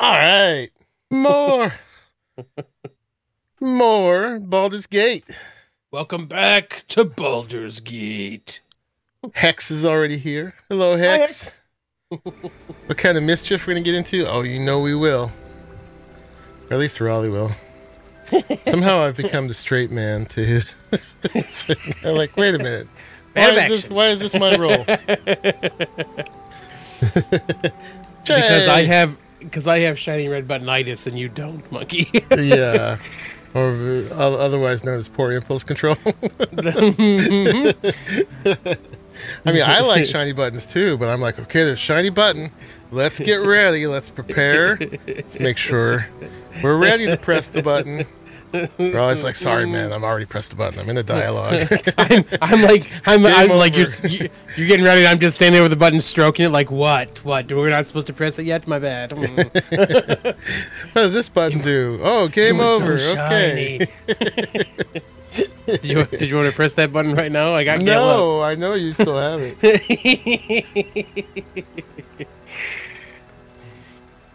All right. More. More Baldur's Gate. Welcome back to Baldur's Gate. Hex is already here. Hello, Hex. Hi, Hex. What kind of mischief we're going to get into? Oh, you know we will. Or at least Raleigh will. Somehow I've become the straight man to his. I'm like, wait a minute. Why is this my role? Because I have shiny red buttonitis and you don't, monkey. Yeah, or otherwise known as poor impulse control. I mean, I like shiny buttons too, but I'm like, okay, there's shiny button. Let's get ready. Let's prepare. Let's make sure we're ready to press the button. We're always like, sorry, man, I'm already pressed the button. I'm in a dialogue. I'm like, you're getting ready. I'm just standing there with the button, stroking it. Like, what? We're not supposed to press it yet? My bad. What does this button do? Oh, game over. So okay. Did you want to press that button right now? I got no. I know you still have it.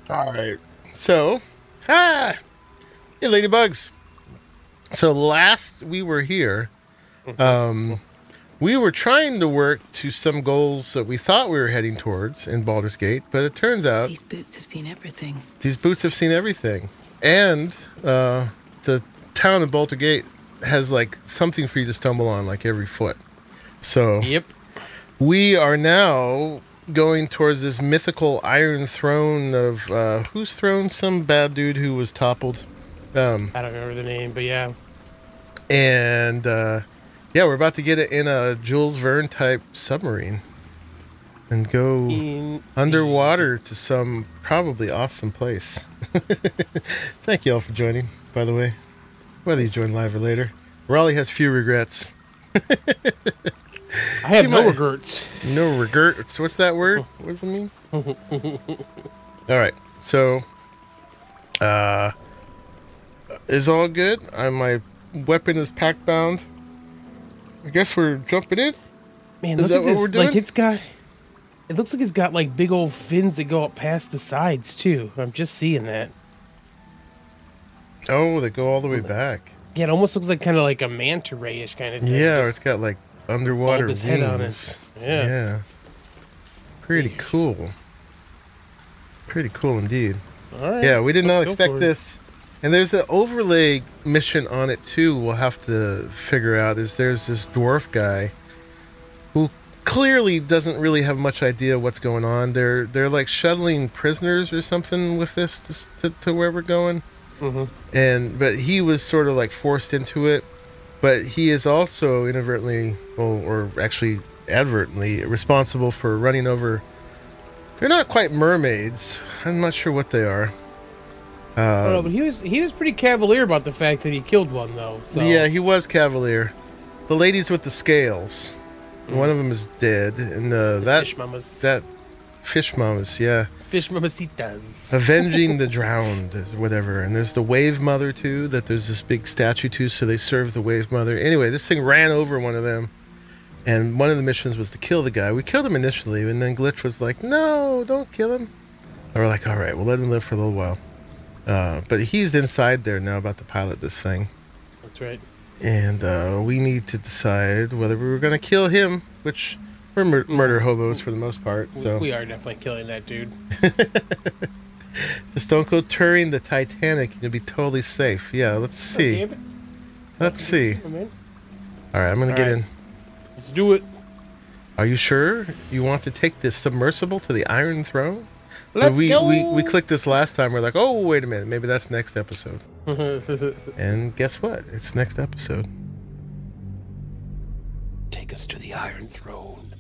All right. So, hey, ladybugs. So last we were here, we were trying to work to some goals that we thought we were heading towards in Baldur's Gate, but it turns out these boots have seen everything. These boots have seen everything, and the town of Baldur's Gate has like something for you to stumble on, like every foot. So yep, we are now going towards this mythical Iron Throne of whose throne? Some bad dude who was toppled. I don't remember the name, but yeah. And yeah, we're about to get it in a Jules Verne type submarine and go underwater to some probably awesome place. Thank you all for joining, by the way, whether you join live or later. Raleigh has few regrets. I have no regrets. No regrets. What's that word? What does it mean? All right. So is all good. My weapon is pack bound. I guess we're jumping in. Man, is that what we're doing? Like, it looks like it's got like big old fins that go up past the sides too. I'm just seeing that. Oh, they go all the way back. Yeah, it almost looks like kind of like a manta ray-ish kind of thing. Yeah, or it's got like underwater wings. Head on it. Yeah. Yeah. Pretty cool. Pretty cool indeed. All right. Yeah, we did not expect this. And there's an overlay mission on it too. We'll have to figure out is there's this dwarf guy who clearly doesn't really have much idea what's going on. They're like shuttling prisoners or something with this to where we're going. Mm-hmm. But he was sort of like forced into it. But he is also inadvertently, or actually advertently, responsible for running over. They're not quite mermaids. I'm not sure what they are. I don't know, but he was pretty cavalier about the fact that he killed one, though. So. Yeah, he was cavalier. The ladies with the scales. Mm-hmm. One of them is dead, and that fish mamas, yeah, fish mamacitas, avenging the drowned, whatever. And there's the wave mother too. That there's this big statue too, so they serve the wave mother. Anyway, this thing ran over one of them, and one of the missions was to kill the guy. We killed him initially, and then Glitch was like, "No, don't kill him." And we're like, "All right, we'll let him live for a little while." But he's inside there now about to pilot this thing. That's right. And we need to decide whether we were going to kill him, which we're murder hobos for the most part. So. We are definitely killing that dude. Just don't go touring the Titanic. You'll be totally safe. Yeah, let's see. Oh, let's see. All right, I'm going to get in. Let's do it. Are you sure you want to take this submersible to the Iron Throne? We clicked this last time. We're like, oh, wait a minute. Maybe that's next episode. And guess what? It's next episode. Take us to the Iron Throne.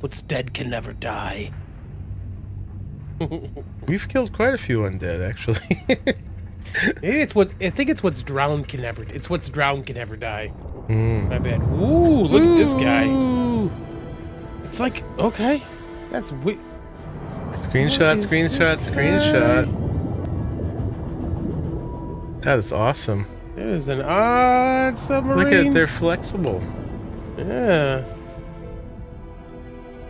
What's dead can never die. We've killed quite a few undead, actually. It's what's drowned can never die. Mm. My bad. Ooh, look at this guy. It's like, okay. That's weird. Screenshot. That is awesome. It is an odd submarine. Look at it, they're flexible. Yeah.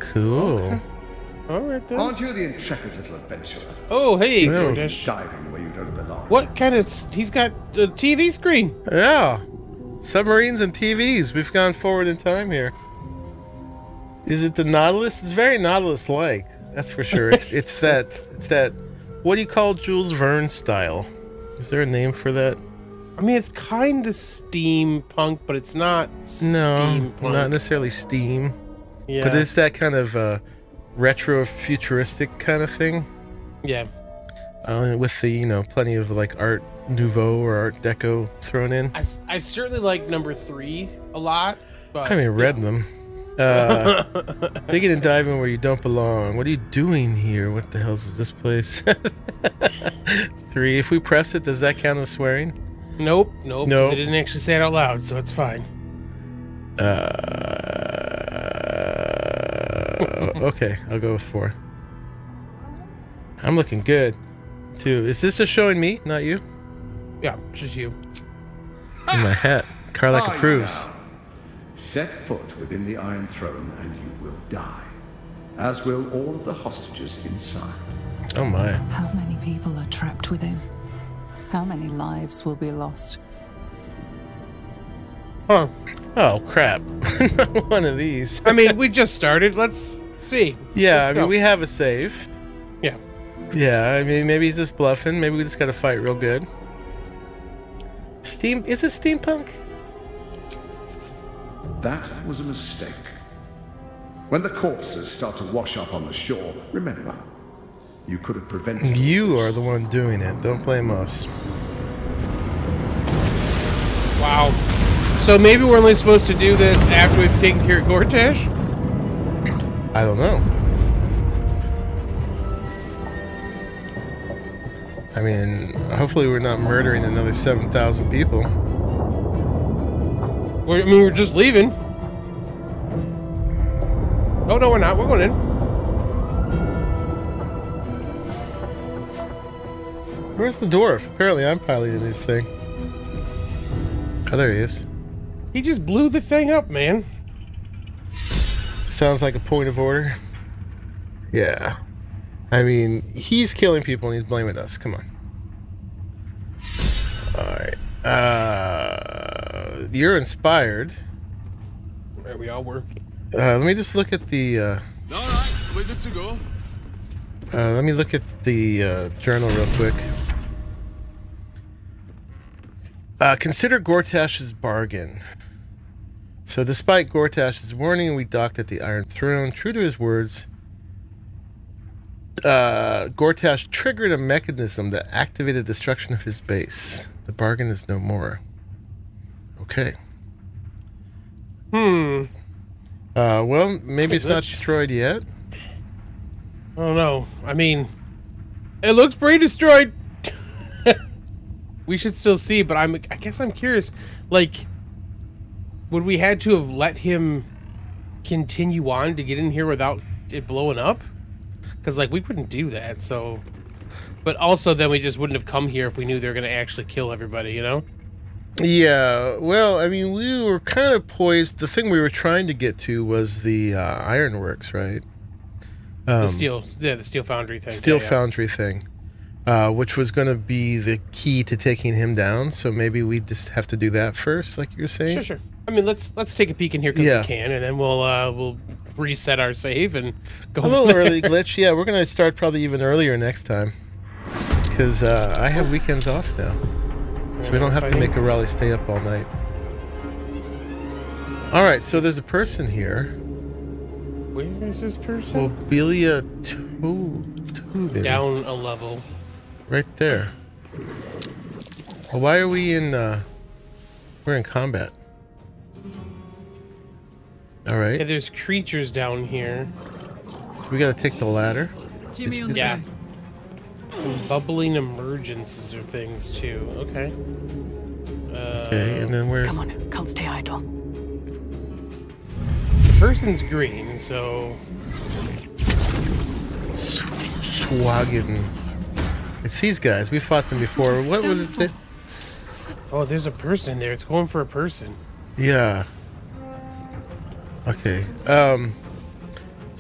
Cool. Okay. All right then. Aren't you the intrepid little adventurer? Oh, hey, Gortash. Diving where you don't belong. What kind of... He's got a TV screen. Yeah. Submarines and TVs. We've gone forward in time here. Is it the Nautilus? It's very Nautilus-like. That's for sure. It's that. What do you call Jules Verne style? Is there a name for that? I mean, it's kind of steampunk, but it's not. No, steampunk. Not necessarily steam. Yeah. But it's that kind of retro futuristic kind of thing. Yeah. With the plenty of like Art Nouveau or Art Deco thrown in. I certainly like number 3 a lot. But, I haven't read them. Digging and diving where you don't belong. What are you doing here? What the hell is this place? 3. If we press it, does that count as swearing? Nope. Because I didn't actually say it out loud, so it's fine. Okay, I'll go with 4. I'm looking good. 2. Is this just showing me, not you? Yeah, just you. In my hat. Karlach approves. Yeah. Set foot within the Iron Throne and you will die, as will all of the hostages inside. Oh my. How many people are trapped within? How many lives will be lost? Huh. Oh, crap. Not one of these. I mean, we just started. Let's see. Yeah, I mean, we have a save. Yeah. Yeah, I mean, maybe he's just bluffing. Maybe we just got to fight real good. Is it steampunk? That was a mistake. When the corpses start to wash up on the shore, remember, you could have prevented... You are the one doing it. Don't blame us. Wow. So maybe we're only supposed to do this after we've taken care of Gortash? I don't know. I mean, hopefully we're not murdering another 7,000 people. I mean, we're just leaving. Oh, no, we're not. We're going in. Where's the dwarf? Apparently, I'm piloting this thing. Oh, there he is. He just blew the thing up, man. Sounds like a point of order. Yeah. I mean, he's killing people and he's blaming us. Come on. All right. You're inspired. There we all were. Let me just look at the. All right, we're good to go. Let me look at the journal real quick. Consider Gortash's bargain. So, despite Gortash's warning, we docked at the Iron Throne. True to his words, Gortash triggered a mechanism that activated destruction of his base. The bargain is no more. Okay. Hmm. Well, maybe it's not destroyed yet. I don't know. I mean, it looks pretty destroyed. We should still see, but I guess I'm curious. Like, would we had to have let him continue on to get in here without it blowing up? Because, like, we couldn't do that, so... But also, then we just wouldn't have come here if we knew they were going to actually kill everybody, you know? Yeah, well, I mean, we were kind of poised. The thing we were trying to get to was the ironworks, right? The Steel Foundry thing. Steel Foundry thing, which was going to be the key to taking him down. So maybe we just have to do that first, like you were saying. Sure. I mean, let's take a peek in here because we can, and then we'll reset our save and go. A little early glitch. Yeah, we're going to start probably even earlier next time. Because I have weekends off now. So we don't have to make Aureli stay up all night. Alright, so there's a person here. Where is this person? Mobilia Tubin. Down a level. Right there. Well, why are we in... we're in combat. Alright. Yeah, there's creatures down here. So we gotta take the ladder. Yeah. And bubbling emergences or things too. Okay. Okay, and then where's... Come on, can't stay idle. The person's green, so... Swaggin. It's these guys. We fought them before. What was it? Oh, there's a person there. It's going for a person. Yeah. Okay.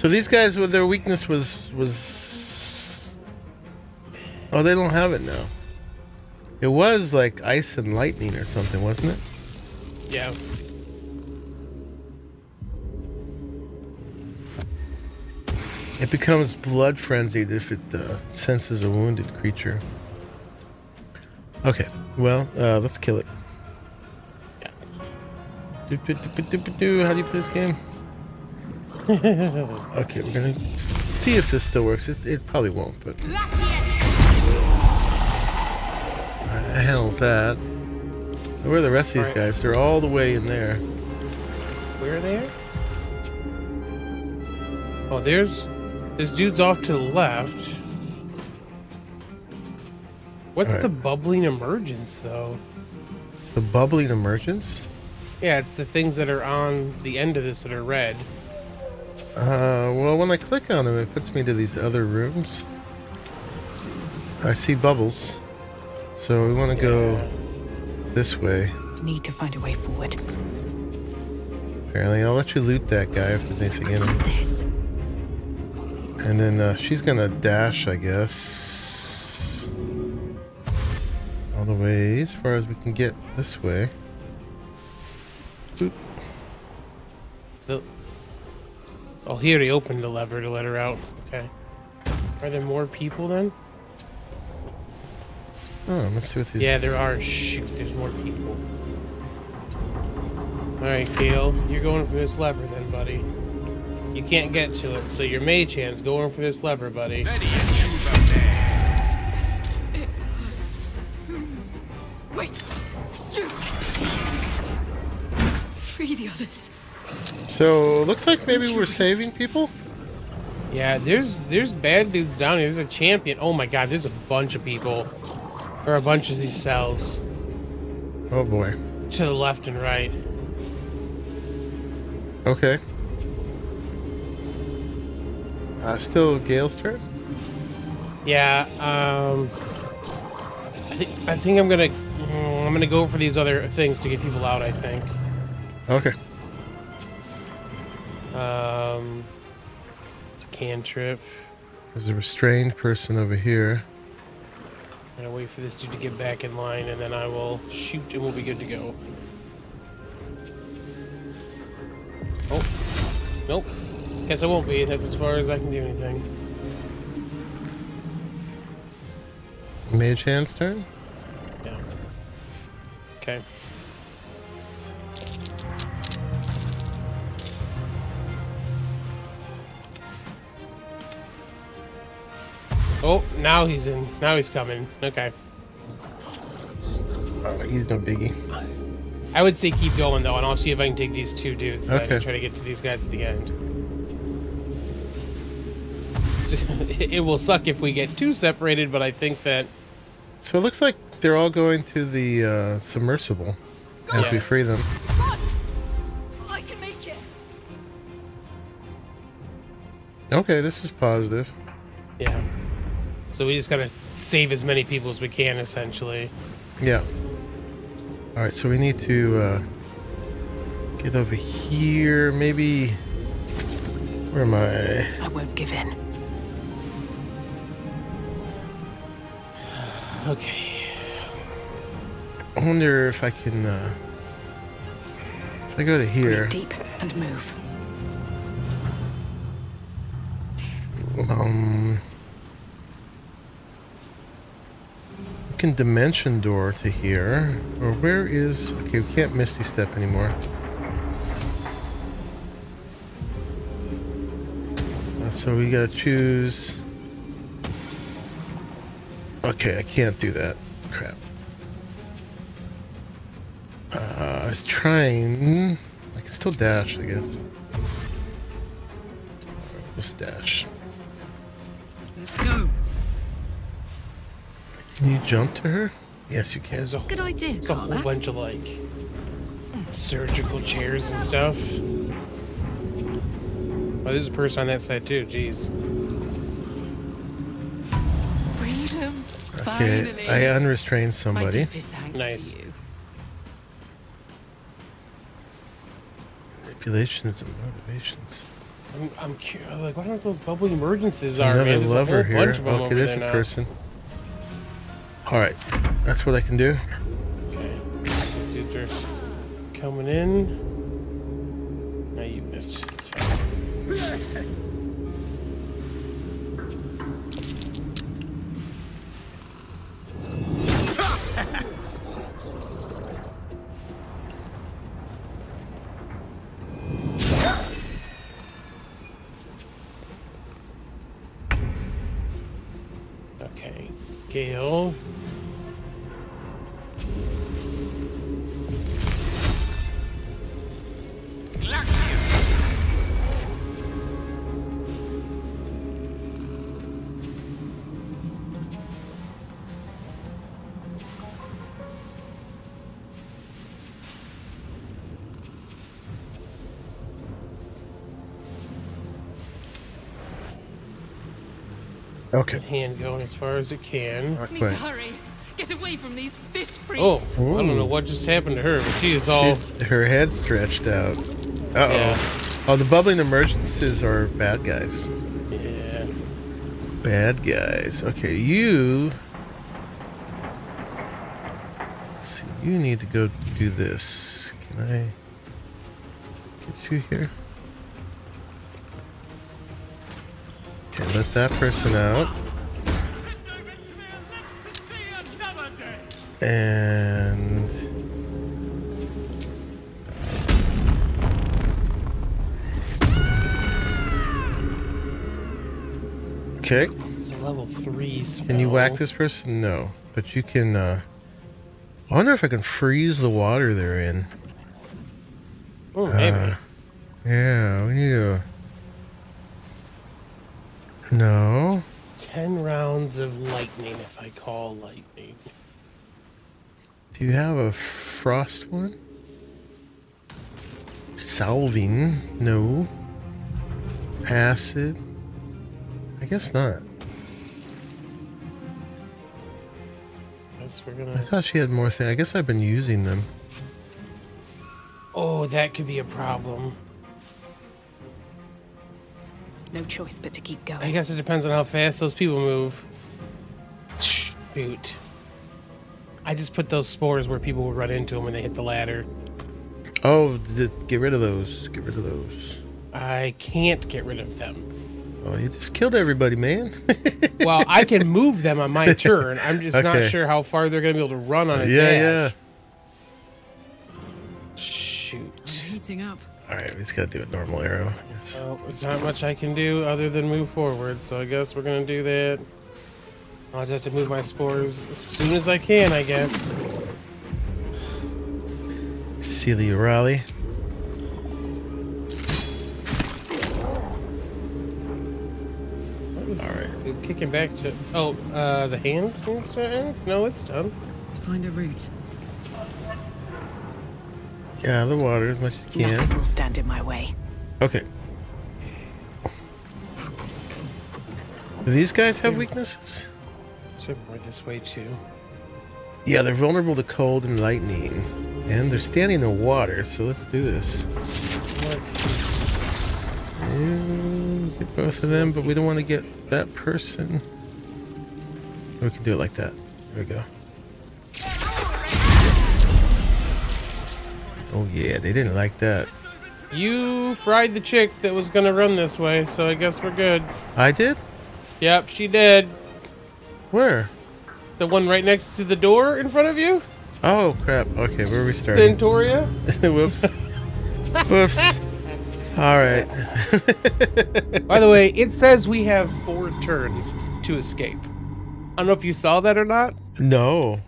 So these guys with their weakness was oh, they don't have it now. It was like ice and lightning or something, wasn't it? Yeah. It becomes blood frenzied if it senses a wounded creature. Okay, well, let's kill it. Yeah. How do you play this game? Okay, we're gonna see if this still works. It probably won't, but. What the hell's that? Where are the rest of these guys? They're all the way in there. Where are they? Oh, there's dudes off to the left. What's the bubbling emergence, though? The bubbling emergence? Yeah, it's the things that are on the end of this that are red. Well, when I click on them, it puts me to these other rooms. I see bubbles. So we want to go this way. Need to find a way forward. Apparently, I'll let you loot that guy if there's anything in him. And then she's going to dash, I guess. All the way as far as we can get this way. Boop. Oh, here he opened the lever to let her out. Okay. Are there more people then? Oh, let's see what these... Yeah, there are. Shoot, there's more people. Alright, Gale. You're going for this lever then, buddy. You can't get to it, so your mage hand's going for this lever, buddy. So looks like maybe we're saving people. Yeah, there's bad dudes down here. There's a champion. Oh my god, there's a bunch of people. Or a bunch of these cells. Oh boy. To the left and right. Okay. Still Gale's turn? Yeah, I think I'm gonna go for these other things to get people out, I think. Okay. It's a cantrip. There's a restrained person over here. I'm gonna wait for this dude to get back in line, and then I will shoot, and we'll be good to go. Oh, nope. Guess I won't be. That's as far as I can do anything. Mage Hand's turn? Yeah. Okay. Oh, now he's in. Now he's coming. Okay. Oh, he's no biggie. I would say keep going, though, and I'll see if I can take these two dudes then and try to get to these guys at the end. It will suck if we get too separated, but I think that... So it looks like they're all going to the submersible as we free them. Run. I can make it. Okay, this is positive. Yeah. So we just gotta save as many people as we can, essentially. Yeah. All right, so we need to get over here. Maybe. Where am I? I won't give in. Okay. I wonder if I can. If I go to here. Breathe deep and move. Can dimension door to here, or where is? Okay, we can't Misty Step anymore. So we gotta choose. Okay, I can't do that. Crap. I was trying. I can still dash, I guess. Just dash. Let's go. Can you jump to her? Yes, you can. There's a whole, good idea, there's a whole bunch of like surgical chairs and stuff. Oh, there's a person on that side too. Jeez. Freedom. Okay, finally. I unrestrained somebody. Nice. Manipulations and motivations. I'm like, what are those bubbly emergencies are? Another man? Lover a here. Okay, there's a now. Person. All right, that's what I can do. Okay, these dudes are coming in. Now you missed. That's fine. Gale. Okay. Hand going as far as it can. Need to hurry. Get away from these fish freaks. Oh, ooh. I don't know what just happened to her, but she is all. She's, her head stretched out. Uh oh. Yeah. Oh, the bubbling emergencies are bad guys. Yeah. Bad guys. Okay, you. Let's see, you need to go do this. Can I get you here? Okay, let that person out. And okay. It's a level 3 spell. Can you whack this person? No, but you can. I wonder if I can freeze the water they're in. Oh, maybe. Yeah, we need to. No. 10 rounds of lightning if I call lightning. Do you have a frost one? Salving? No. Acid? I guess not. Guess we're gonna... I thought she had more things. I guess I've been using them. Oh, that could be a problem. No choice but to keep going. I guess it depends on how fast those people move. Shoot. I just put those spores where people will run into them when they hit the ladder. Oh, get rid of those. Get rid of those. I can't get rid of them. Oh, you just killed everybody, man. Well, I can move them on my turn. I'm just not sure how far they're going to be able to run on a dash. Yeah. Shoot. I'm heating up. Alright, we just gotta do a normal arrow, I guess. Well, there's not much I can do other than move forward, so I guess we're gonna do that. I'll just have to move my spores as soon as I can, I guess. Celia Raleigh. Alright. Kicking back to. Oh, the hand needs to end? No, it's done. Find a route. Get out of the water as much as you can. Nothing will stand in my way. Okay. Do these guys have weaknesses? So we're this way too. Yeah, they're vulnerable to cold and lightning. And they're standing in the water, so let's do this. And get both of them, but we don't want to get that person. We can do it like that. There we go. Oh yeah, they didn't like that. You fried the chick that was gonna run this way, so I guess we're good. I did? Yep, she did. Where? The one right next to the door in front of you? Oh crap, okay, where are we starting? Centauria? Whoops. Whoops. Alright. By the way, it says we have 4 turns to escape. I don't know if you saw that or not. No.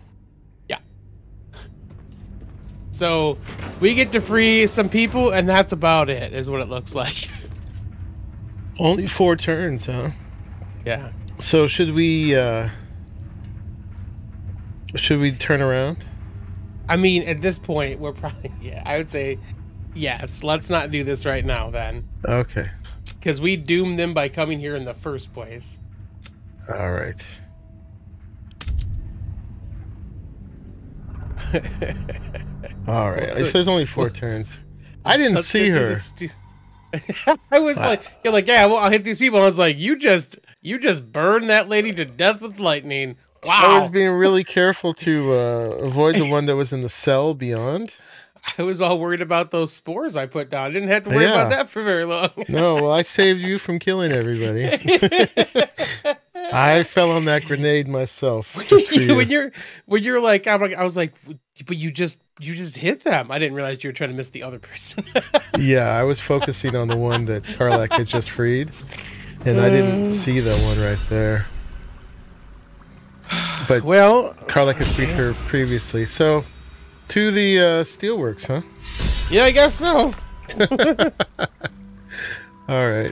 So we get to free some people, and that's about it, is what it looks like. Only 4 turns, huh? Yeah. So should we turn around? I mean, at this point, we're probably I would say, yes. Let's not do this right now, then. Okay. Because we doomed them by coming here in the first place. All right. All right. It says only 4 turns. I didn't see her. I was like, you're like, yeah, well, I'll hit these people. I was like, you just burned that lady to death with lightning. Wow. I was being really careful to avoid the one that was in the cell beyond. I was all worried about those spores I put down. I didn't have to worry about that for very long. No, well, I saved you from killing everybody. I fell on that grenade myself. Just for you. When you're like, I was like, but you just hit them. I didn't realize you were trying to miss the other person. Yeah, I was focusing on the one that Karlach had just freed, and I didn't see that one right there. But well, Karlach had freed her previously, so. To the steelworks, huh? Yeah, I guess so. All right.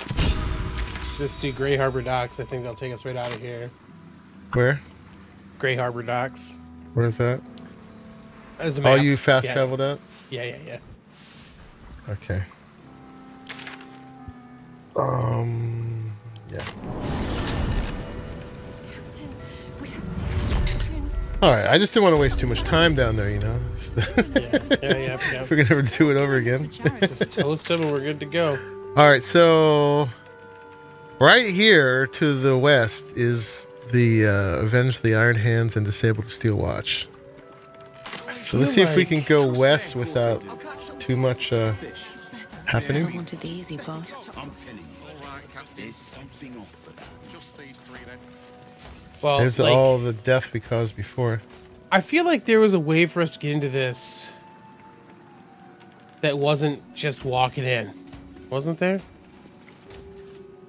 Just do Gray Harbor Docks. I think they'll take us right out of here. Where? Gray Harbor Docks. Where is that? As a you fast traveled out? Yeah. Okay. Yeah. All right, I just didn't want to waste too much time down there, you know. Yeah. We're gonna do it over again. Just toast them and we're good to go. All right, so right here to the west is the Avenge the Iron Hands and Disable the Steel Watch. So let's see if we can go west without too much happening. I wanted the easy path. I'm telling you, there's something off for that. Just these three then. Well, there's like, all the death we caused before. I feel like there was a way for us to get into this that wasn't just walking in, wasn't there?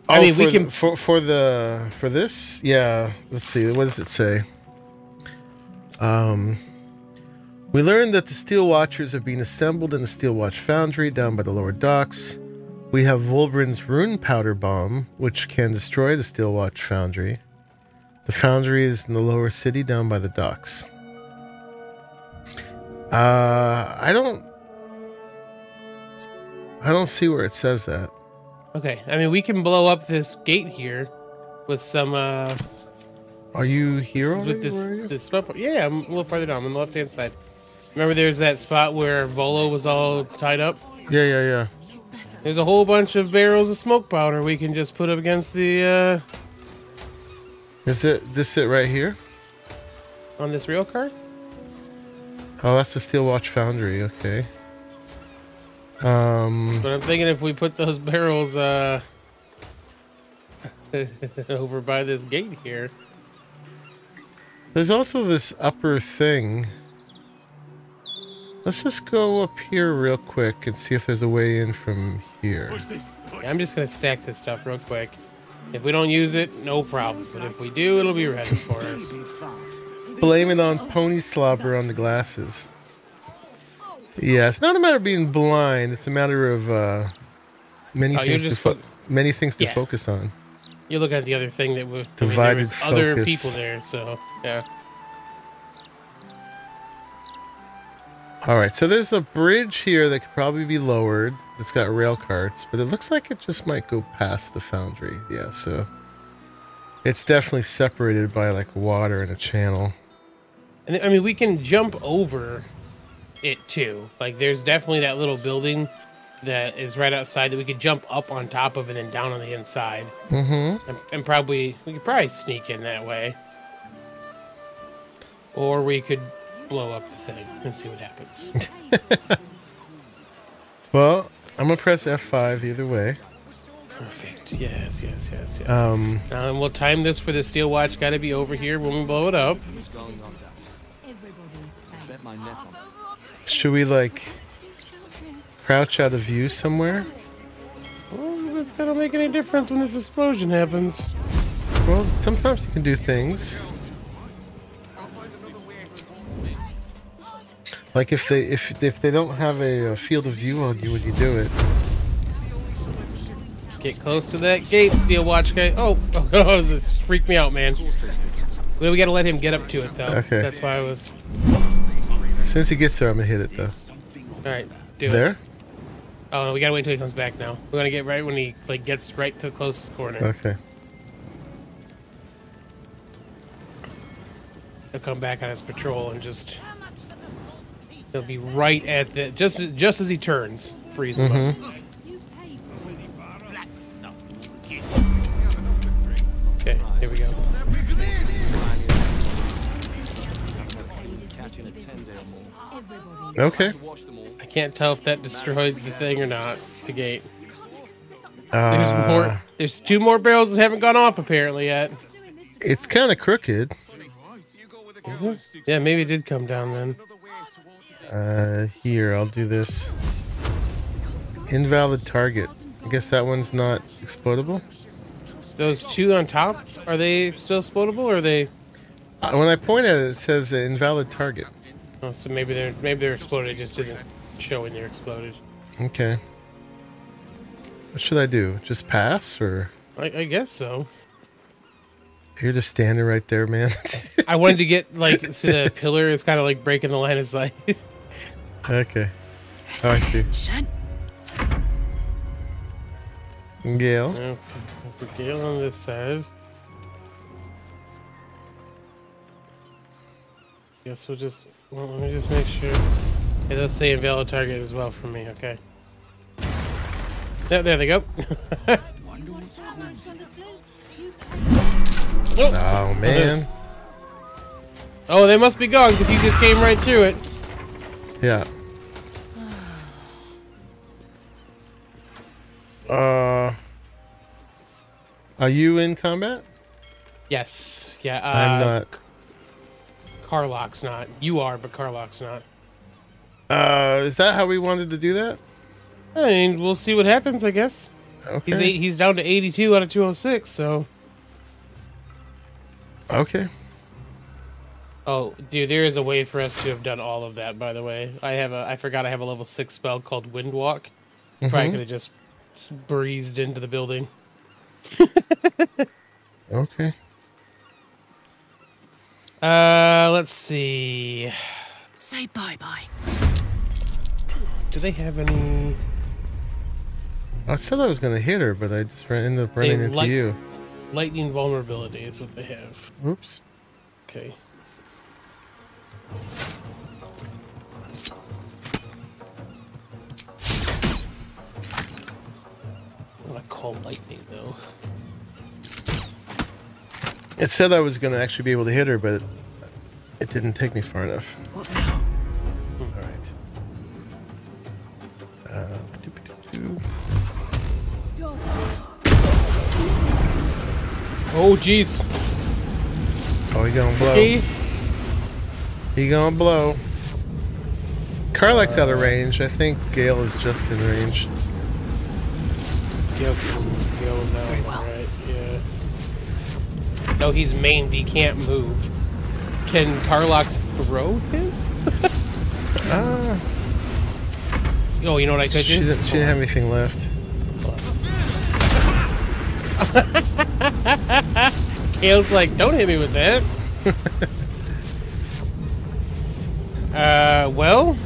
Oh, I mean, we can for this, yeah. Let's see. What does it say? We learned that the Steel Watchers have been assembled in the Steel Watch Foundry down by the lower docks. We have Wolbrin's Rune Powder Bomb, which can destroy the Steel Watch Foundry. The foundry is in the lower city down by the docks. I don't see where it says that. Okay. I mean, we can blow up this gate here with some Are you here with this spot? Yeah, I'm a little farther down, I'm on the left hand side. Remember there's that spot where Volo was all tied up? Yeah. There's a whole bunch of barrels of smoke powder we can just put up against the Is it this it right here? On this rail car? Oh, that's the Steel Watch Foundry, okay. But I'm thinking if we put those barrels over by this gate here. There's also this upper thing. Let's just go up here real quick and see if there's a way in from here. Yeah, I'm just gonna stack this stuff real quick. If we don't use it, no problem. But if we do, it'll be ready for us. Blame it on pony slobber on the glasses. Yeah, it's not a matter of being blind. It's a matter of many things to focus on. You're looking at the other thing that would divide other people there. So yeah. All right, so there's a bridge here that could probably be lowered. It's got rail carts, but it looks like it just might go past the foundry. Yeah, so it's definitely separated by like water and a channel. And I mean, we can jump over it too. Like there's definitely that little building that is right outside that we could jump up on top of and then down on the inside. Mm-hmm. And we could probably sneak in that way. Or we could blow up the thing and see what happens. Well, I'm gonna press F5 either way. Perfect. Yes. And we'll time this for the Steel Watch. Got to be over here when we blow it up. Should we like crouch out of view somewhere? Well, it's gonna make any difference when this explosion happens. Well, sometimes you can do things. Like if they don't have a field of view on you when you do it. Get close to that gate, Steel Watch guy. Oh, this freaked me out, man. We gotta let him get up to it though. Okay. That's why I was. As soon as he gets there, I'm gonna hit it though. All right, do it. There? Oh no, we gotta wait until he comes back now. We're gonna get right when he like gets right to the closest corner. Okay. He'll come back on his patrol and just. They'll be right at the just as he turns, freeze him up. Okay. I can't tell if that destroyed the thing or not. The gate. There's two more barrels that haven't gone off apparently yet. It's kind of crooked. Yeah, maybe it did come down then. Here, I'll do this. Invalid target. I guess that one's not explodable. Those two on top, are they still explodable or are they? When I point at it, it says invalid target. Oh, so maybe they're exploded. It just isn't showing they're exploded. Okay. What should I do? Just pass or? I guess so. You're just standing right there, man. I wanted to get like so the pillar is kind of like breaking the line of sight. Okay. Oh, I see. Gale. Okay. For Gale on this side. Guess we'll just. Well, let me just make sure. It does say invalid target as well for me. Okay. There they go. Oh man. Oh, they must be gone because he just came right through it. Yeah. Are you in combat? Yes. Yeah. I'm not. Karlach's not. You are, but Karlach's not. Is that how we wanted to do that? I mean, we'll see what happens, I guess. Okay. He's down to 82 out of 206, so. Okay. Oh, dude, there is a way for us to have done all of that, by the way. I forgot I have a level 6 spell called Windwalk. Mm-hmm. Probably could have just breezed into the building. Okay. Let's see. Say bye-bye. Do they have any? I said I was gonna hit her, but I just ended up running into you. Lightning vulnerability is what they have. Oops. Okay. I'm gonna call lightning though. It said I was gonna actually be able to hit her, but it didn't take me far enough. Oh jeez. Oh, he gonna blow. He gonna blow. Karlach's out of range. I think Gale is just in range. Gale now, well. Right? Yeah. No, he's maimed. He can't move. Can Karlach throw him? Oh, you know what I could do? She didn't have anything left. Gale's like, don't hit me with that. Well.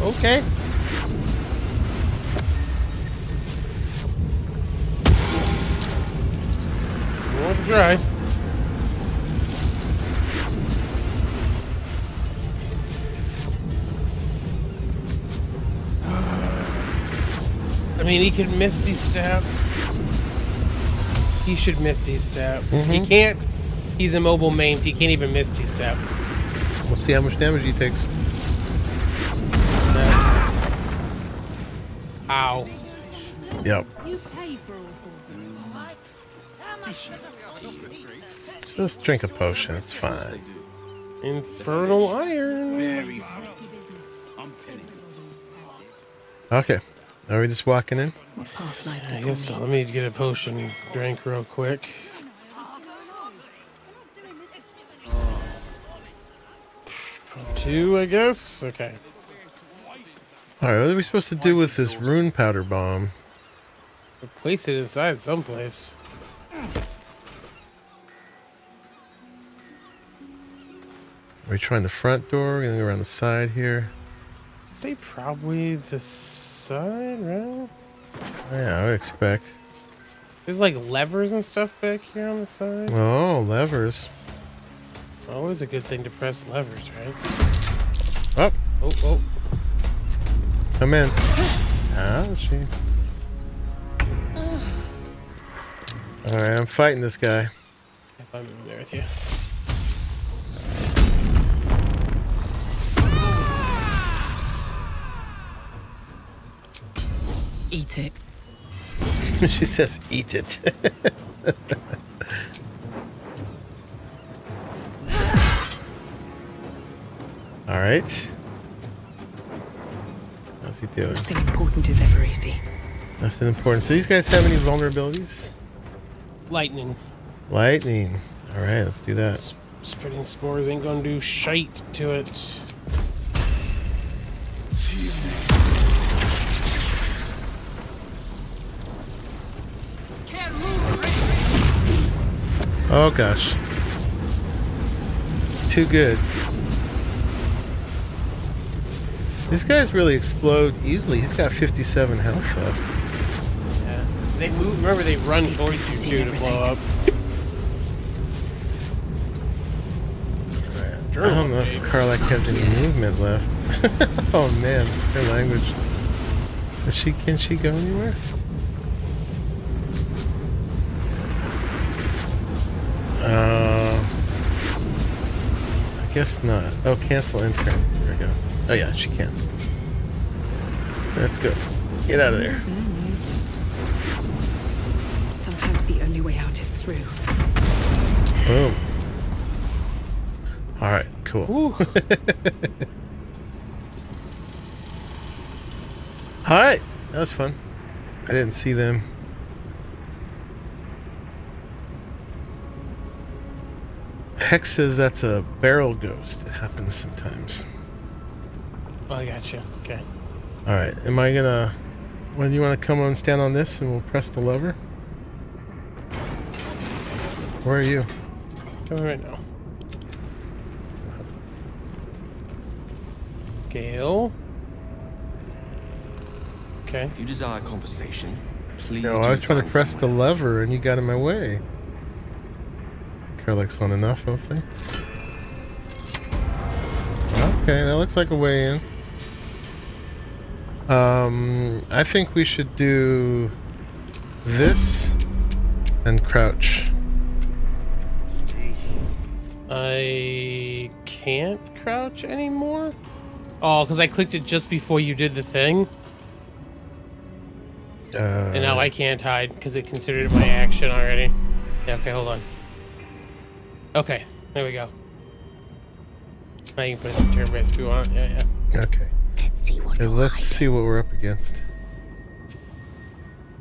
Okay. We'll try. I mean, he could Misty Step. He should Misty Step. Mm-hmm. He can't. He's immobile maimed. He can't even Misty Step. We'll see how much damage he takes. Ow. Yep. So let's drink a potion. It's fine. Infernal Iron. Very fine. I'm telling you. Okay. Are we just walking in? I guess so. Let me get a potion drink real quick. Two, I guess? Okay. Alright, what are we supposed to do with this rune powder bomb? We'll place it inside someplace. Are we trying the front door? We're going to go around the side here. Say probably the side, right? Yeah, I would expect. There's like levers and stuff back here on the side. Oh, levers. Always a good thing to press levers, right? Up. Oh. Oh, oh. Immense. Oh, she. Alright, I'm fighting this guy. If I'm in there with you. Eat it. She says, eat it. All right. How's he doing? Nothing important is ever easy. Nothing important. So these guys have any vulnerabilities? Lightning. Lightning. All right, let's do that. Spreading spores ain't gonna do shite to it. Oh gosh. Too good. These guys really explode easily. He's got 57 health up. Yeah. They move, remember they run towards you to blow up. Right. I don't know if Karlach has any movement left. Oh man, her language. Is she, can she go anywhere? I guess not. Oh, cancel intern. There we go. Oh yeah, she can. Let's go. Get out of there. Sometimes the only way out is through. Boom. All right. Cool. All right. That was fun. I didn't see them. Hex says that's a barrel ghost. It happens sometimes. Oh, I gotcha. Okay. All right. Am I gonna? When do you want to come and stand on this, and we'll press the lever? Where are you? Coming right now. Gale. Okay. If you desire conversation, please. No, I was trying to press the lever, and you got in my way. Karlach's on enough, hopefully. Okay, that looks like a way in. I think we should do this and crouch. I can't crouch anymore? Oh, because I clicked it just before you did the thing. And now I can't hide because it considered my action already. Yeah, okay, hold on. Okay, there we go. Now you can put us in turn base if you want. Yeah, yeah. Okay. Let's see what. Let's see what we're up against.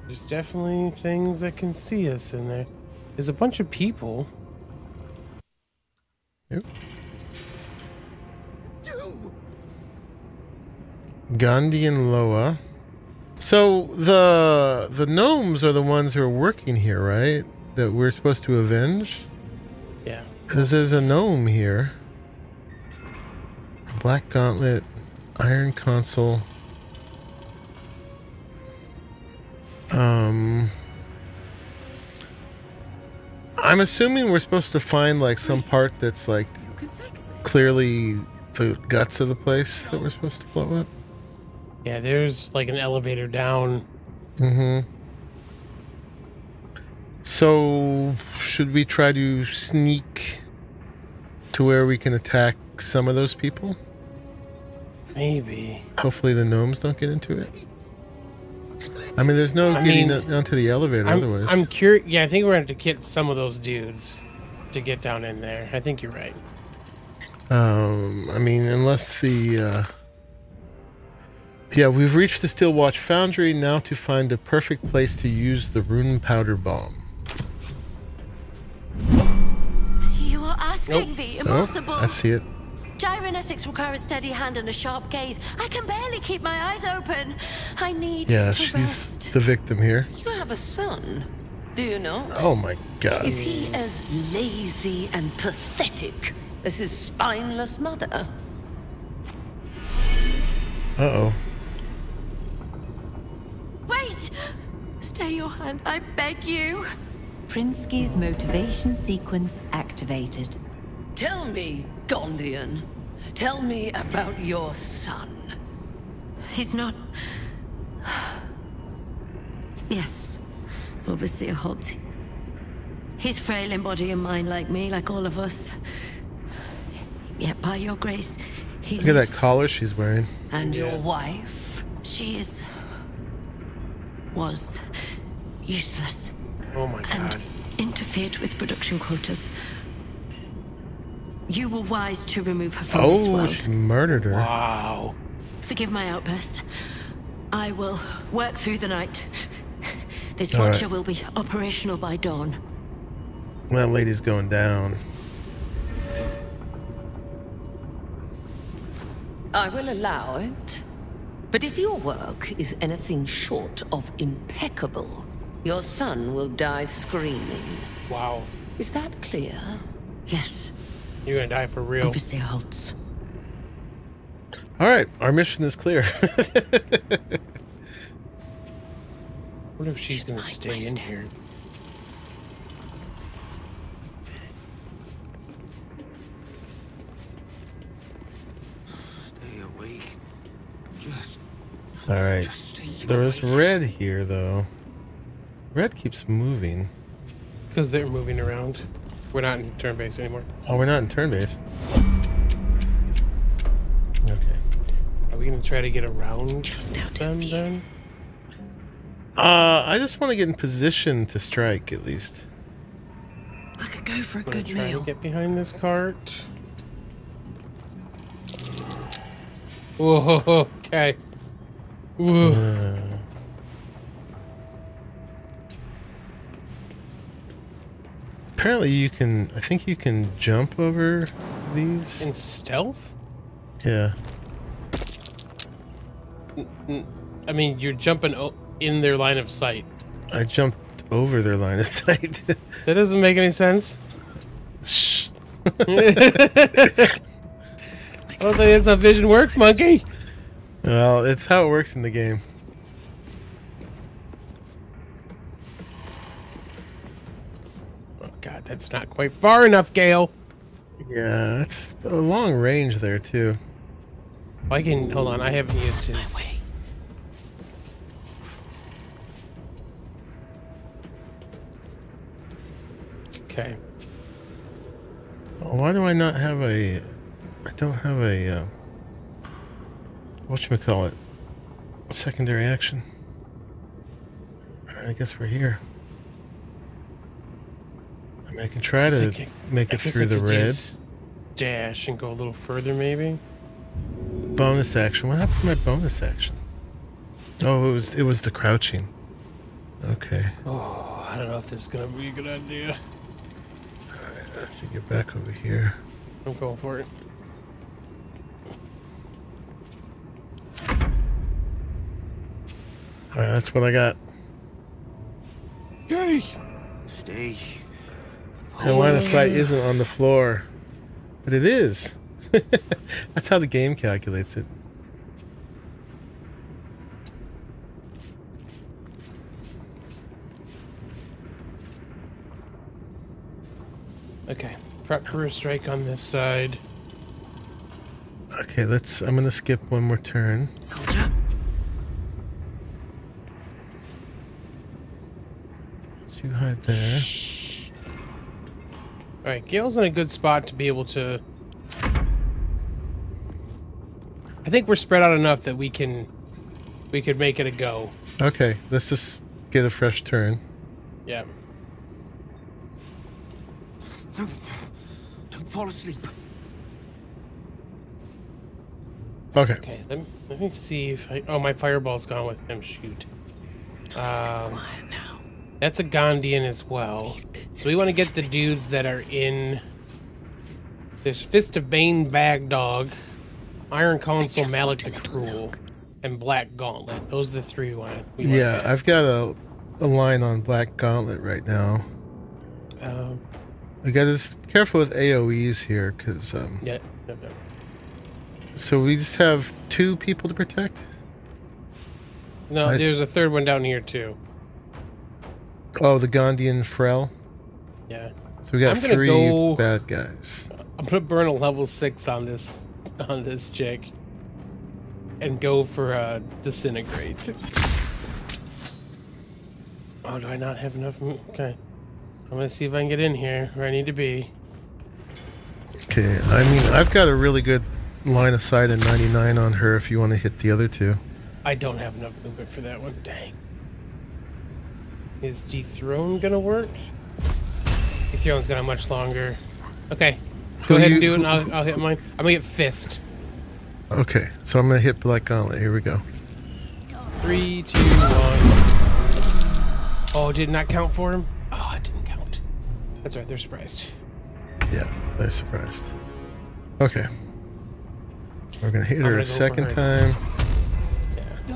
There's definitely things that can see us in there. There's a bunch of people. Yep. Gondrian Loa. So the gnomes are the ones who are working here, right? That we're supposed to avenge. Yeah. Because there's a gnome here. Black Gauntlet, Iron Console. I'm assuming we're supposed to find like some part that's like clearly the guts of the place that we're supposed to blow up. Yeah, there's like an elevator down. Mm-hmm. So, should we try to sneak to where we can attack some of those people? Maybe. Hopefully the gnomes don't get into it. I mean, there's no getting onto the elevator otherwise. I'm curious. Yeah, I think we're going to have to get some of those dudes to get down in there. I think you're right. I mean, unless the... Yeah, we've reached the Steel Watch Foundry. Now to find the perfect place to use the rune powder bomb. You are asking the impossible. Oh, I see it. Gyromatics require a steady hand and a sharp gaze. I can barely keep my eyes open. I need to rest. She's the victim here. You have a son, do you not? Oh my God. Is he as lazy and pathetic as his spineless mother? Uh-oh. Wait! Stay your hand, I beg you. Prinsky's motivation sequence activated. Tell me, Gondrian. Tell me about your son. He's not... Yes. Overseer Holt. He's frail in body and mind like me, like all of us. Yet by your grace, he lives. Look at that collar she's wearing. And your wife? She is... was useless. Oh my God. And interfered with production quotas. You were wise to remove her from this world. Oh, she murdered her. Wow. Forgive my outburst. I will work through the night. This watcher will be operational by dawn. Well, lady's going down. I will allow it. But if your work is anything short of impeccable, your son will die screaming. Wow. Is that clear? Yes. You're gonna die for real. Overseer Holtz. All right, our mission is clear. What if she's gonna stay in here? Stay awake. All right. There is Red here, though. Red keeps moving. Because they're moving around. We're not in turn-based anymore. Oh, we're not in turn-based. Okay. Are we gonna try to get around them then? I just want to get in position to strike, at least. I could go for a good meal. Get behind this cart. Whoa, okay. Whoa. Apparently you can, I think you can jump over these. In stealth? Yeah. I mean, you're jumping in their line of sight. I jumped over their line of sight. That doesn't make any sense. Shh. I don't think that's how vision works, monkey. Well, it's how it works in the game. God, that's not quite far enough, Gale. Yeah, that's a long range there too. I can hold on. I haven't used his. Okay. Why do I not have a? I don't have a. Whatchamacallit? Secondary action. All right, I guess we're here. I can try to make it through the red. Dash and go a little further, maybe. Bonus action. What happened to my bonus action? Oh, it was the crouching. Okay. Oh, I don't know if this is gonna be a good idea. All right, I have to get back over here. I'm going for it. All right, that's what I got. Yay! Stay. The line of sight isn't on the floor, but it is. That's how the game calculates it. Okay, prep for a strike on this side. Okay, let's. I'm gonna skip one more turn. Soldier. Too high there. Shh. All right, Gale's in a good spot to be able to. I think we're spread out enough that we could make it a go. Okay, let's just get a fresh turn. Yeah. Don't fall asleep. Okay. Okay. Let me see if I. Oh, my fireball's gone with him. Shoot. Quiet now. That's a Gondrian as well. So we want to get the dudes that are in. There's Fist of Bane Bag Dog, Iron Console Malik the Cruel, and Black Gauntlet. Those are the three we want to. Yeah, I've got a line on Black Gauntlet right now. I got to be careful with AOEs here, because. Yeah. No. So we just have two people to protect? No, there's a third one down here too. Oh, the Gondian Frel? Yeah. So we got three bad guys. I'm gonna burn a level 6 on this chick. And go for disintegrate. Oh, do I not have enough? Okay. I'm gonna see if I can get in here where I need to be. Okay, I mean I've got a really good line of sight at 99 on her if you want to hit the other two. I don't have enough movement for that one, dang. Is dethrone gonna work? Dethrone's got much longer. Okay, let's go ahead and do it, and I'll hit mine. I'm gonna get fist. Okay, so I'm gonna hit Black Gauntlet. Here we go. 3, 2, 1. Oh, did it not count for him? Oh, it didn't count. That's right, they're surprised. Yeah, they're surprised. Okay. We're gonna hit her a second time. Yeah.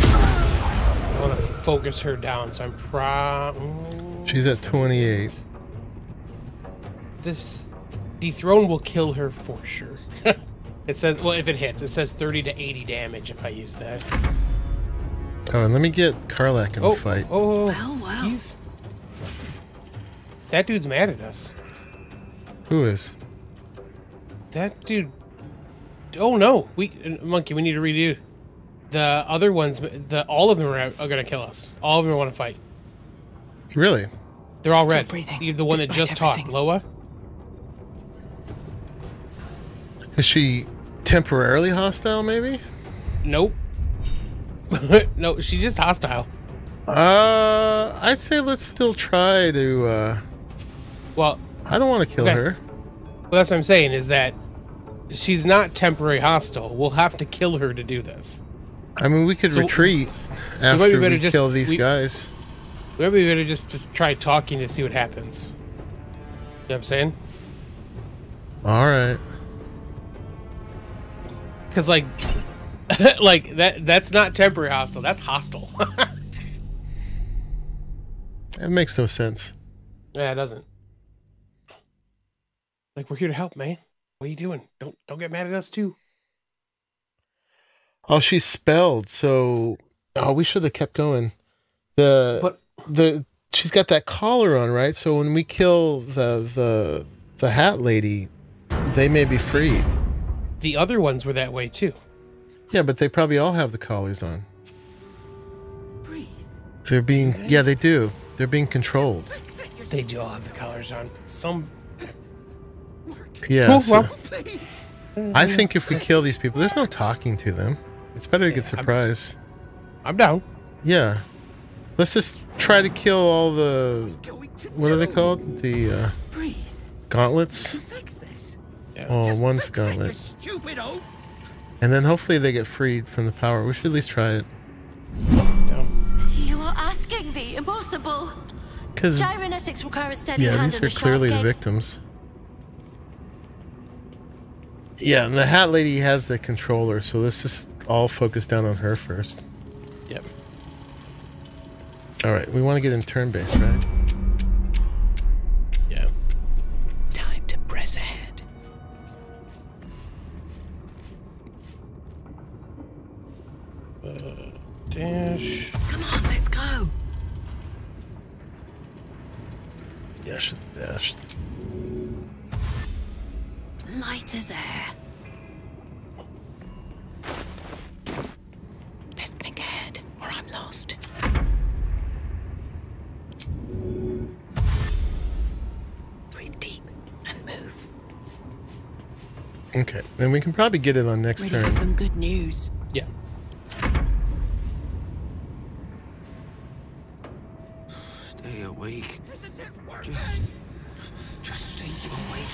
I wanna focus her down, so I'm She's at 28. This dethrone will kill her for sure. It says, well, if it hits, it says 30 to 80 damage if I use that. Oh, and let me get Karlach in the fight. Oh, wow. That dude's mad at us. Who is? That dude. Oh no, Monkey, we need to redo. The other ones, all of them are gonna kill us. All of them want to fight. Really? They're all red. You're the one that just talked, Loa. Is she temporarily hostile, maybe? Nope. No, she's just hostile. I'd say let's still try to, Well... I don't want to kill her. Well, that's what I'm saying, is that she's not temporary hostile. We'll have to kill her to do this. I mean, we could retreat after we kill these guys. Maybe we better just try talking to see what happens. You know what I'm saying? Alright. Because, like... like that's not temporary hostile, that's hostile. That makes no sense. Yeah, it doesn't. Like, we're here to help, man. What are you doing? Don't get mad at us too. Oh, she's spelled, so we should have kept going. She's got that collar on, right? So when we kill the hat lady, they may be freed. The other ones were that way too. Yeah, but they probably all have the collars on. Breathe. They're being... Yeah, they do. They're being controlled. They do all have the collars on. Some... Yeah, I think if we kill these people, there's no talking to them. It's better to get surprised. I'm down. Yeah. Let's just try to kill all the... What are they called? The, gauntlets? Yeah. Oh, one's gauntlet. Stupid oaf. And then hopefully they get freed from the power. We should at least try it. No. You are asking the impossible. Because Gyronetics require a steady hand. Yeah, these are clearly the victims. Yeah, and the hat lady has the controller, so let's just all focus down on her first. Yep. All right, we want to get in turn base, right? Yeah. Time to press ahead. Dash. Come on, let's go. Yeah, I should have dashed. Light as air. Best think ahead, or I'm lost. Breathe deep and move. Okay, then we can probably get it on next turn. Ready for some good news. Yeah. Stay awake. Isn't it working? Just stay awake.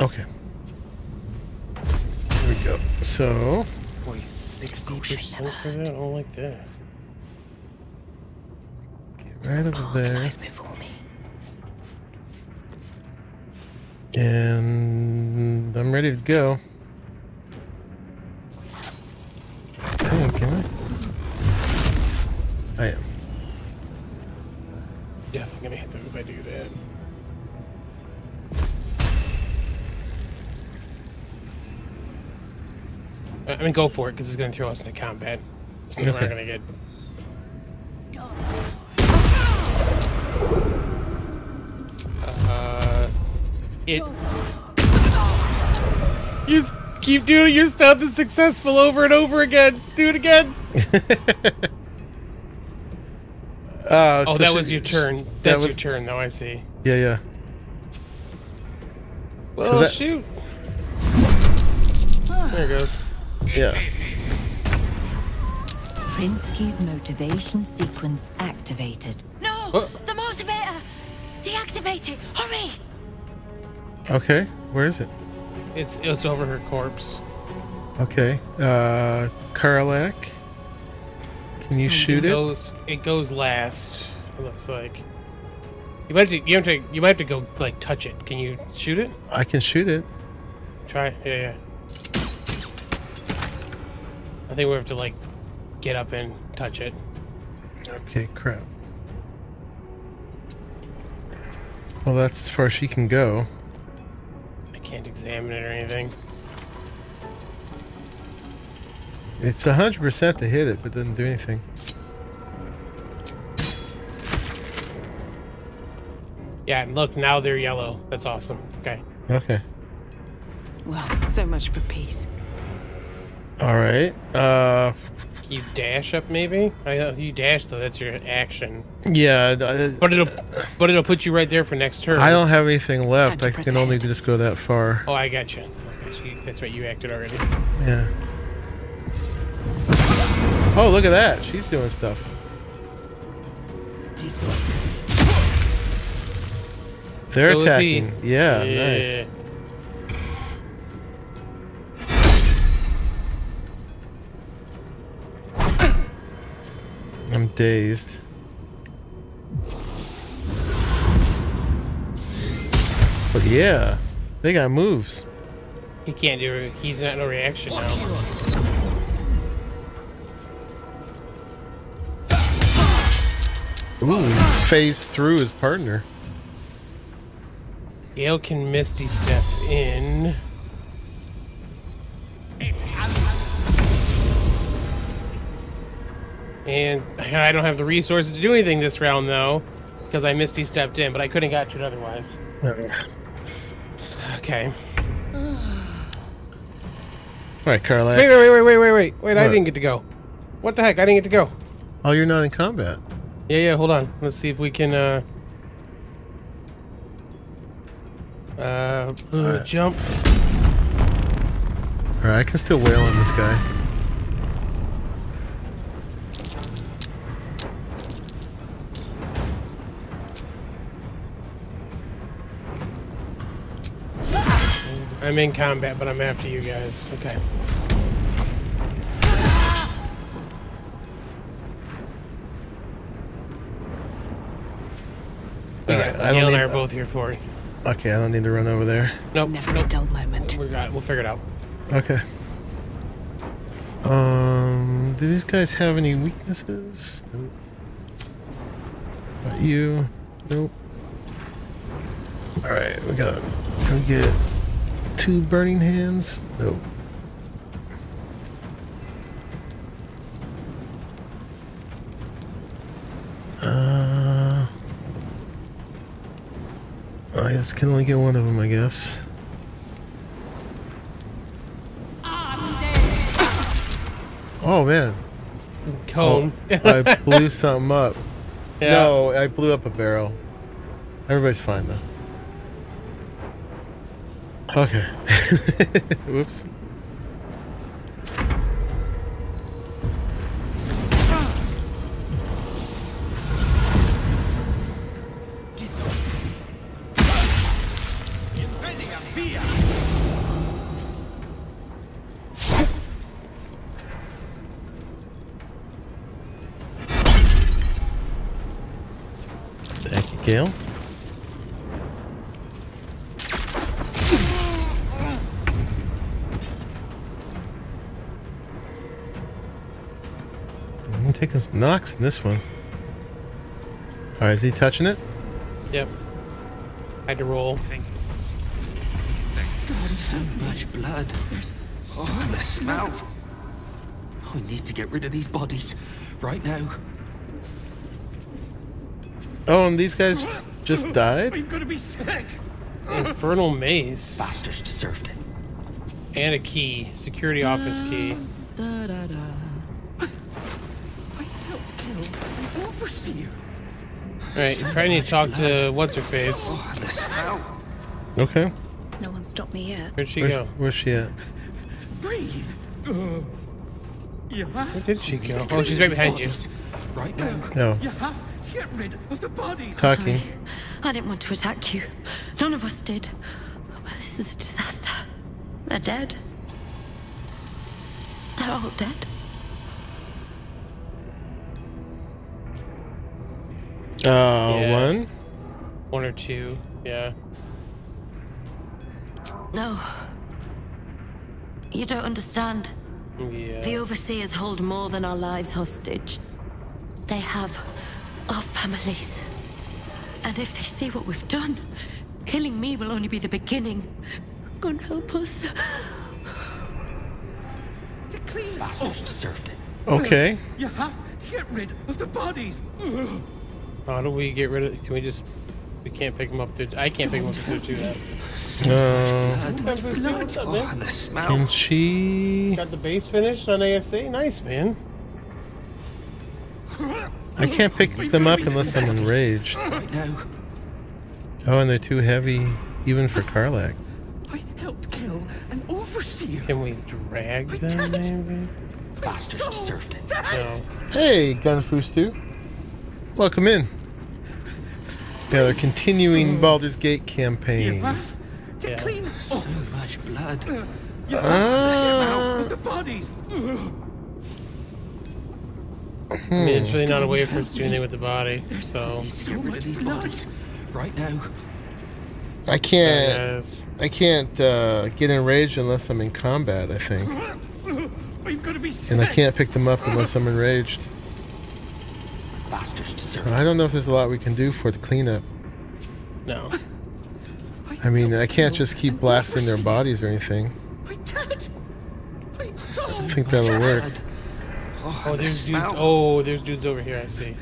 Okay. Here we go. So. Boy, 60% for that. I don't like that. Get right over there. Nice before me. And I'm ready to go. I am. Definitely gonna hit them if I do that. I mean, go for it, because it's gonna throw us into combat. It's not gonna get... You keep doing your stuff is successful over and over again. Do it again. Oh, so that was your turn. That's your turn, though, I see. Yeah, yeah. Well, so shoot. There it goes. Yeah. Prinsky's motivation sequence activated. No! What? The motivator! Deactivate it! Hurry! Okay, where is it? It's over her corpse. Okay. Karlach. Can you shoot it? It goes last, it looks like. You might have to go like touch it. Can you shoot it? I can shoot it. Try. Yeah. I think we have to like get up and touch it. Okay, crap. Well, that's as far as she can go. I can't examine it or anything. It's 100% to hit it, but doesn't do anything. Yeah, and look, now they're yellow. That's awesome. Okay. Okay. Well, so much for peace. All right. You dash up, maybe? You dash though. That's your action. Yeah. But it'll put you right there for next turn. I don't have anything left. I can only just go that far. Oh, I got you. That's right. You acted already. Yeah. Oh, look at that. She's doing stuff. They're so attacking. Yeah, nice. I'm dazed. But yeah, they got moves. He can't do it. He's not in a reaction now. Ooh, phase through his partner. Gale can Misty Step in. And I don't have the resources to do anything this round, though, because I Misty Stepped in, but I couldn't got to it otherwise. Okay. All right, Karlach. Wait, what? I didn't get to go. What the heck? I didn't get to go. Oh, you're not in combat. Yeah, hold on. Let's see if we can, right. Jump. Alright, I can still wail on this guy. I'm in combat, but I'm after you guys. Okay. Gale and I are both here for it. Okay, I don't need to run over there. Nope. A dull moment. We'll figure it out. Okay. Do these guys have any weaknesses? Nope. Not you. Nope. Alright, we gotta go get 2 burning hands. Nope. I can only get one of them, I guess. Oh man! Cone. Oh, I blew something up. Yeah. No, I blew up a barrel. Everybody's fine though. Okay. Whoops. Gale? I'm taking some knocks in this one. Alright, is he touching it? Yep. I had to roll. I think it's safe. God, so much blood. There's so much smell. We need to get rid of these bodies right now. Oh, and these guys just died? I'm gonna be sick! Infernal maze. Bastards deserved it. And a key. Security office key. I helped kill an overseer. Alright, so trying to talk to what's-her-face. Oh, okay. No one stopped me yet. Where'd she go? Where's she at? Breathe! Where did she go? Oh, she's right behind you. Right now. No. You have to get rid of the bodies. Talking. I didn't want to attack you. None of us did. Well, this is a disaster. They're dead. They're all dead. Yeah. One or two, yeah. No. You don't understand. Yeah. The Overseers hold more than our lives hostage. They have our families. And if they see what we've done, killing me will only be the beginning. God help us. The clean bastards deserved it. Okay. You have to get rid of the bodies. How do we get rid of? Can we just? We can't pick them up. I can't pick them up. They're too bad. Oh, and the smell. Can she? Got the base finished on ASA. Nice, man. I can't pick them up unless I'm enraged. Oh, and they're too heavy, even for Karlach. I helped kill an overseer. Can we drag them? Maybe? Bastards deserved it. No. Hey, Gunfustu. Welcome in. Yeah, they're continuing Baldur's Gate campaign. Yeah. Clean so much blood. The bodies. I mean, it's really not a way for us to do anything with the body. So, get rid of these bodies right now. I can't. I can't get enraged unless I'm in combat. I think. We've got to be sick. And I can't pick them up unless I'm enraged. So I don't know if there's a lot we can do for the cleanup. No. I mean, I can't just keep blasting their bodies or anything. I think that'll work. Oh, there's dudes. Oh, there's dudes over here. I see.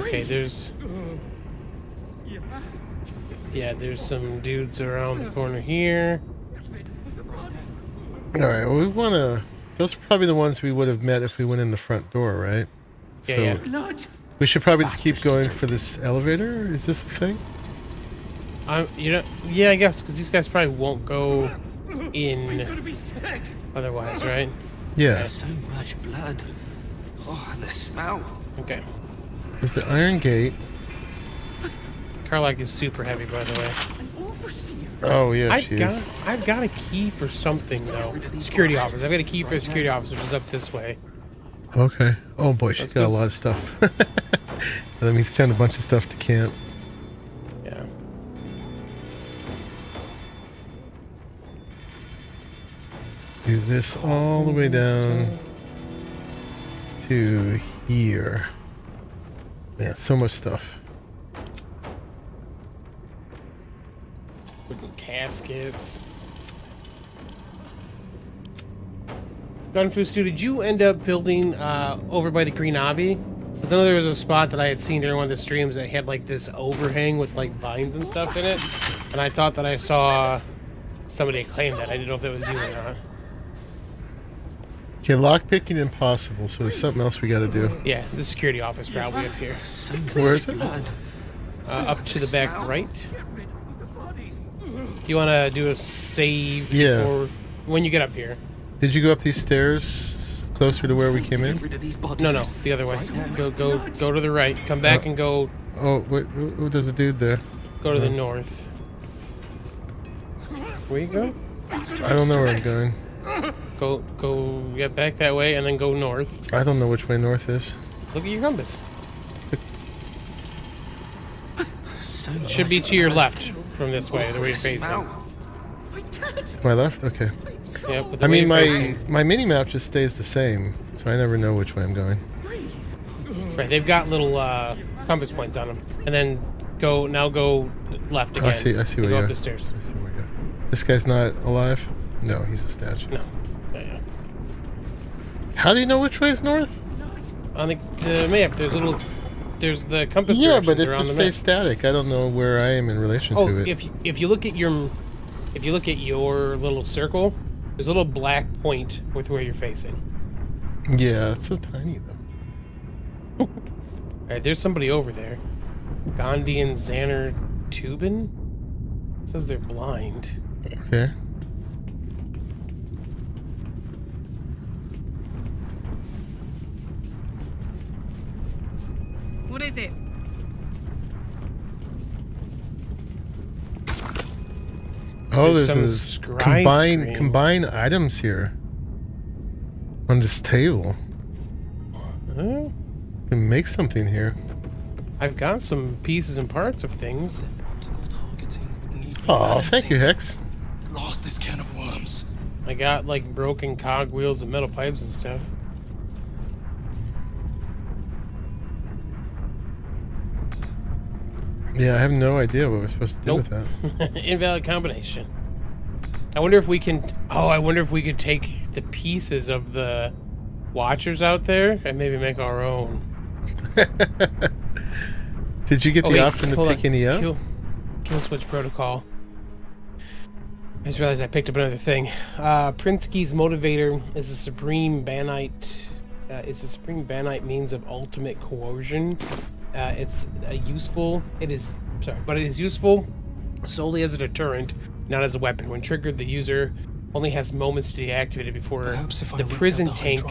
Okay, there's. Yeah, there's some dudes around the corner here. All right, well, we wanna. Those are probably the ones we would have met if we went in the front door, right? So yeah, yeah. We should probably just keep going for this elevator. Is this the thing? You know, yeah, I guess because these guys probably won't go in otherwise, right? Yeah. There's so much blood. Oh, and the smell. Okay. There's the iron gate. Karlach is super heavy, by the way. Oh yeah, I've got a key for something though. Security office. I've got a key for a security office, which is up this way. Okay. Oh boy, she's got a lot of stuff. Let me send a bunch of stuff to camp. Yeah. Let's do this all the way down to here. Man, so much stuff. Wooden caskets. Gunfustu, did you end up building over by the Green Abbey? Because I know there was a spot that I had seen during one of the streams that had like this overhang with like vines and stuff in it. And I thought that I saw somebody claim that. I didn't know if it was you or not. Okay, lockpicking impossible, so there's something else we gotta do. Yeah, the security office probably up here. Where is it? Up to the back right. Do you want to do a save before when you get up here? Did you go up these stairs closer to where we came in? No, no, the other way. Go to the right. Come back and go. Oh, wait, there's a dude there. Go to the north. Where you go? I don't know where I'm going. Go, get back that way and then go north. I don't know which way north is. Look at your compass. It should be to your left from this way, the way you're facing. My left? Okay. Yeah, I mean, my mini-map just stays the same, so I never know which way I'm going. Right, they've got little compass points on them. And then go left again. I see where you are. Go up the stairs. I see where you are. This guy's not alive? No, he's a statue. No. Yeah. How do you know which way is north? On the map, there's the compass directions. Yeah, but it stays static. I don't know where I am in relation to it. If you look at your... If you look at your little circle, there's a little black point with where you're facing. Yeah, it's so tiny though. Alright, there's somebody over there. Gandhi and Xander Tubin? It says they're blind. Okay. Oh, there's this combine items here on this table. Huh? We can make something here. I've got some pieces and parts of things. Oh, thank you, Hex. Lost this can of worms. I got like broken cogwheels and metal pipes and stuff. Yeah, I have no idea what we're supposed to do with that. Invalid combination. I wonder if we can... Oh, I wonder if we could take the pieces of the Watchers out there and maybe make our own. Did you get the option to pick any up? Kill switch protocol. I just realized I picked up another thing. Prinsky's motivator is a supreme Banite. It's a supreme Banite means of ultimate coercion. It is useful solely as a deterrent, not as a weapon. When triggered, the user only has moments to deactivate it before the prison tank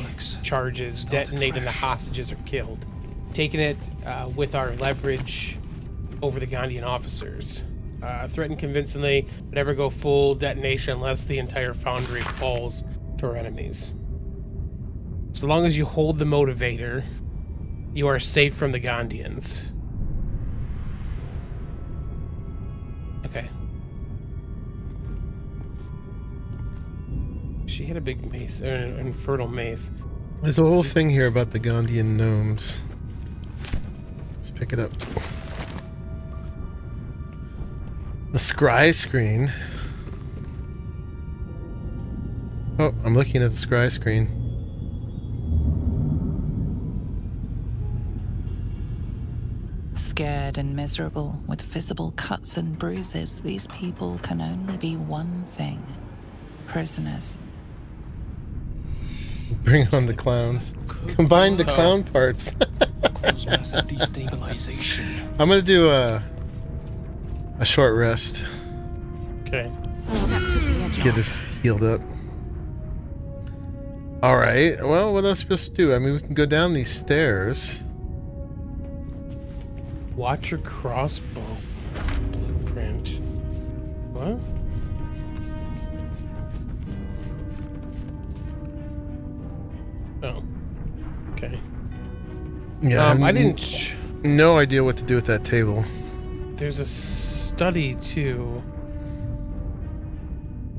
charges detonate and the hostages are killed. Taking it with our leverage over the Gondrian officers. Threaten convincingly, but never go full detonation unless the entire foundry falls to our enemies. So long as you hold the motivator, you are safe from the Gondrians. Okay. She hit a big mace, an infernal mace. There's a whole thing here about the Gondrian gnomes. Let's pick it up. The scry screen. Oh, I'm looking at the scry screen. Scared and miserable, with visible cuts and bruises, these people can only be one thing. Prisoners. Bring on the clowns. Combine the clown parts. I'm gonna do a short rest. Okay. Get us healed up. Alright, well, what else are we supposed to do? I mean, we can go down these stairs. Watcher crossbow blueprint. What? Oh. Okay. Yeah. I didn't. No idea what to do with that table. There's a study too.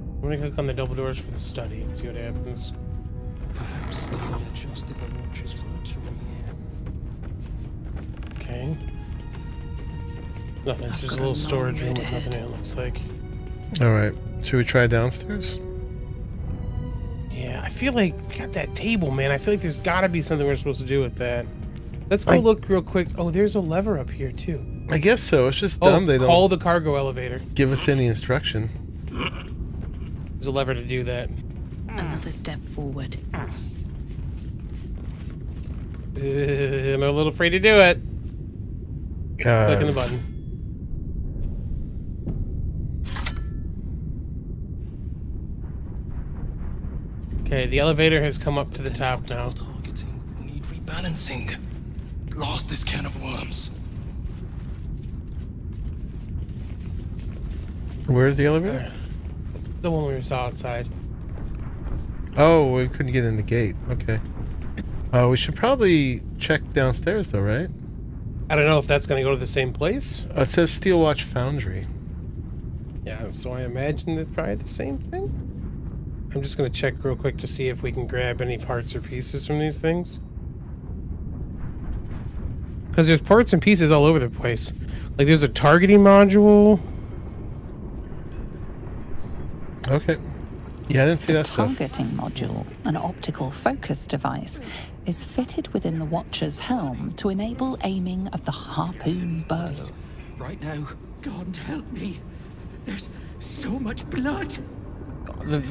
I'm gonna click on the double doors for the study and see what happens. Perhaps if I adjusted the watchers were to read. Okay. Nothing, it's just a little storage room with nothing in it, looks like. Alright, should we try downstairs? Yeah, I feel like, got that table, man. I feel like there's gotta be something we're supposed to do with that. Let's go look real quick. Oh, there's a lever up here, too. I guess so, it's just dumb they don't... call the cargo elevator. Give us any instruction. There's a lever to do that. Another step forward. I'm a little afraid to do it. Clicking the button. Okay, the elevator has come up to the top now. Targeting need rebalancing. Lost this can of worms. Where's the elevator? The one we saw outside. Oh, we couldn't get in the gate. Okay. We should probably check downstairs though, right? I don't know if that's going to go to the same place. It says Steel Watch Foundry. Yeah, so I imagine they're probably the same thing. I'm just going to check real quick to see if we can grab any parts or pieces from these things. Because there's parts and pieces all over the place. Like there's a targeting module. Okay. Yeah, I didn't see that stuff. The targeting module, an optical focus device, is fitted within the Watcher's helm to enable aiming of the harpoon bow. Right now, God help me! There's so much blood!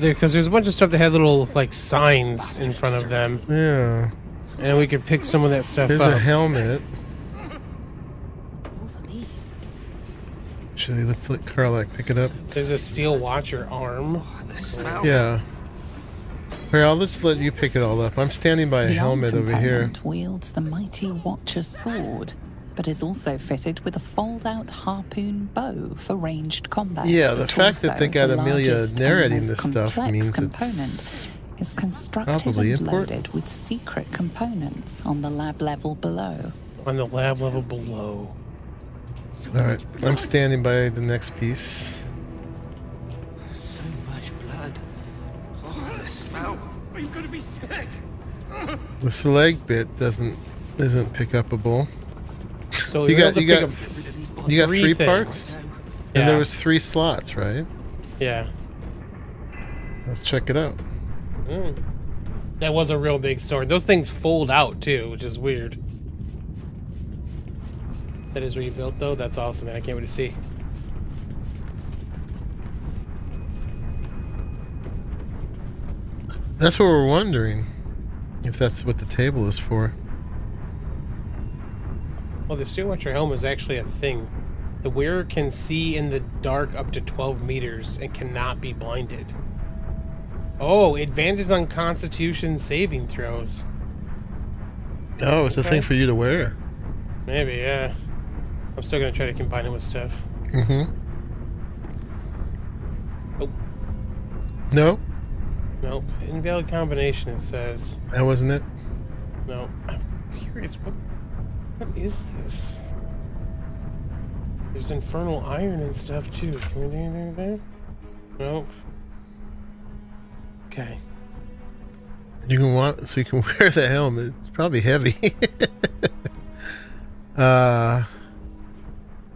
Because there's a bunch of stuff that had little, like, signs in front of them. Yeah. And we could pick some of that stuff up. There's a helmet. Actually, let's let Karlach pick it up. There's a Steel Watcher arm. Yeah. Here, I'll just let you pick it all up. I'm standing by a helmet over here. The wields the mighty Watcher's sword, but is also fitted with a fold-out harpoon bow for ranged combat. Yeah, the fact that they got Amelia narrating this stuff means it's probably important. Loaded with secret components on the lab level below. On the lab level below. All right, I'm standing by the next piece. So much blood. Oh, the smell! Are you gonna be sick? The slag bit isn't pickupable. So you got three parts, yeah. And there was 3 slots, right? Yeah. Let's check it out. Mm. That was a real big sword. Those things fold out too, which is weird. That is rebuilt though. That's awesome, man. I can't wait to see. That's what we're wondering, if that's what the table is for. Well, the Steel Watcher helm is actually a thing. The wearer can see in the dark up to 12 meters and cannot be blinded. Oh, advantage on Constitution saving throws. Oh, it's okay. A thing for you to wear. Maybe, yeah. I'm still going to try to combine it with stuff. Mm-hmm. Oh. No. Nope. Invalid combination, it says. That wasn't it? No. I'm curious. What is this? There's infernal iron and stuff too. Can we do anything there? Nope. Okay. You can want so you can wear the helm. It's probably heavy.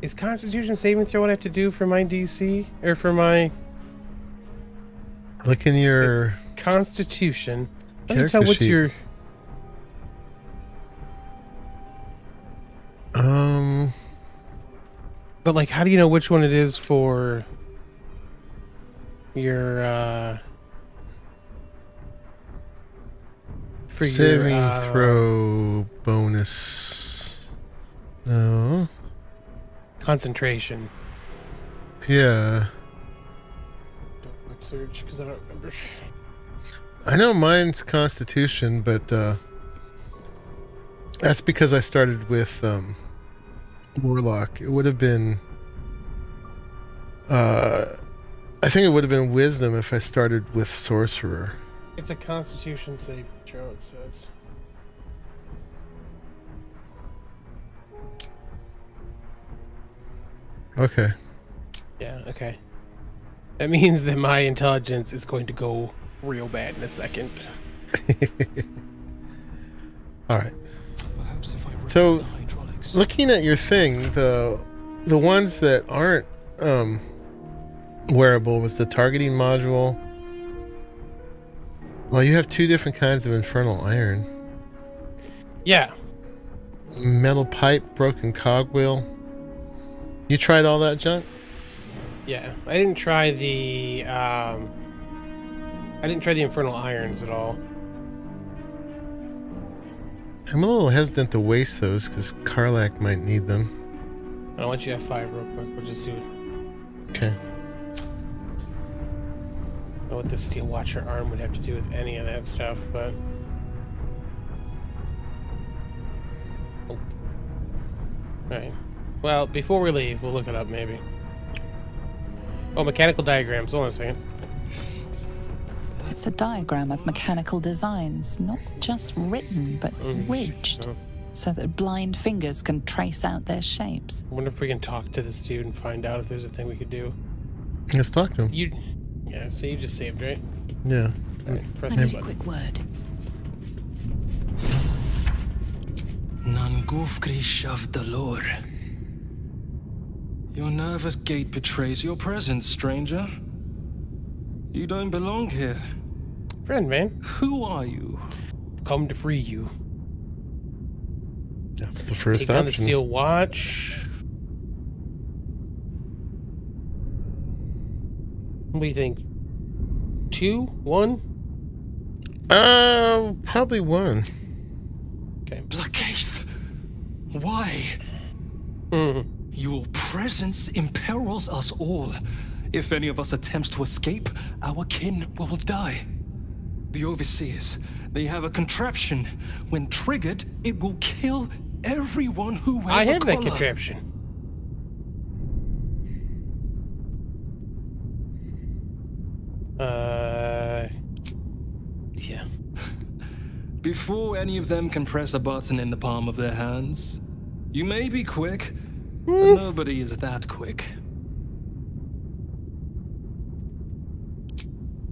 Is Constitution saving throw what I have to do for my DC or for my? Look in your Constitution. Let me tell what's sheet. Your. But like, how do you know which one it is for your saving throw bonus? No. Concentration. Yeah. Don't quick search because I don't remember. I know mine's Constitution, but that's because I started with Warlock. It would have been I think it would have been Wisdom if I started with Sorcerer. It's a Constitution save throw, it says. Okay. Yeah, okay. That means that my intelligence is going to go real bad in a second. All right. So looking at your thing, the ones that aren't wearable was the targeting module. Well, you have 2 different kinds of infernal iron. Yeah. Metal pipe, broken cogwheel. You tried all that junk? Yeah, I didn't try the infernal irons at all. I'm a little hesitant to waste those because Karlach might need them. I want you to have 5 real quick. We'll just see what. Okay. I don't know what the Steel Watcher arm would have to do with any of that stuff, but. Oh. Alright. Well, before we leave, we'll look it up maybe. Oh, mechanical diagrams. Hold on a second. It's a diagram of mechanical designs, not just written, but ridged, so that blind fingers can trace out their shapes. I wonder if we can talk to this dude and find out if there's a thing we could do. Let's talk to him. Yeah, so you just saved, right? Yeah. Right, press the button. A quick word. Nangufkrishav Dalor. Your nervous gait betrays your presence, stranger. You don't belong here. Friend, man. Who are you? Come to free you. That's the first option. Take on the Steel Watch. What do you think? 2? 1? Probably 1. Okay. Blackheath, why? Your presence imperils us all. If any of us attempts to escape, our kin will die. The Overseers, they have a contraption. When triggered, it will kill Everyone who wears a collar. I have that contraption. Yeah. Before any of them can press a button in the palm of their hands, you may be quick, but nobody is that quick.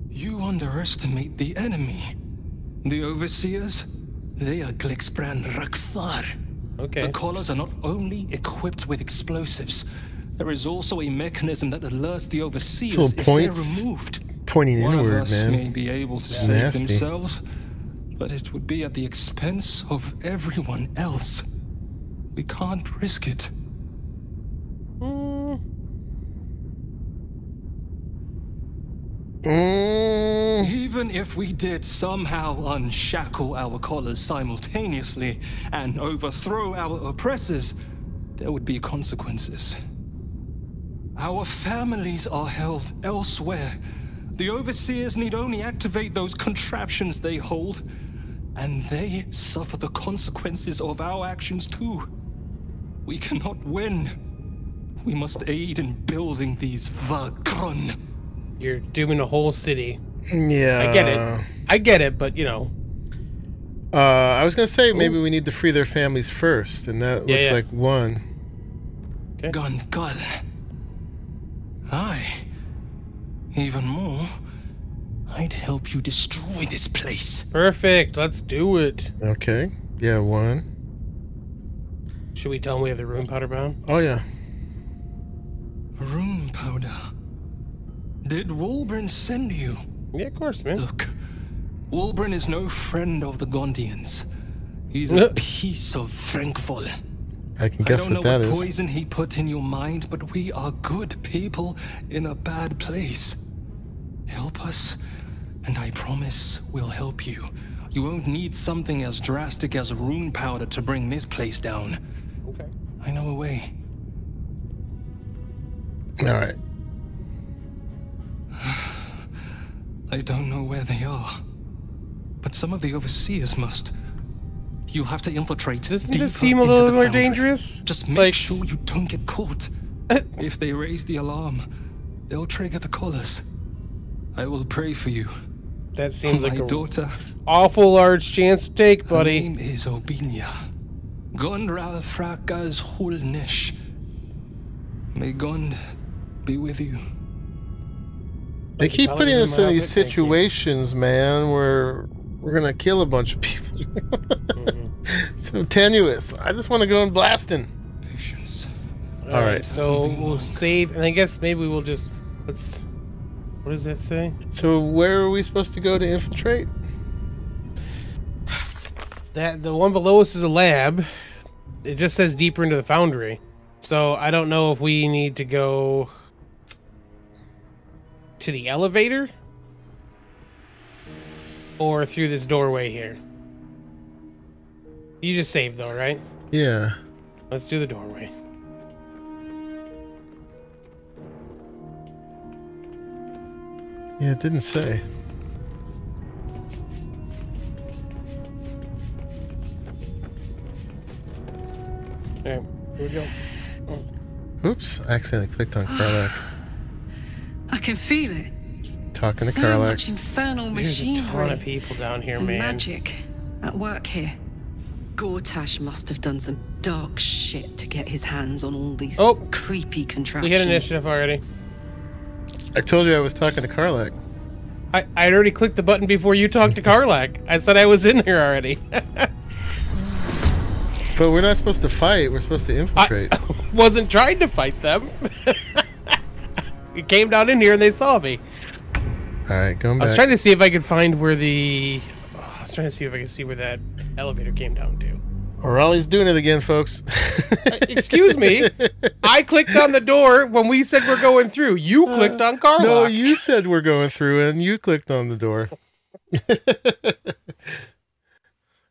You underestimate the enemy. The overseers, they are Glixbran Rakthar. Okay. The collars are not only equipped with explosives, there is also a mechanism that alerts the overseers if they're removed. Pointing inward, man. May be able to save themselves, but it would be at the expense of everyone else. We can't risk it. Even if we did somehow unshackle our collars simultaneously and overthrow our oppressors, there would be consequences. Our families are held elsewhere. The overseers need only activate those contraptions they hold, and they suffer the consequences of our actions too. We cannot win. We must aid in building these Vakron. You're dooming a whole city. Yeah. I get it, but you know. I was gonna say maybe we need to free their families first, and that looks like one. Okay. Gongal. Even more, I'd help you destroy this place. Perfect, let's do it. Okay. Yeah, one. Should we tell them we have the rune powder bound? Oh yeah. Rune powder. Did Wolbrin send you? Yeah, of course, man. Look, Wolbrin is no friend of the Gondians. He's a piece of Frankful. I can guess what that is. I don't know what poison he put in your mind, but we are good people in a bad place. Help us, and I promise we'll help you. You won't need something as drastic as rune powder to bring this place down. Okay. I know a way. All right. I don't know where they are, but some of the overseers must. You'll have to infiltrate. Doesn't this seem a little more dangerous? Just make sure you don't get caught. If they raise the alarm, they'll trigger the collars. I will pray for you. That seems like a awful large chance to take, buddy. Her name is Obinia. Gondral Frakas Hulnish. May Gond be with you. They keep putting us in these situations, man, where we're going to kill a bunch of people. So tenuous. I just want to go and blasting. Patience. All right. So we'll save, and I guess maybe we'll just, what does that say? So where are we supposed to go to infiltrate? That the one below us is a lab. It just says deeper into the foundry. So I don't know if we need to go to the elevator or through this doorway here. You just saved though, right? Yeah. Let's do the doorway. Yeah, it didn't say. Alright, here we go. Oh. Oops, I accidentally clicked on Karlach. I can feel it. Talking to Karlach. So much infernal machinery. There's a ton of people down here, man. Magic at work here. Gortash must have done some dark shit to get his hands on all these creepy contraptions. We hit initiative already. I told you I was talking to Karlach. I'd already clicked the button before you talked to Karlach. I said I was in here already. But we're not supposed to fight. We're supposed to infiltrate. I wasn't trying to fight them. It came down in here and they saw me. All right, going back. I was trying to see if I could find where the. I was trying to see if I could see where that elevator came down to. Raleigh's doing it again, folks. Excuse me. I clicked on the door when we said we're going through. You clicked on Karlach. No, you said we're going through and you clicked on the door.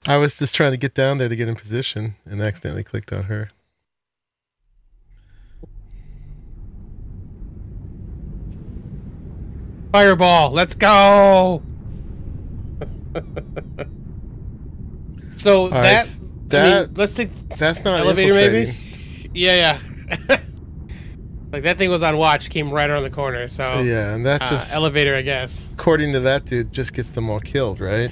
I was just trying to get down there to get in position and accidentally clicked on her. Fireball, let's go. So right, that That, I mean, let's take that's not elevator maybe. Yeah, yeah. Like that thing was on watch, came right around the corner. So yeah, and that just elevator, I guess. According to that dude, just gets them all killed, right?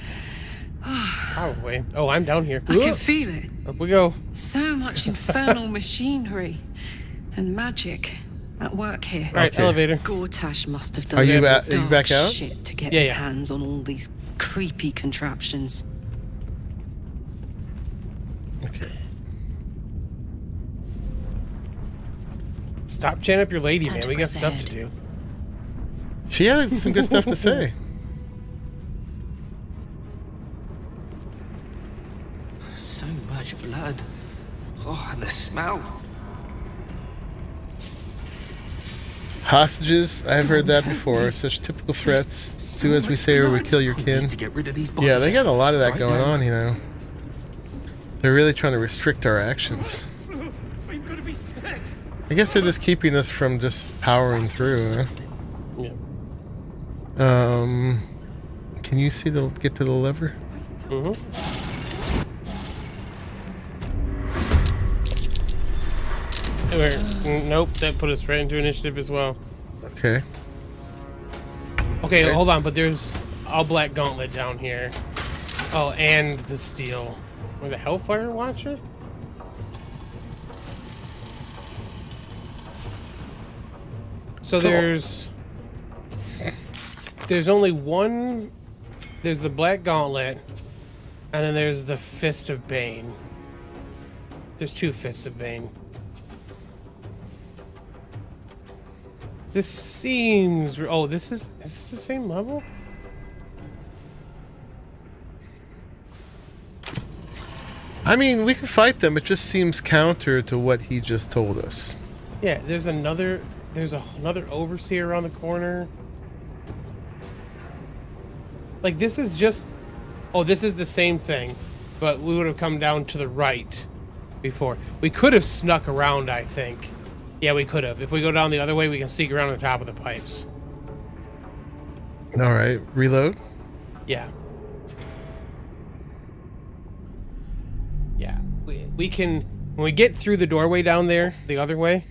Probably. Oh, I'm down here. I can feel it. Up we go. So much infernal machinery and magic at work here. All right, okay. Elevator. Gortash must have done. Are you back out? Shit to get his hands on all these creepy contraptions. Okay. Stop chatting up your lady, man. We got stuff to do. She had some good stuff to say. So much blood. Oh, and the smell. Hostages, I've heard that before. Such typical threats. Do as we say or we kill your kin. Yeah, they got a lot of that going on, you know. They're really trying to restrict our actions. I guess they're just keeping us from just powering through. Huh? Yeah. Can you see the get to the lever? Mm-hmm. Nope, that put us right into initiative as well. Okay. Okay, hold on, but there's all Black Gauntlet down here. Oh, and the steel. Or the Hellfire Watcher? So there's only one. There's the Black Gauntlet, and then there's the Fist of Bane. There's two Fists of Bane. This seems. Oh, this is. Is this the same level? I mean, we can fight them. It just seems counter to what he just told us. Yeah, there's another. There's another overseer around the corner. Like this is just, oh, this is the same thing, but we would have come down to the right before. We could have snuck around, I think. Yeah, we could have. If we go down the other way, we can sneak around the top of the pipes. All right, reload. Yeah. Yeah, we can, when we get through the doorway down there, the other way,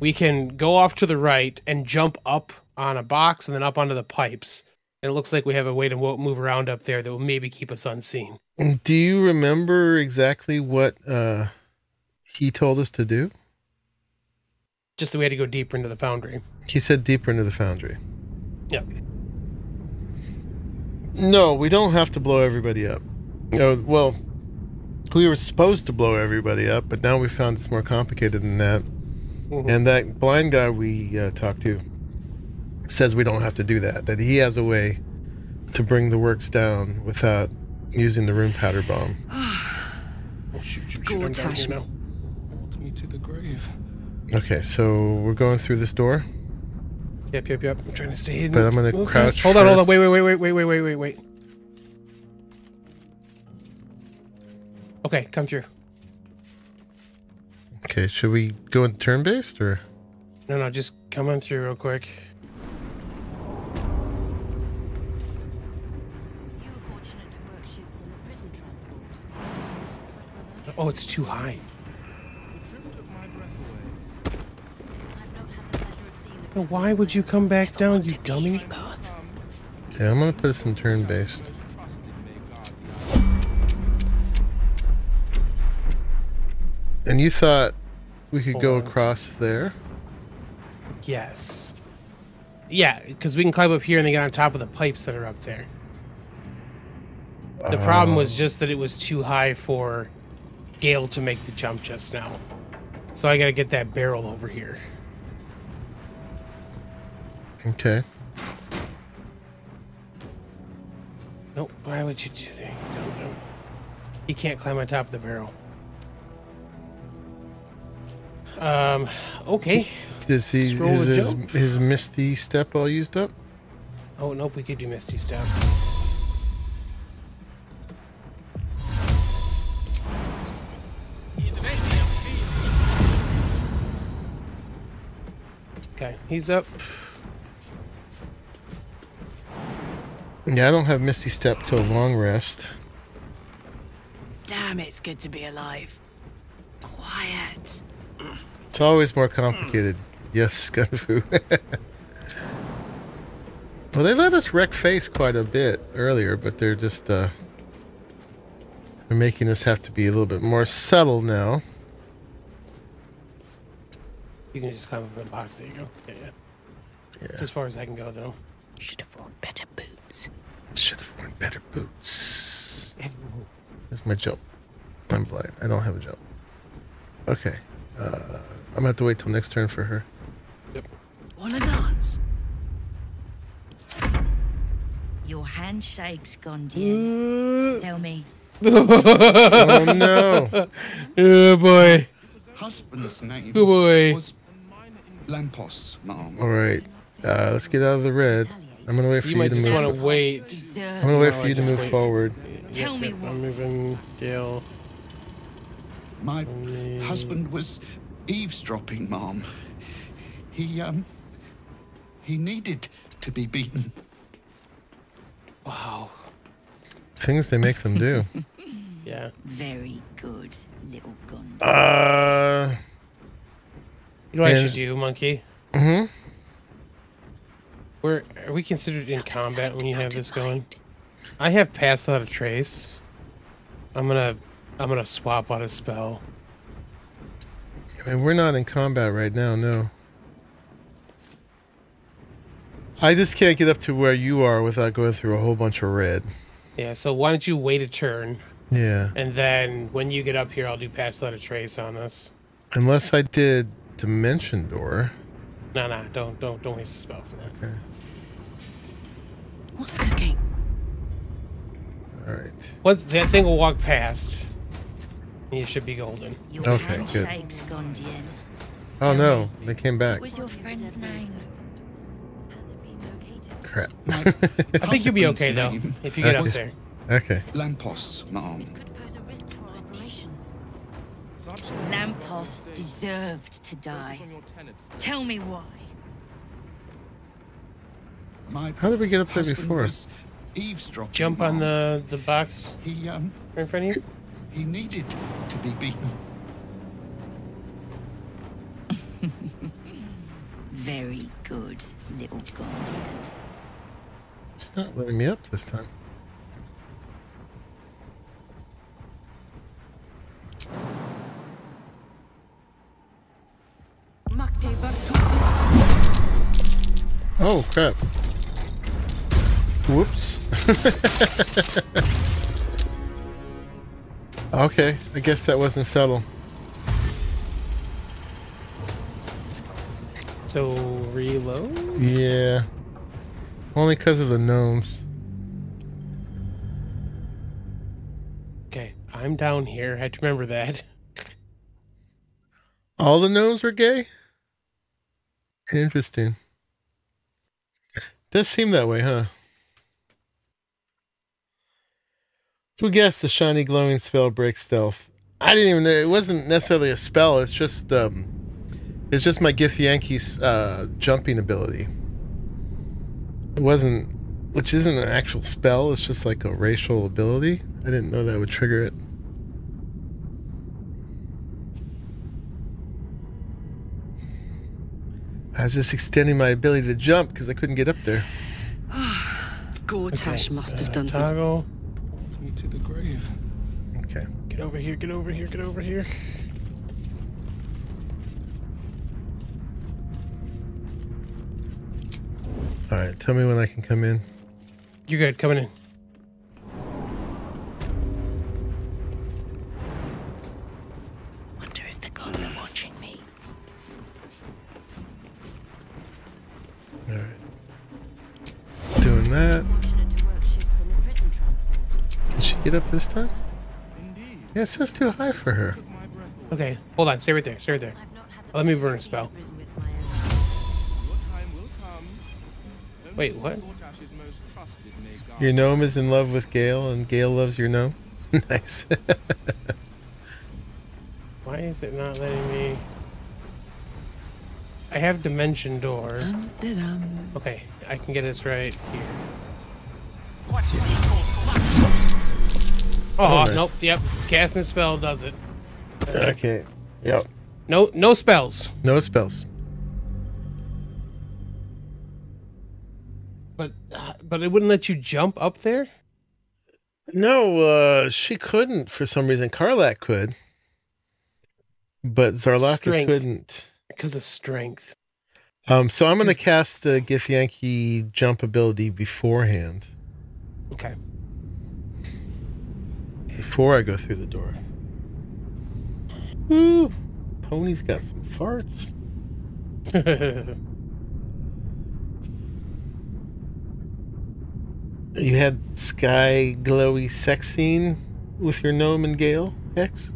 we can go off to the right and jump up on a box and then up onto the pipes. And it looks like we have a way to move around up there that will maybe keep us unseen. Do you remember exactly what he told us to do? Just that we had to go deeper into the foundry. He said deeper into the foundry. Yep. No, we don't have to blow everybody up. Well, we were supposed to blow everybody up, but now we found it's more complicated than that. Mm-hmm. And that blind guy we talked to says we don't have to do that. That he has a way to bring the works down without using the rune powder bomb. Oh, shoot, I'm down here now. Hold me to the grave. Okay, so we're going through this door. Yep. I'm trying to stay hidden. But I'm gonna crouch. Hold on. Wait. Okay, come through. Okay, should we go in turn-based, or? No, just come on through real quick. You were fortunate to work shifts in the prison transport. Oh, it's too high. Well, why would you come back down, you dummy? Okay, I'm gonna put this in turn-based. And you thought we could go across there? Yes. Yeah, because we can climb up here and then get on top of the pipes that are up there. The problem was just that it was too high for Gale to make the jump just now. So I gotta get that barrel over here. Okay. Nope, why would you do that? No. You can't climb on top of the barrel. Okay. Is his Misty Step all used up? Oh, nope, we could do Misty Step. Okay, he's up. Yeah, I don't have Misty Step till long rest. Damn. Damn, it's good to be alive. Quiet. It's always more complicated. Yes, Gunfu. Well, they let us wreck face quite a bit earlier, but they're just they're making us have to be a little bit more subtle now. You can just climb up in the box. There you go. Yeah, yeah. That's as far as I can go, though. Should have worn better boots. Should have worn better boots. Where's my jump? I'm blind. I don't have a jump. Okay. I'm gonna have to wait till next turn for her. Yep. Wanna dance? Your hand shakes, Gondrian. Tell me. Oh no. Oh boy. Husband's name was Lampos. All right. Let's get out of the red. I'm gonna wait for you to move. You might just wanna wait. I'm gonna wait for you to move forward. Tell me what. I'm moving, Gale. My husband was eavesdropping, Mom. He needed to be beaten. Wow. Things they make them do. Yeah. Very good, little gun. You know what I should do, monkey? Mm-hmm. Are we considered in combat when you have this going? I have Pass Without a Trace. I'm gonna swap out a spell. I mean, we're not in combat right now, no. I just can't get up to where you are without going through a whole bunch of red. Yeah, so why don't you wait a turn? Yeah. And then when you get up here, I'll do Pass Without a Trace on us. Unless I did Dimension Door. No, don't waste a spell for that. Okay. What's cooking? All right. Once that thing will walk past, you should be golden. Okay, good. Oh no, they came back. What was your friend's name? Crap. I think you'll be okay though if you get up there. Okay. Lampos, mom. Lampos deserved to die. Tell me why. How did we get up there before? Jump on the box right in front of you. He needed to be beaten. Very good, little Gondrian. It's not letting me up this time. Oh crap. Whoops. Okay, I guess that wasn't subtle. So reload? Yeah. Only because of the gnomes. Okay, I'm down here. I had to remember that. All the gnomes were gay? Interesting. Does seem that way, huh? Who guessed the shiny glowing spell breaks stealth? I didn't even know. It wasn't necessarily a spell. It's just my Githyanki's jumping ability. It wasn't, which isn't an actual spell. It's just like a racial ability. I didn't know that would trigger it. I was just extending my ability to jump because I couldn't get up there. Gortash okay. Must have done toggle. Something. To the grave. Okay. Get over here, get over here, get over here. Alright, tell me when I can come in. You're good, coming in. Wonder if the gods are watching me. Alright. Doing that. Did she get up this time? Yeah, it says too high for her. Okay, hold on, stay right there, stay right there. Let me burn a spell. Wait, what? Your gnome is in love with Gale, and Gale loves your gnome? Nice. Why is it not letting me... I have Dimension Door. Okay, I can get this right here. Oh, right. Nope. Yep. Casting spell does it. Okay. Yep. No spells. No spells. But it wouldn't let you jump up there? No, she couldn't for some reason. Karlach could. But Zarlathra couldn't. Because of strength. So I'm going to cast the Githyanki jump ability beforehand. Okay. Before I go through the door. Woo! Pony's got some farts. You had sky glowy sex scene with your gnome and Gale, Hex?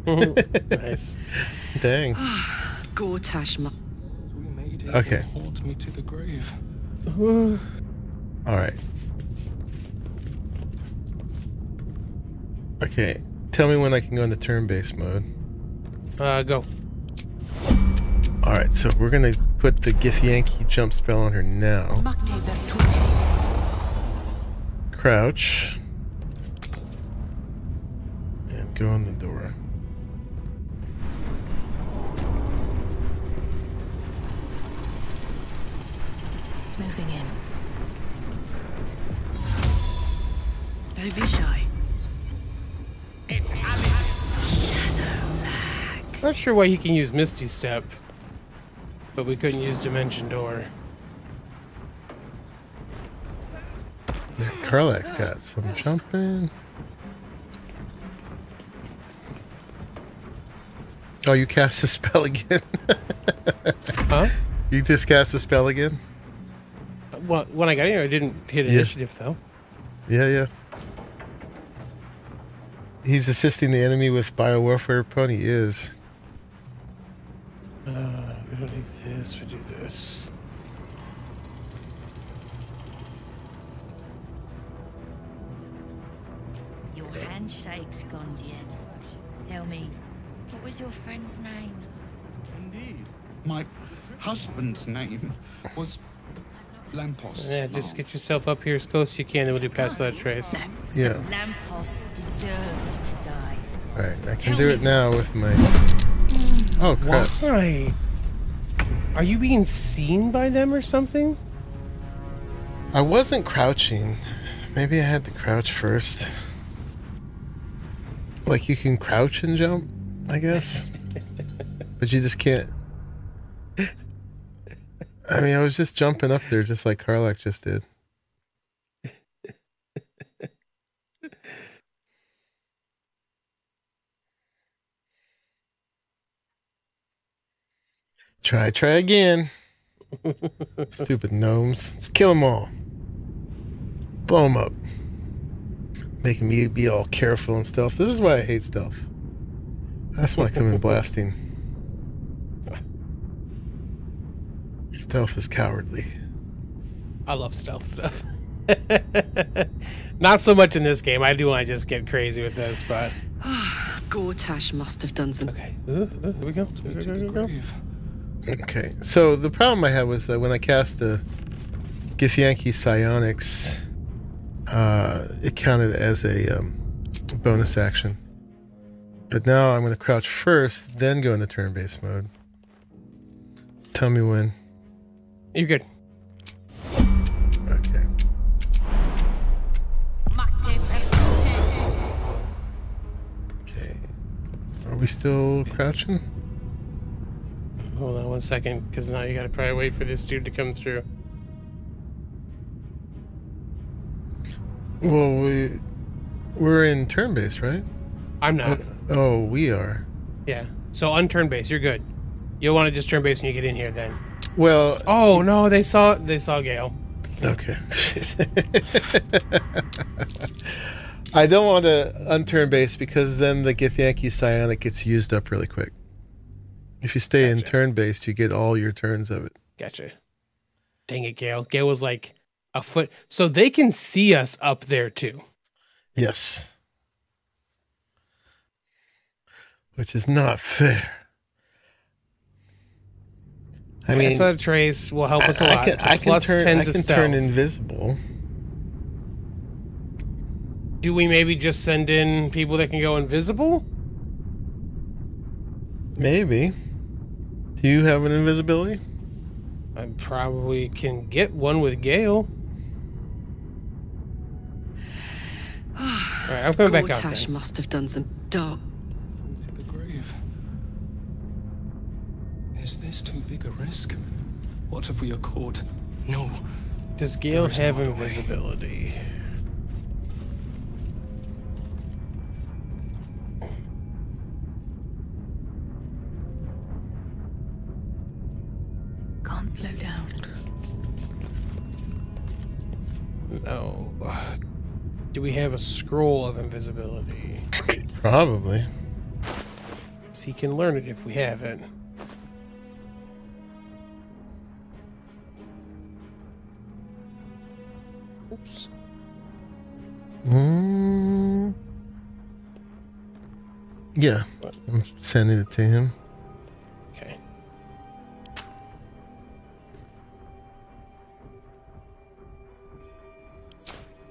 Nice. Dang. Gortash. Okay. Hold me to the grave. All right. Okay. Tell me when I can go into turn-based mode. Go. All right. So we're gonna put the Githyanki jump spell on her now. Crouch. And go in the door. Moving in. Don't be shy. Shadowlag. Not sure why you can use Misty Step, but we couldn't use Dimension Door. Karlach's got some jumping. Oh, you cast a spell again. Huh? You just cast a spell again? Well, when I got here, I didn't hit initiative, though. Yeah, yeah. He's assisting the enemy with biowarfare. Pony is. We don't need this. We do this. Your handshakes, Gondrian. Tell me, what was your friend's name? Indeed, my husband's name was Lampos. Yeah, just get yourself up here as close as you can, and we'll do past that trace. Yeah. Lampos deserved to die. All right, I can do it now with my. Oh crap! Why? Are you being seen by them or something? I wasn't crouching. Maybe I had to crouch first. Like you can crouch and jump, I guess, but you just can't. I mean, I was just jumping up there just like Karlach just did. Try again. Stupid gnomes. Let's kill them all. Blow them up. Making me be all careful and stealth. This is why I hate stealth. That's why I come in blasting. Stealth is cowardly. I love stealth stuff. Not so much in this game. I do want to just get crazy with this, but... Gortash must have done some... Okay. Here we go. Okay. So the problem I had was that when I cast the Githyanki psionics, it counted as a bonus action. But now I'm going to crouch first, then go into turn-based mode. Tell me when. You're good. Okay. Okay. Are we still crouching? Hold on one second, because now you gotta probably wait for this dude to come through. Well, we're in turn-based, right? I'm not. Oh, we are. Yeah. So un-turn-based, you're good. You'll want to just turn-based when you get in here, then. Well, oh no, they saw Gale. Okay. I don't want to unturn base because then the Githyanki psionic gets used up really quick. If you stay in turn based, you get all your turns of it. Gotcha. Dang it, Gale. Gale was like a foot, so they can see us up there too. Yes. Which is not fair. I mean, a trace will help us a lot. I can turn invisible. Do we maybe just send in people that can go invisible? Maybe. Do you have an invisibility? I probably can get one with Gale. Alright, I'm going back out. Gortash must have done some dark. Tip of grave. Is this too big a risk? What if we are caught? No. Does Gale have invisibility? Can't slow down. No. Do we have a scroll of invisibility? Probably. So he can learn it if we have it. Oops. Mm. Yeah. What? I'm sending it to him. Okay.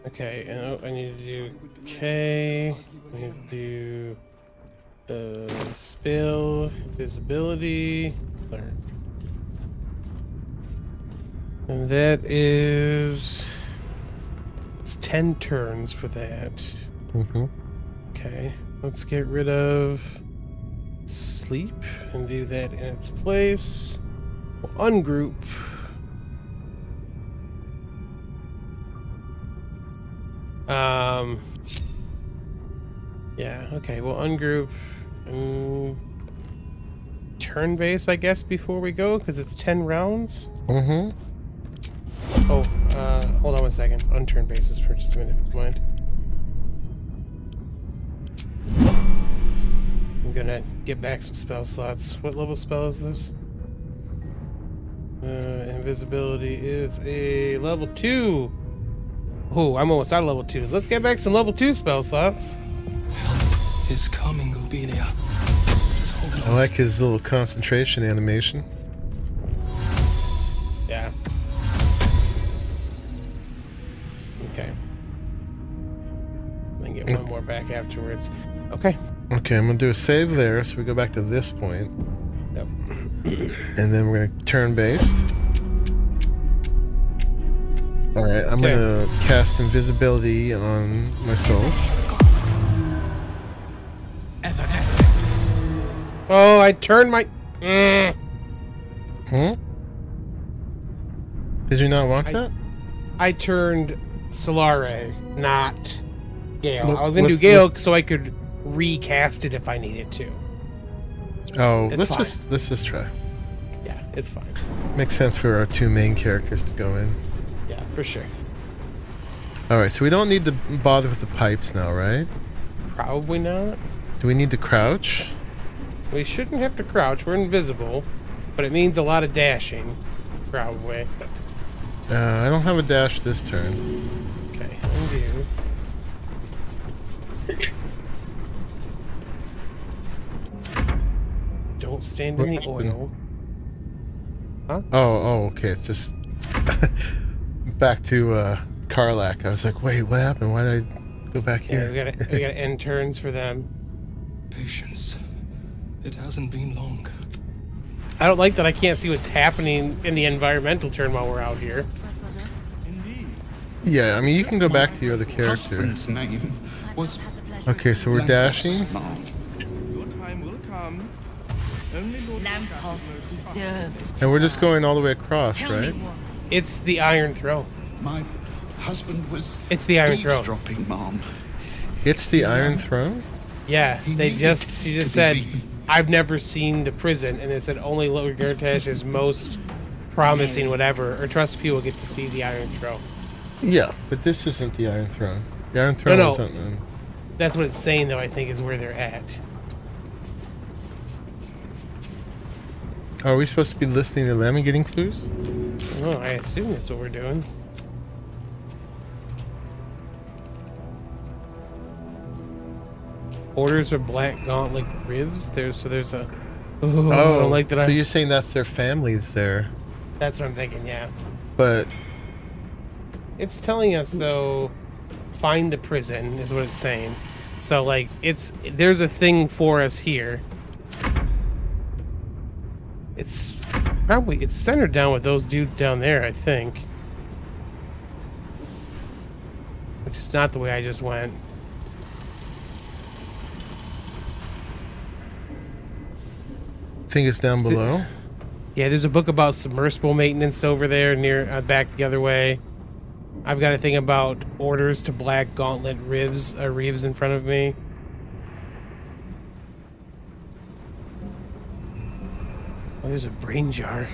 Okay, I need to do K. I need to do spill, visibility, learn. And that is. It's 10 turns for that. Mm-hmm. Okay, let's get rid of sleep and do that in its place. We'll ungroup. Yeah, okay, we'll ungroup. Turn base, I guess, before we go, because it's 10 rounds. Mm-hmm. Oh, hold on one second. Unturned bases for just a minute, if you mind. I'm gonna get back some spell slots. What level spell is this? Invisibility is a level 2. Oh, I'm almost out of level 2s. Let's get back some level 2 spell slots. Help is coming, Albania. I like his little concentration animation. Yeah. Okay. Then get one more back afterwards. Okay. Okay, I'm gonna do a save there, so we go back to this point. Yep. And then we're gonna turn based. All right, I'm gonna cast invisibility on myself. Oh, I turned my. Hmm. Did you not want that? I turned. Solare, not Gale. I was going to do Gale so I could recast it if I needed to. Oh, let's just try. Yeah, it's fine. Makes sense for our two main characters to go in. Yeah, for sure. All right, so we don't need to bother with the pipes now, right? Probably not. Do we need to crouch? We shouldn't have to crouch. We're invisible, but it means a lot of dashing, probably. I don't have a dash this turn. Okay, I do. Don't stand in the oil. Huh? Oh, okay. It's just back to Karlach. I was like, wait, what happened? Why did I go back here? Yeah, we gotta end turns for them. Patience. It hasn't been long. I don't like that I can't see what's happening in the environmental turn while we're out here. Yeah, I mean, you can go back to your other character. Okay, so we're dashing. And we're just going all the way across, right? It's the Iron Throne. My husband was. It's the Iron Throne. It's the Iron Throne? Yeah, she just said. I've never seen the prison, and it said only Lord Gortash is most promising, whatever, or trust people get to see the Iron Throne. Yeah, but this isn't the Iron Throne. The Iron Throne is something. That's what it's saying, though, I think, is where they're at. Are we supposed to be listening to them and getting clues? Well, I assume that's what we're doing. Orders are Black Gauntlet Rivs. There's a. Ooh, oh, I don't like that. So you're saying that's their families there? That's what I'm thinking. Yeah. But. It's telling us though, find the prison is what it's saying. So like there's a thing for us here. It's probably centered down with those dudes down there, I think. Which is not the way I just went. I think it's down below. Yeah, there's a book about submersible maintenance over there near back the other way. I've got a thing about orders to Black Gauntlet Reeves in front of me. Oh, there's a brain jar.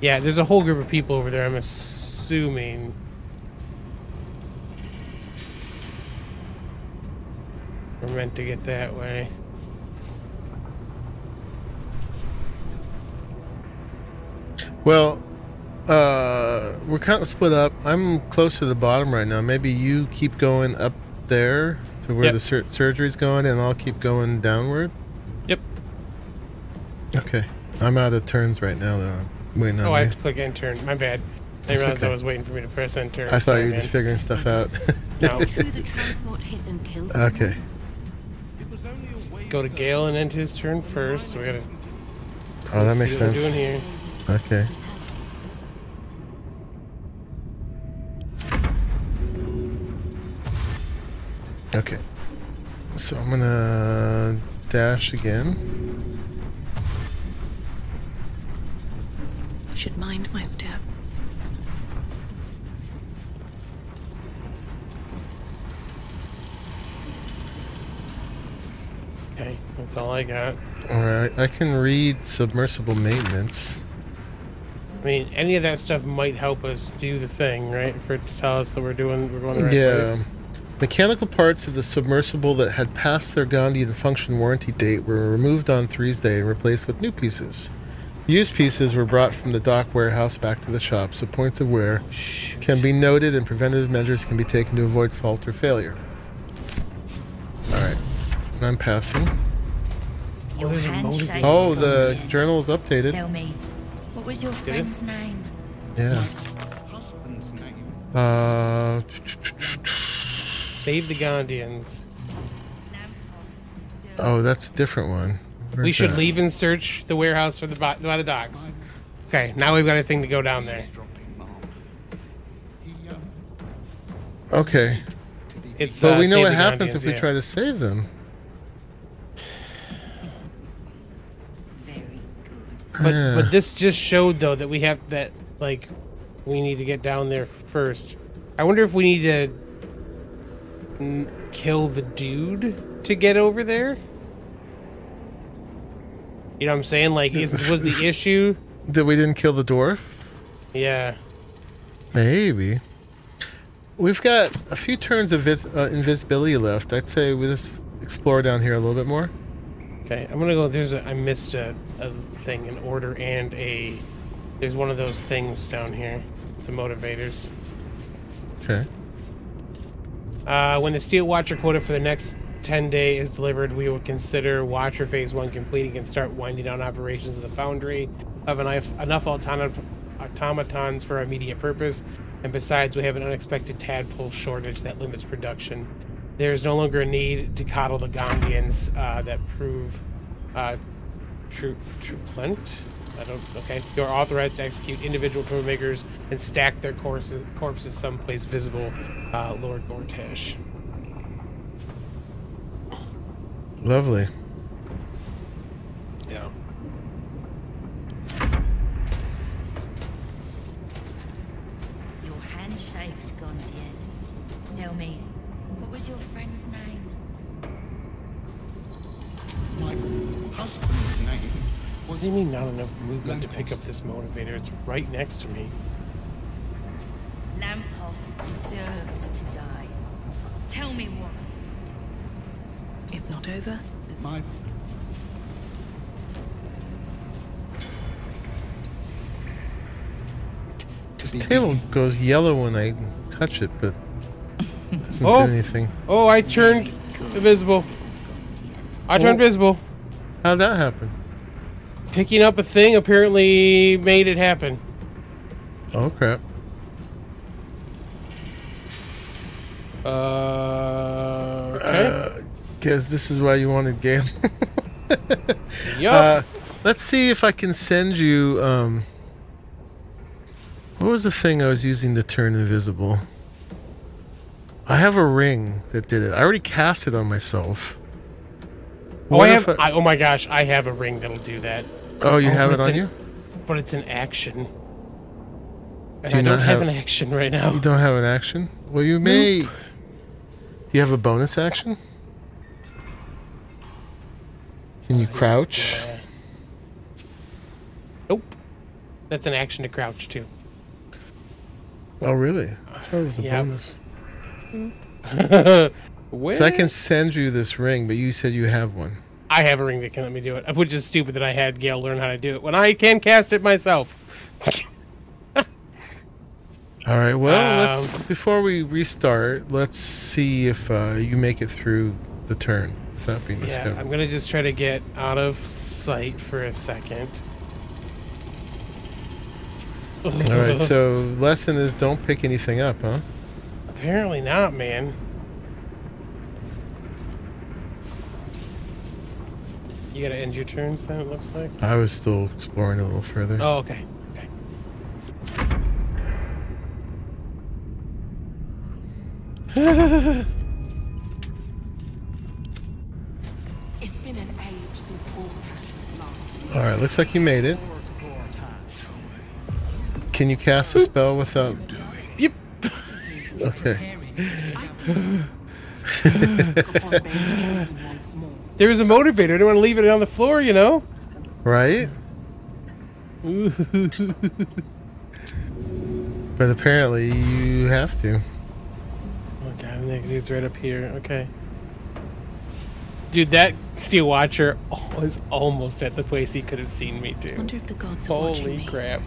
Yeah, there's a whole group of people over there, I'm assuming. We're meant to get that way. Well, we're kind of split up. I'm close to the bottom right now. Maybe you keep going up there to where the surgery's going, and I'll keep going downward. Yep. Okay. I'm out of turns right now, though. I'm waiting on you. I have to click enter. My bad. I didn't realize I was waiting for me to press enter. I thought you were just figuring stuff out. No. Okay. Let's go to Gale and end his turn first. So we gotta. Oh, that makes sense. What we're doing here. Okay. Okay. So I'm gonna dash again. You should mind my step. Okay, that's all I got. Alright, I can read submersible maintenance. I mean, any of that stuff might help us do the thing, right? For it to tell us that we're going the right place. Yeah. Mechanical parts of the submersible that had passed their Gondian function warranty date were removed on Thursday and replaced with new pieces. Used pieces were brought from the dock warehouse back to the shop, so points of wear can be noted and preventative measures can be taken to avoid fault or failure. Alright, I'm passing. Oh, the journal is updated. Tell me, what was your friend's name? Yeah. Save the Gondians. Oh, that's a different one. Where's that? Leave and search the warehouse for by the docks. Okay, now we've got a thing to go down there. Okay. It's, but we know what happens Gondians, if we try to save them. Very good. But, but this just showed though that we have that we need to get down there first. I wonder if we need to kill the dude to get over there. You know what I'm saying? Like, was the issue that we didn't kill the dwarf? Yeah, maybe. We've got a few turns of invisibility left. I'd say we just explore down here a little bit more. Okay, I'm gonna go. I missed a thing, an order, and there's one of those things down here, the motivators. Okay. When the Steel Watcher quota for the next 10 day is delivered, we will consider Watcher Phase 1 completing and start winding down operations of the Foundry of enough automatons for immediate purpose, and besides, we have an unexpected tadpole shortage that limits production. There is no longer a need to coddle the Gondians that prove truculent. Okay. You are authorized to execute individual troublemakers and stack their corpses someplace visible, Lord Gortash. Lovely. Yeah. Your hand shakes, Gondian. Tell me, what was your friend's name? My husband's name. What do you mean not enough movement to pick up this motivator? It's right next to me. Lampos deserved to die. Tell me why. If not over, then my... This table goes yellow when I touch it, but it doesn't do anything. Oh, I turned visible. I turned visible. How'd that happen? Picking up a thing apparently made it happen. Oh, crap. Okay. Guess this is why you wanted Gale. Yep. Let's see if I can send you... what was the thing I was using to turn invisible? I have a ring that did it. I already cast it on myself. Oh, I have, oh my gosh, I have a ring that'll do that. Oh, you have it on you? But it's an action. And I don't have an action right now. You don't have an action? Well, you may... Nope. Do you have a bonus action? Can you crouch? Nope. That's an action to crouch, too. Oh, really? I thought it was a bonus. So I can send you this ring, but you said you have one. I have a ring that can let me do it, which is stupid that I had Gale learn how to do it when I can cast it myself. All right, well, let's before we restart, let's see if you make it through the turn without being discovered. I'm gonna just try to get out of sight for a second. All right, so lesson is don't pick anything up, huh? Apparently not, man. You gotta end your turns then, it looks like? I was still exploring a little further. Oh, okay. Okay. It's been an age since Gortash was last. Alright, looks like you made it. Can you cast a spell without... Yep. Okay. There was a motivator. I didn't want to leave it on the floor, you know? Right? But apparently you have to. Okay, the dude's right up here. Okay. Dude, that Steel Watcher was almost at the place he could have seen me, too. I wonder if the gods are watching me. Holy crap.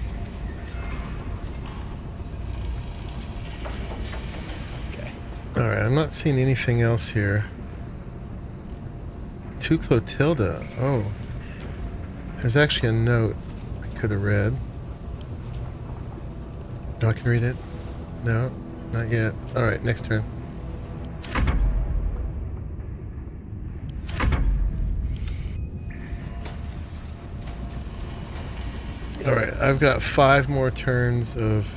Okay. Alright, I'm not seeing anything else here. To Clotilda. Oh. There's actually a note I could have read. No, I can read it? No, not yet. Alright, next turn. Alright, I've got 5 more turns of...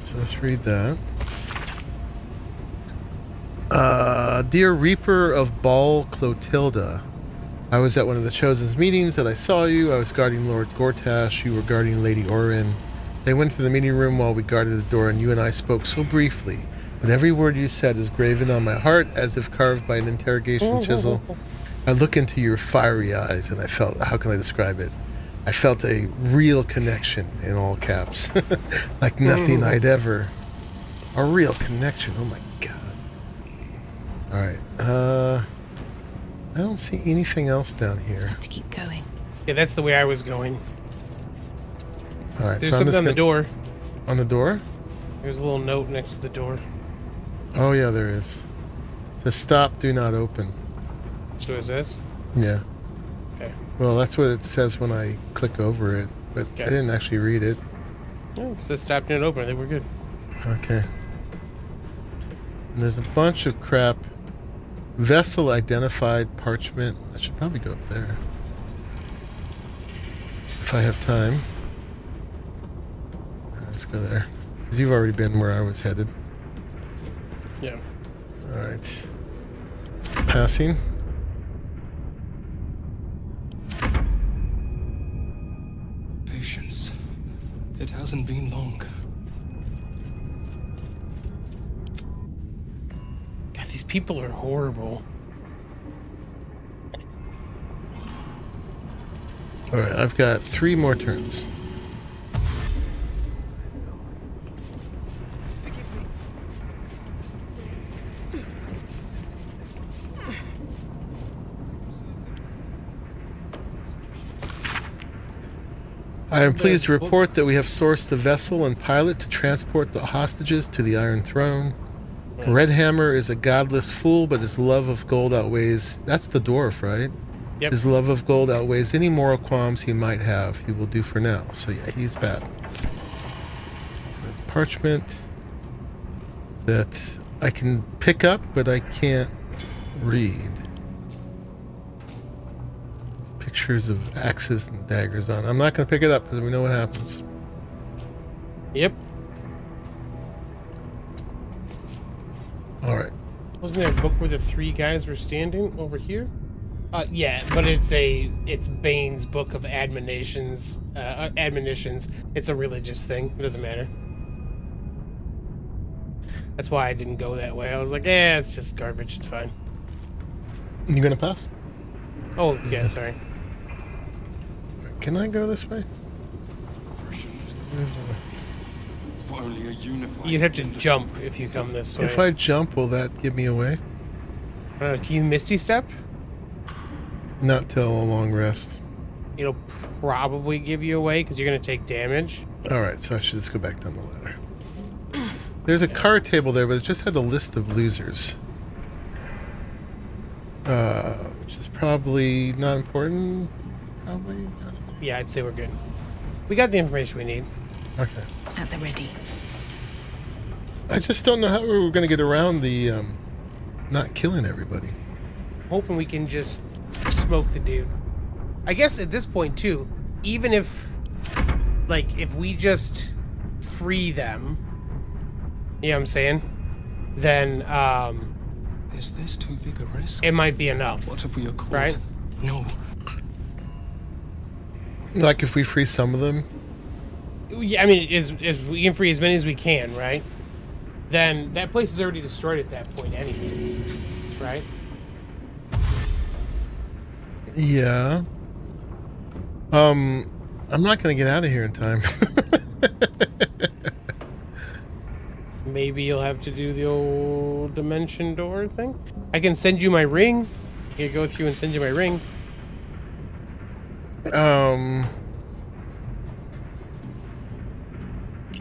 So let's read that. Dear Reaper of Bhaal Clotilda, I was at one of the Chosen's meetings that I saw you. I was guarding Lord Gortash. You were guarding Lady Orin. They went to the meeting room while we guarded the door, and you and I spoke so briefly. But every word you said is graven on my heart, as if carved by an interrogation chisel. I look into your fiery eyes, and I felt, how can I describe it? I felt a real connection, in all caps. Like nothing I'd ever. A real connection, oh my God. Alright, I don't see anything else down here. I have to keep going. Yeah, that's the way I was going. Alright, there's something on the door. On the door? There's a little note next to the door. Oh yeah, there is. It says, stop, do not open. So it says? Yeah. Okay. Well, that's what it says when I click over it, but I didn't actually read it. No, it says stop, do not open. I think we're good. Okay. And there's a bunch of crap. Vessel identified parchment. I should probably go up there if I have time. Let's go there because you've already been where I was headed. Yeah. All right. Passing. Patience. It hasn't been long. God, these people are horrible. Alright, I've got 3 more turns. Forgive me. I am pleased to report that we have sourced the vessel and pilot to transport the hostages to the Iron Throne. list. Red Hammer is a godless fool, but his love of gold outweighs... That's the dwarf, right? Yep. His love of gold outweighs any moral qualms he might have. He will do for now. So yeah, he's bad. That's parchment that I can pick up, but I can't read. There's pictures of axes and daggers on. I'm not going to pick it up because we know what happens. Yep. All right. Wasn't there a book where the three guys were standing over here? Yeah, but it's Bane's Book of Admonitions. It's a religious thing. It doesn't matter. That's why I didn't go that way. I was like, yeah, it's just garbage. It's fine. You gonna pass? Oh yeah, sorry. Can I go this way? You'd have to jump if you come this way. If I jump, will that give me away? Can you Misty Step? Not till a long rest. It'll probably give you away because you're going to take damage. All right, so I should just go back down the ladder. There's a card table there, but it just had a list of losers. Which is probably not important. Probably. Yeah, I'd say we're good. We got the information we need. Okay. At the ready. I just don't know how we're going to get around the not killing everybody. Hoping we can just... smoke the dude. I guess at this point too, even if like if we just free them, you know what I'm saying, then is this too big a risk? It might be enough. What if we are caught? Right? No. Like if we free some of them? Yeah, I mean is we can free as many as we can, right? Then that place is already destroyed at that point anyways. Right? Yeah. I'm not going to get out of here in time. Maybe you'll have to do the old Dimension Door thing. I can send you my ring. I can go through and send you my ring.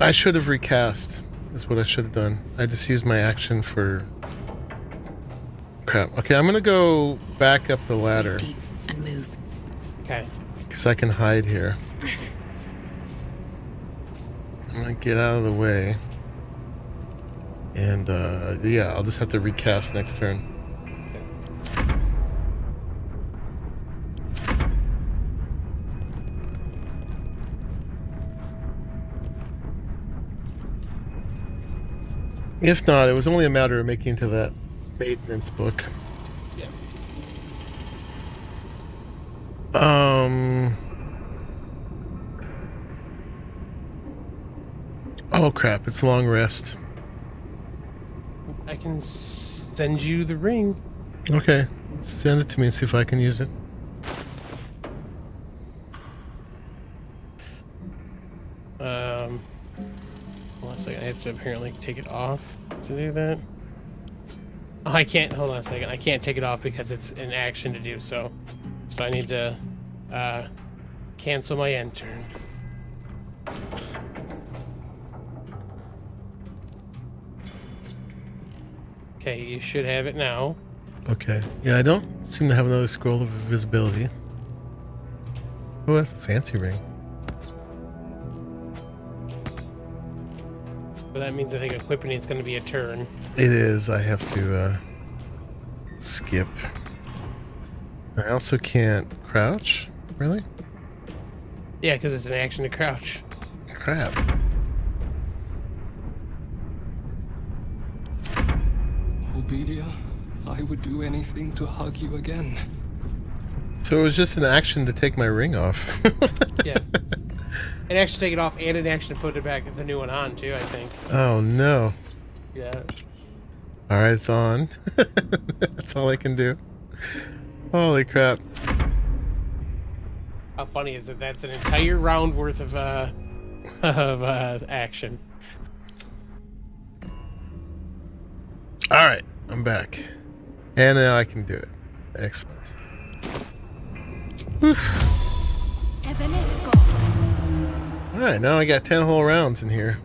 I should have recast. That's what I should have done. I just used my action for... crap. Okay, I'm going to go back up the ladder. And move. Okay. Because I can hide here. I'm gonna get out of the way. And yeah, I'll just have to recast next turn. Okay. If not, it was only a matter of making it to that maintenance book. Oh crap, it's long rest. I can send you the ring. Okay, send it to me and see if I can use it. Hold on a second, I have to apparently take it off to do that. Oh, I can't, hold on a second, I can't take it off because it's an action to do so. So I need to cancel my end turn. Okay, you should have it now. Okay. Yeah, I don't seem to have another scroll of invisibility. Oh, that's a fancy ring. So that means I think equipping it's going to be a turn. It is. I have to skip. I also can't crouch, really? Yeah, because it's an action to crouch. Crap. Obedia, I would do anything to hug you again. So it was just an action to take my ring off. Yeah. An action to take it off and an action to put it back, the new one on, too, I think. Oh, no. Yeah. All right, it's on. That's all I can do. Holy crap. How funny is it? That's an entire round worth of action. Alright, I'm back. And now I can do it. Excellent. Alright, now I got 10 whole rounds in here.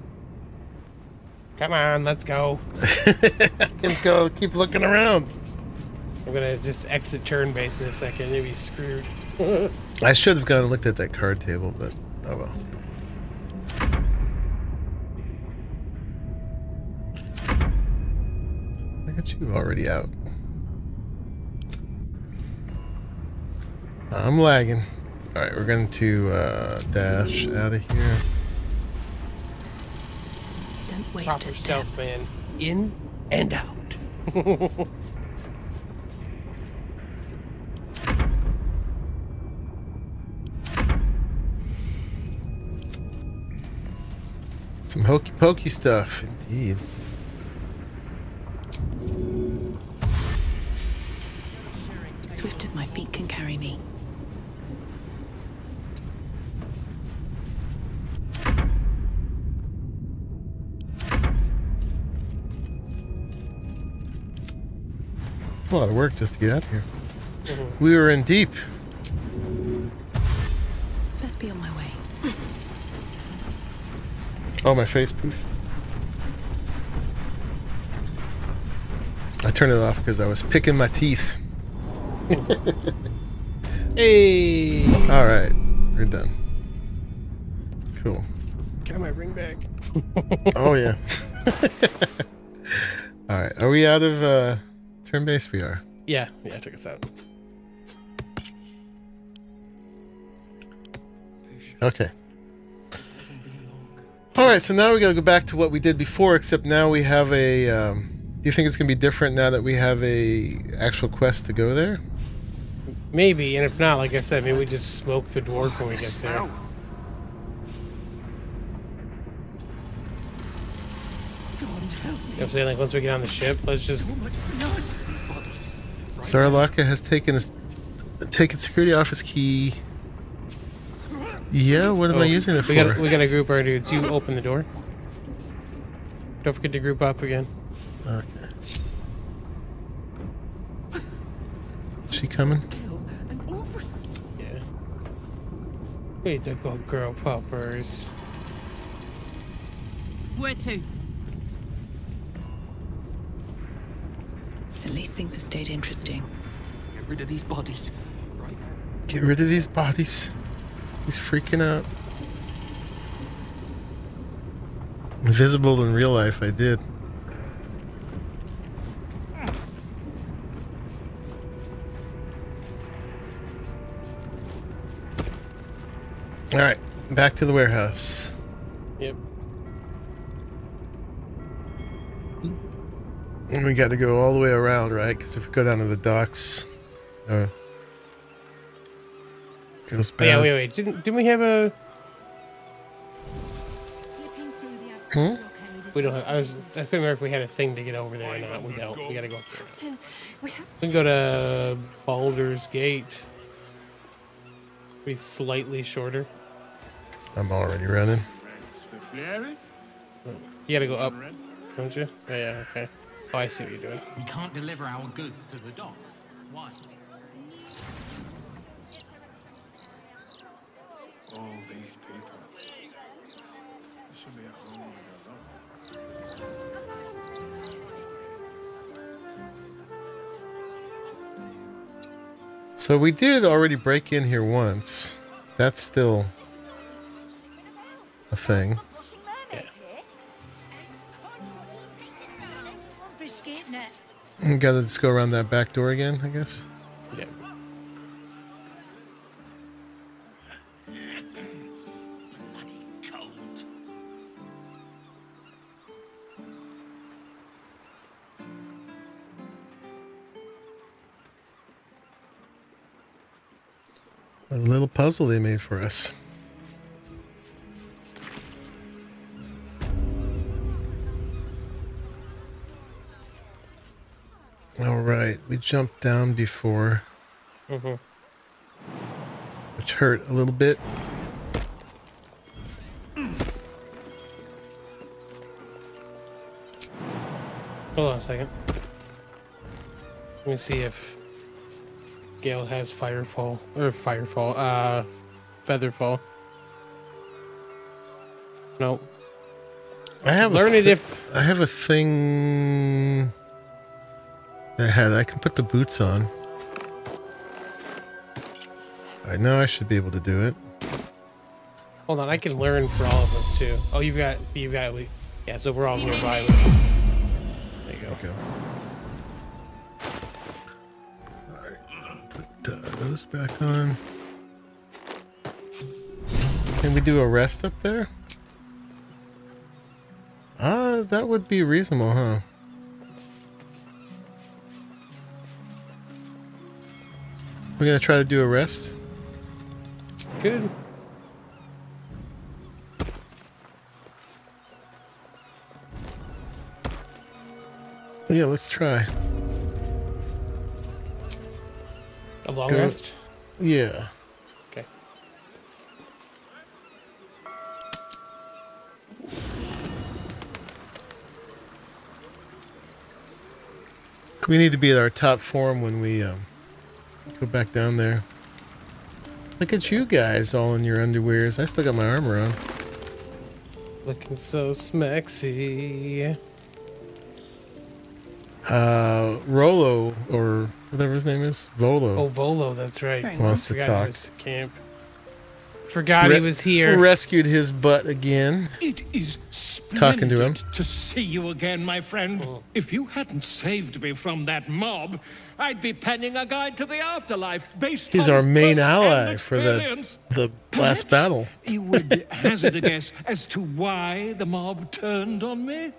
Come on, let's go. Let's go. Keep looking around. I'm going to just exit turn base in a second. You'll be screwed. I should have gone and looked at that card table, but oh well. I got you already out. I'm lagging. All right, we're going to dash out of here. Don't waste proper stealth, man. In and out. Some hokey pokey stuff, indeed. Swift as my feet can carry me. A lot of work just to get out of here. Mm-hmm. We were in deep. Let's be on my way. Oh, my face poof. I turned it off because I was picking my teeth. Hey! All right, we're done. Cool. Got my ring back. Oh yeah. All right, are we out of? Turn base we are. Yeah, yeah, took us out. Okay. Alright, so now we gotta go back to what we did before, except now we have a do you think it's gonna be different now that we have a actual quest to go there? Maybe, and if not, like I said, maybe we just smoke the dwarf when we get there. You know what I'm saying? Like, once we get on the ship, let's just... Zarlathra has taken security office key. Yeah, what am I using it for? We gotta group our dudes. You open the door. Don't forget to group up again. Okay. Is she coming? Yeah. Wait, go girl poppers. Where to? At least things have stayed interesting. Get rid of these bodies. Right. Get rid of these bodies. He's freaking out. Invisible in real life, I did. Alright, back to the warehouse. Yep. And we got to go all the way around, right? Because if we go down to the docks, it goes bad. Yeah, wait. Didn't we have a? Hmm? We don't have. I couldn't remember if we had a thing to get over there or not. We don't. We gotta go. Captain, we can go to Baldur's Gate. Be slightly shorter. I'm already running. You gotta go up, don't you? Yeah. Okay. Oh, I see what you're doing. We can't deliver our goods to the docks. Why? All these people. There should be a home together. So we did already break in here once. That's still a thing. Gotta just go around that back door again, I guess. Yeah. Bloody cold. A little puzzle they made for us. Alright, we jumped down before, which hurt a little bit. Hold on a second. Let me see if Gale has Featherfall. Nope. I have learn it if I have a thing that had. I can put the boots on. All right, now I should be able to do it. Hold on, I can learn for all of us too. Oh, you've got Lee. Yeah, so we're all going by. There you go. Okay. All right, put those back on. Can we do a rest up there? That would be reasonable, huh? We're gonna try to do a rest. Good. Yeah, let's try. A long rest? Yeah. Okay. We need to be at our top form when we go back down there. Look at you guys all in your underwears. I still got my armor on. Looking so smexy. Rolo, or whatever his name is, Volo. Oh, Volo, that's right. Wants to talk. Forgot he was here. Rescued his butt again. It is splendid to see you again, my friend. Oh. If you hadn't saved me from that mob, I'd be penning a guide to the afterlife based on our main ally for the last battle. You would hazard a guess as to why the mob turned on me?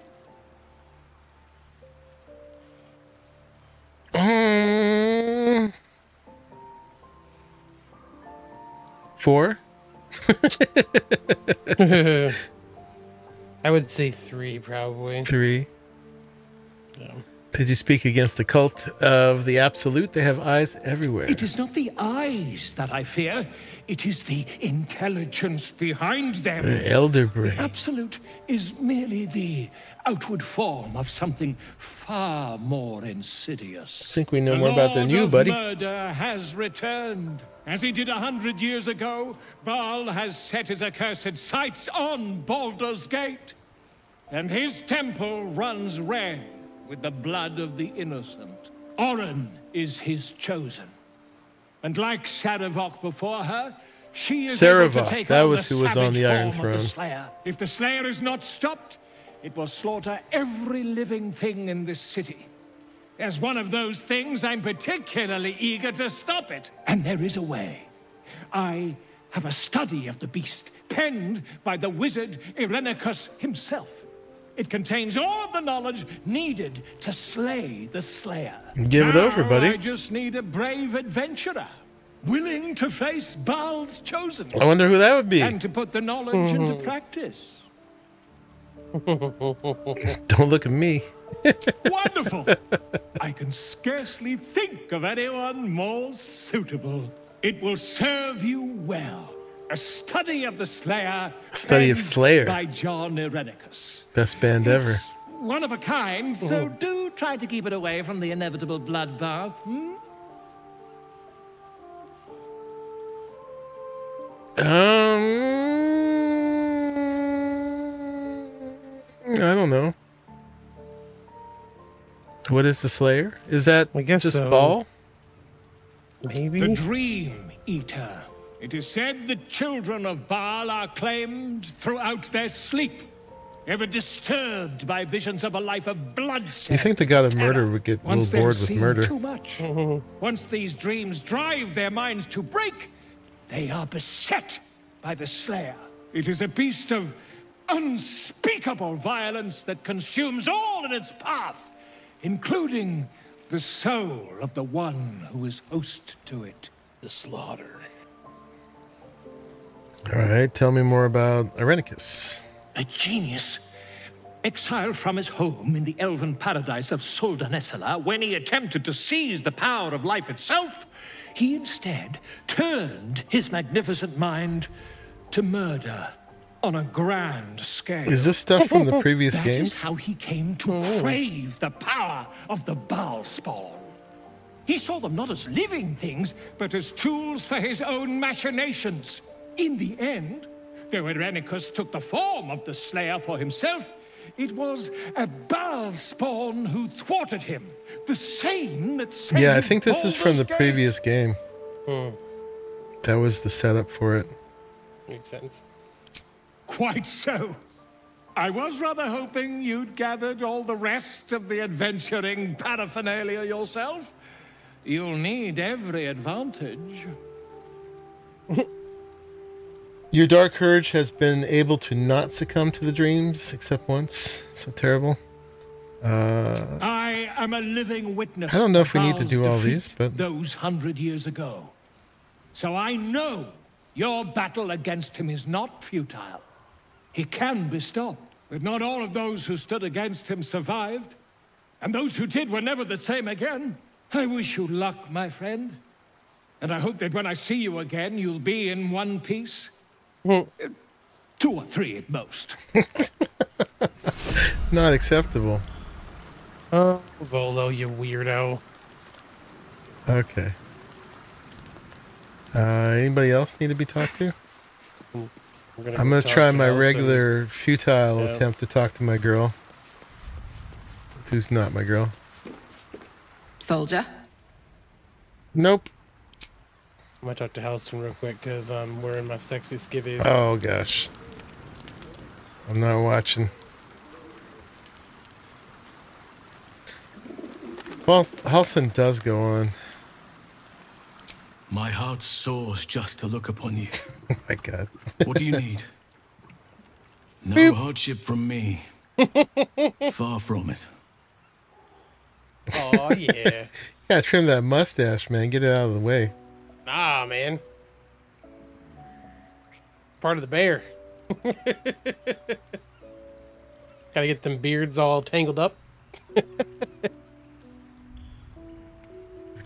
Four? I would say three, probably. Three. Yeah. Did you speak against the cult of the Absolute? They have eyes everywhere. It is not the eyes that I fear. It is the intelligence behind them. The elder brain. The Absolute is merely the outward form of something far more insidious. I think we know more about than you, buddy. The Lord of Murder has returned. As he did 100 years ago, Bhaal has set his accursed sights on Baldur's Gate. And his temple runs red with the blood of the innocent. Oren is his chosen. And like Sarevok before her, she is able to take on the savage form of the Slayer. If the Slayer is not stopped, it will slaughter every living thing in this city. As one of those things, I'm particularly eager to stop it. And there is a way. I have a study of the beast, penned by the wizard Irenicus himself. It contains all the knowledge needed to slay the Slayer. Give it over, buddy. I just need a brave adventurer, willing to face Baal's chosen. I wonder who that would be. And to put the knowledge into practice. Don't look at me. Wonderful. I can scarcely think of anyone more suitable. It will serve you well. A study of the Slayer. A study of Slayer by John Irenicus. Best band ever. One of a kind, so do try to keep it away from the inevitable bloodbath. I don't know. What is the Slayer? Is that just Bhaal? Maybe. The Dream Eater. It is said the children of Bhaal are claimed throughout their sleep, ever disturbed by visions of a life of bloodshed. You think the god of murder would get a little bored with murder? Too much. Once these dreams drive their minds to break, they are beset by the Slayer. It is a beast of unspeakable violence that consumes all in its path, including the soul of the one who is host to it, the slaughter. All right, tell me more about Irenicus. A genius. Exiled from his home in the elven paradise of Soldanesala, when he attempted to seize the power of life itself, he instead turned his magnificent mind to murder on a grand scale. Is this stuff from the previous games? Is how he came to crave the power of the Bhaal spawn. He saw them not as living things, but as tools for his own machinations. In the end, though Irenicus took the form of the Slayer for himself, It was a Bhaal spawn who thwarted him. The same that saved Baldur's Gate. Yeah, I think this is from the previous game. Hmm. That was the setup for it. Makes sense. Quite so. I was rather hoping you'd gathered all the rest of the adventuring paraphernalia yourself. You'll need every advantage. Your dark courage has been able to not succumb to the dreams, except once. So terrible. I am a living witness. I don't know if we need to do all these, but those 100 years ago. So I know your battle against him is not futile. He can be stopped. But not all of those who stood against him survived. And those who did were never the same again. I wish you luck, my friend. And I hope that when I see you again, you'll be in one piece. Well, 2 or 3 at most. Not acceptable. Oh, Volo, you weirdo. Okay. Anybody else need to be talked to? I'm going to try my regular futile attempt to talk to my girl. Who's not my girl? Soldier? Nope. I'm going to talk to Halsin real quick because I'm wearing my sexy skivvies. Oh, gosh. I'm not watching. Well, Halsin does go on. My heart soars just to look upon you. Oh my God. What do you need? No Beep. Hardship from me. Far from it. Oh, yeah. Gotta trim that mustache, man. Get it out of the way. Nah, man. Part of the bear. Gotta get them beards all tangled up. It's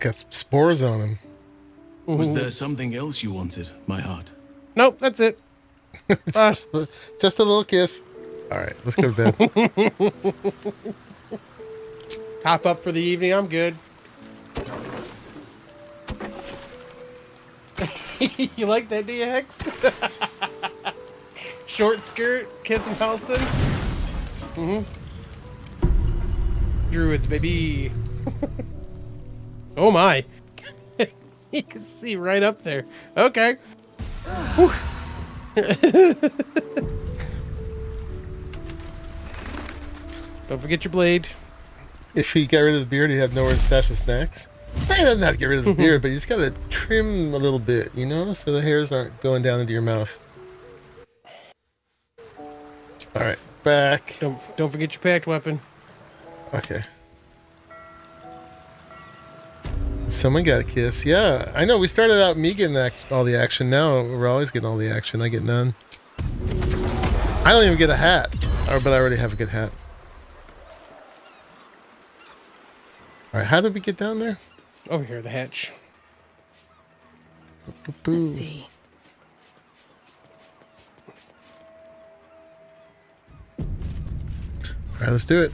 got some spores on him. Mm-hmm. Was there something else you wanted, my heart? Nope, that's it. Just a little kiss. All right, let's go to bed. Hop up for the evening. I'm good. You like that, do you, Hex? Short skirt, kissing Halsin. Mm-hmm. Druids, baby. Oh my. You can see right up there. Okay. Don't forget your blade. If he got rid of the beard, he'd have nowhere to stash his snacks. He doesn't have to get rid of the beard, but he's got to trim a little bit, you know, so the hairs aren't going down into your mouth. All right, back. Don't forget your packed weapon. Okay. Someone got a kiss. Yeah, I know. We started out me getting all the action. Now we're always getting all the action. I get none. I don't even get a hat. Oh, but I already have a good hat. All right, how did we get down there? Over here, the hatch. Let's see. All right, let's do it.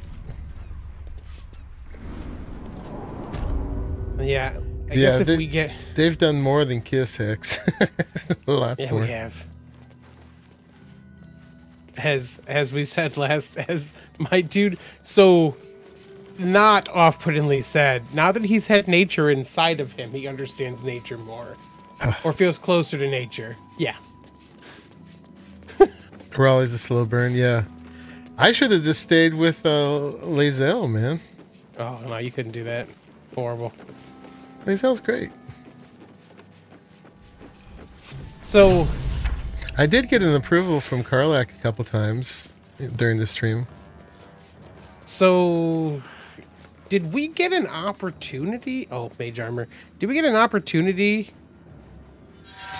Yeah, I guess if we get... They've done more than kiss, Hex. Lots more. We have. As we said last, as my dude so not off-puttingly said, now that he's had nature inside of him, he understands nature more. Or feels closer to nature. Yeah. We're always a slow burn, yeah. I should have just stayed with Lazelle, man. Oh, no, you couldn't do that. Horrible. This sounds great. So, I did get an approval from Karlach a couple times during the stream. So, did we get an opportunity? Oh, mage armor. Did we get an opportunity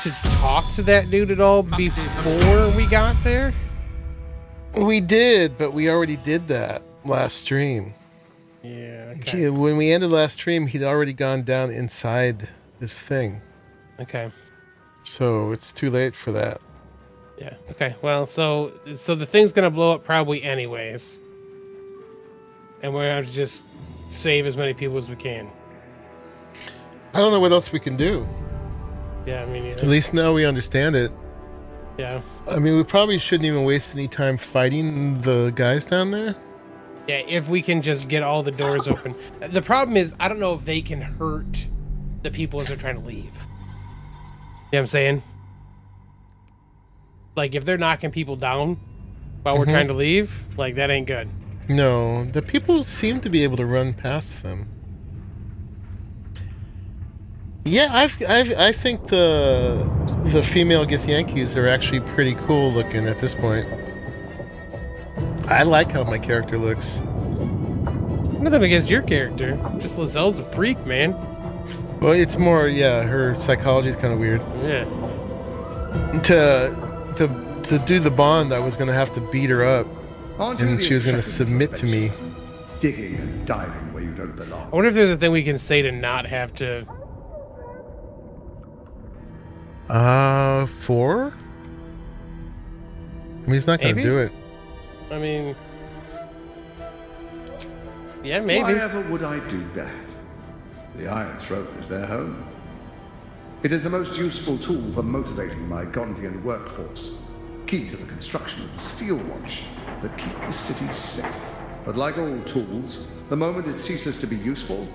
to talk to that dude at all before we got there? We did, but we already did that last stream. Yeah, okay. When we ended last stream, he'd already gone down inside this thing. Okay. So it's too late for that. Yeah. Okay. Well, so the thing's gonna blow up probably anyways, and we're gonna just save as many people as we can. I don't know what else we can do. Yeah, I mean. At least now we understand it. Yeah. I mean, we probably shouldn't even waste any time fighting the guys down there. Yeah, if we can just get all the doors open. The problem is, I don't know if they can hurt the people as they're trying to leave. You know what I'm saying? Like, if they're knocking people down while we're trying to leave, like, that ain't good. No, the people seem to be able to run past them. Yeah, I think the female Githyankis are actually pretty cool looking at this point. I like how my character looks. Nothing against your character. Just Lazelle's a freak, man. Well, it's more, yeah, her psychology is kind of weird. Yeah. To do the bond, I was going to have to beat her up. And she was going to submit to me. Digging and diving where you don't belong. I wonder if there's a thing we can say to not have to... four? I mean, he's not going to do it. I mean... Yeah, maybe. Why ever would I do that? The Iron Throne is their home. It is the most useful tool for motivating my Gondrian workforce. Key to the construction of the Steel Watch that keep the city safe. But like all tools, the moment it ceases to be useful,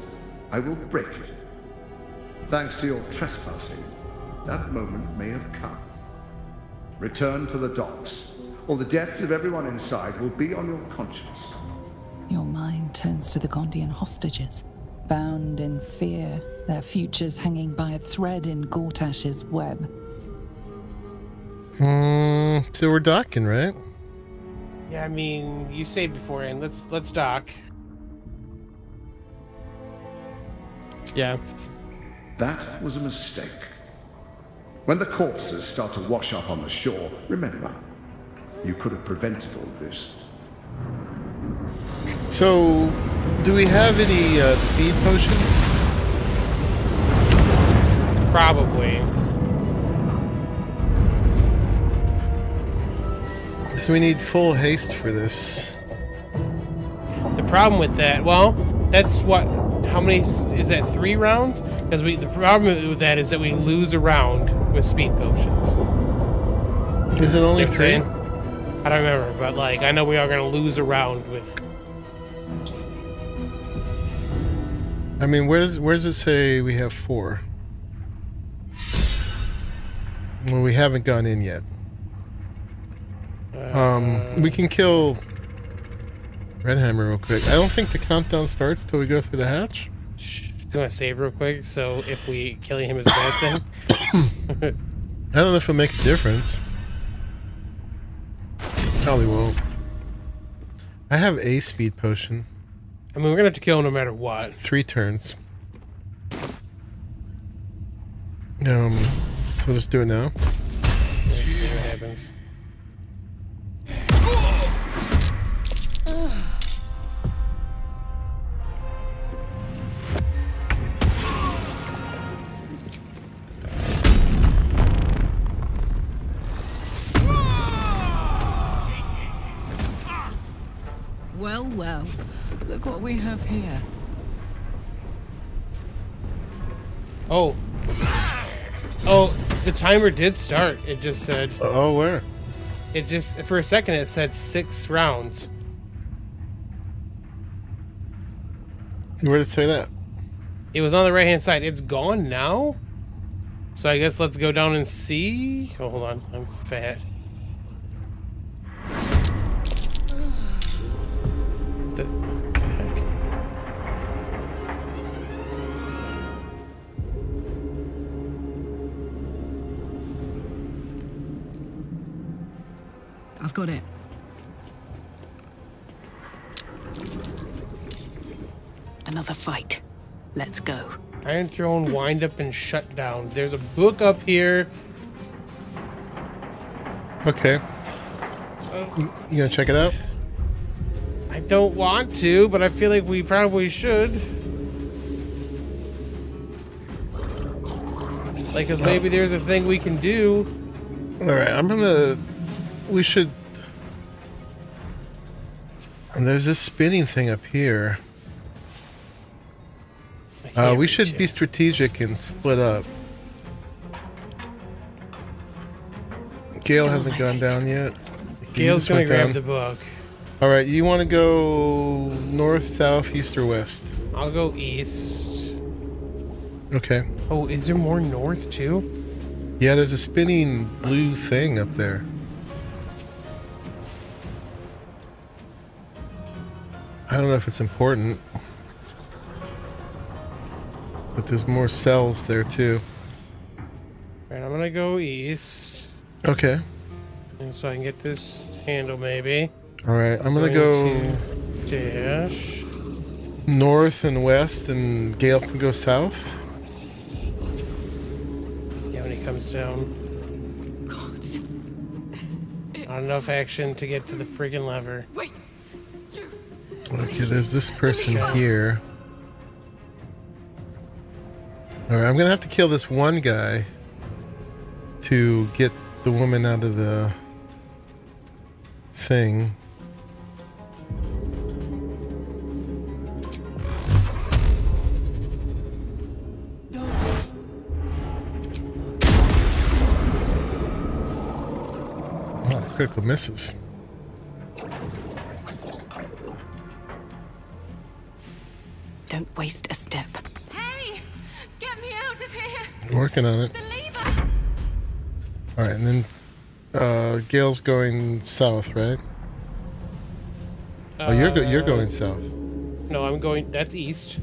I will break it. Thanks to your trespassing, that moment may have come. Return to the docks, or the deaths of everyone inside will be on your conscience. Your mind turns to the Gondian hostages, bound in fear, their futures hanging by a thread in Gortash's web. So we're docking, right? Yeah, I mean, you said beforehand, let's dock. Yeah. That was a mistake. When the corpses start to wash up on the shore, remember, you could have prevented all this. So, do we have any speed potions? Probably. So we need full haste for this. The problem with that, well, that's what, how many, is that 3 rounds? Because the problem with that is that we lose a round with speed potions. Is it only 3? I don't remember, but like, I know we are going to lose a round with... I mean, where does it say we have 4? Well, we haven't gone in yet. We can kill Red Hammer real quick. I don't think the countdown starts till we go through the hatch. I'm gonna save real quick, so if we killing him is a bad thing. I don't know if it'll make a difference. Probably won't. I have a speed potion. I mean, we're gonna have to kill him no matter what. 3 turns. So we'll just do it now. Let's see what happens. Well, well, look what we have here. Oh. Oh, the timer did start. It just said... Oh, where? It just, for a second, it said 6 rounds. Where did it say that? It was on the right-hand side. It's gone now? So I guess let's go down and see. Oh, hold on. I'm fat. The heck? I've got it. Another fight. Let's go. Iron Throne wind up and shut down. There's a book up here. Okay. You gonna check it out? I don't want to, but I feel like we probably should. Like, cause maybe there's a thing we can do. All right, I'm gonna. We should. And there's this spinning thing up here. We should be strategic and split up. Gale hasn't gone down yet. Gale's gonna grab the book. Alright, you want to go north, south, east, or west? I'll go east. Okay. Oh, is there more north too? Yeah, there's a spinning blue thing up there. I don't know if it's important, but there's more cells there too. Alright, I'm gonna go east. Okay. And so I can get this handle maybe. Alright, I'm gonna go dash north and west, and Gale can go south. Yeah, when he comes down. Not enough action to get to the friggin' lever. Wait. Okay, there's this person here. Alright, I'm gonna have to kill this one guy to get the woman out of the thing. Oh, critical misses. Don't waste a step. Hey! Get me out of here! I'm working on it. The lever. All right, and then Gale's going south, right? Oh, you're going south. No, I'm going. That's east.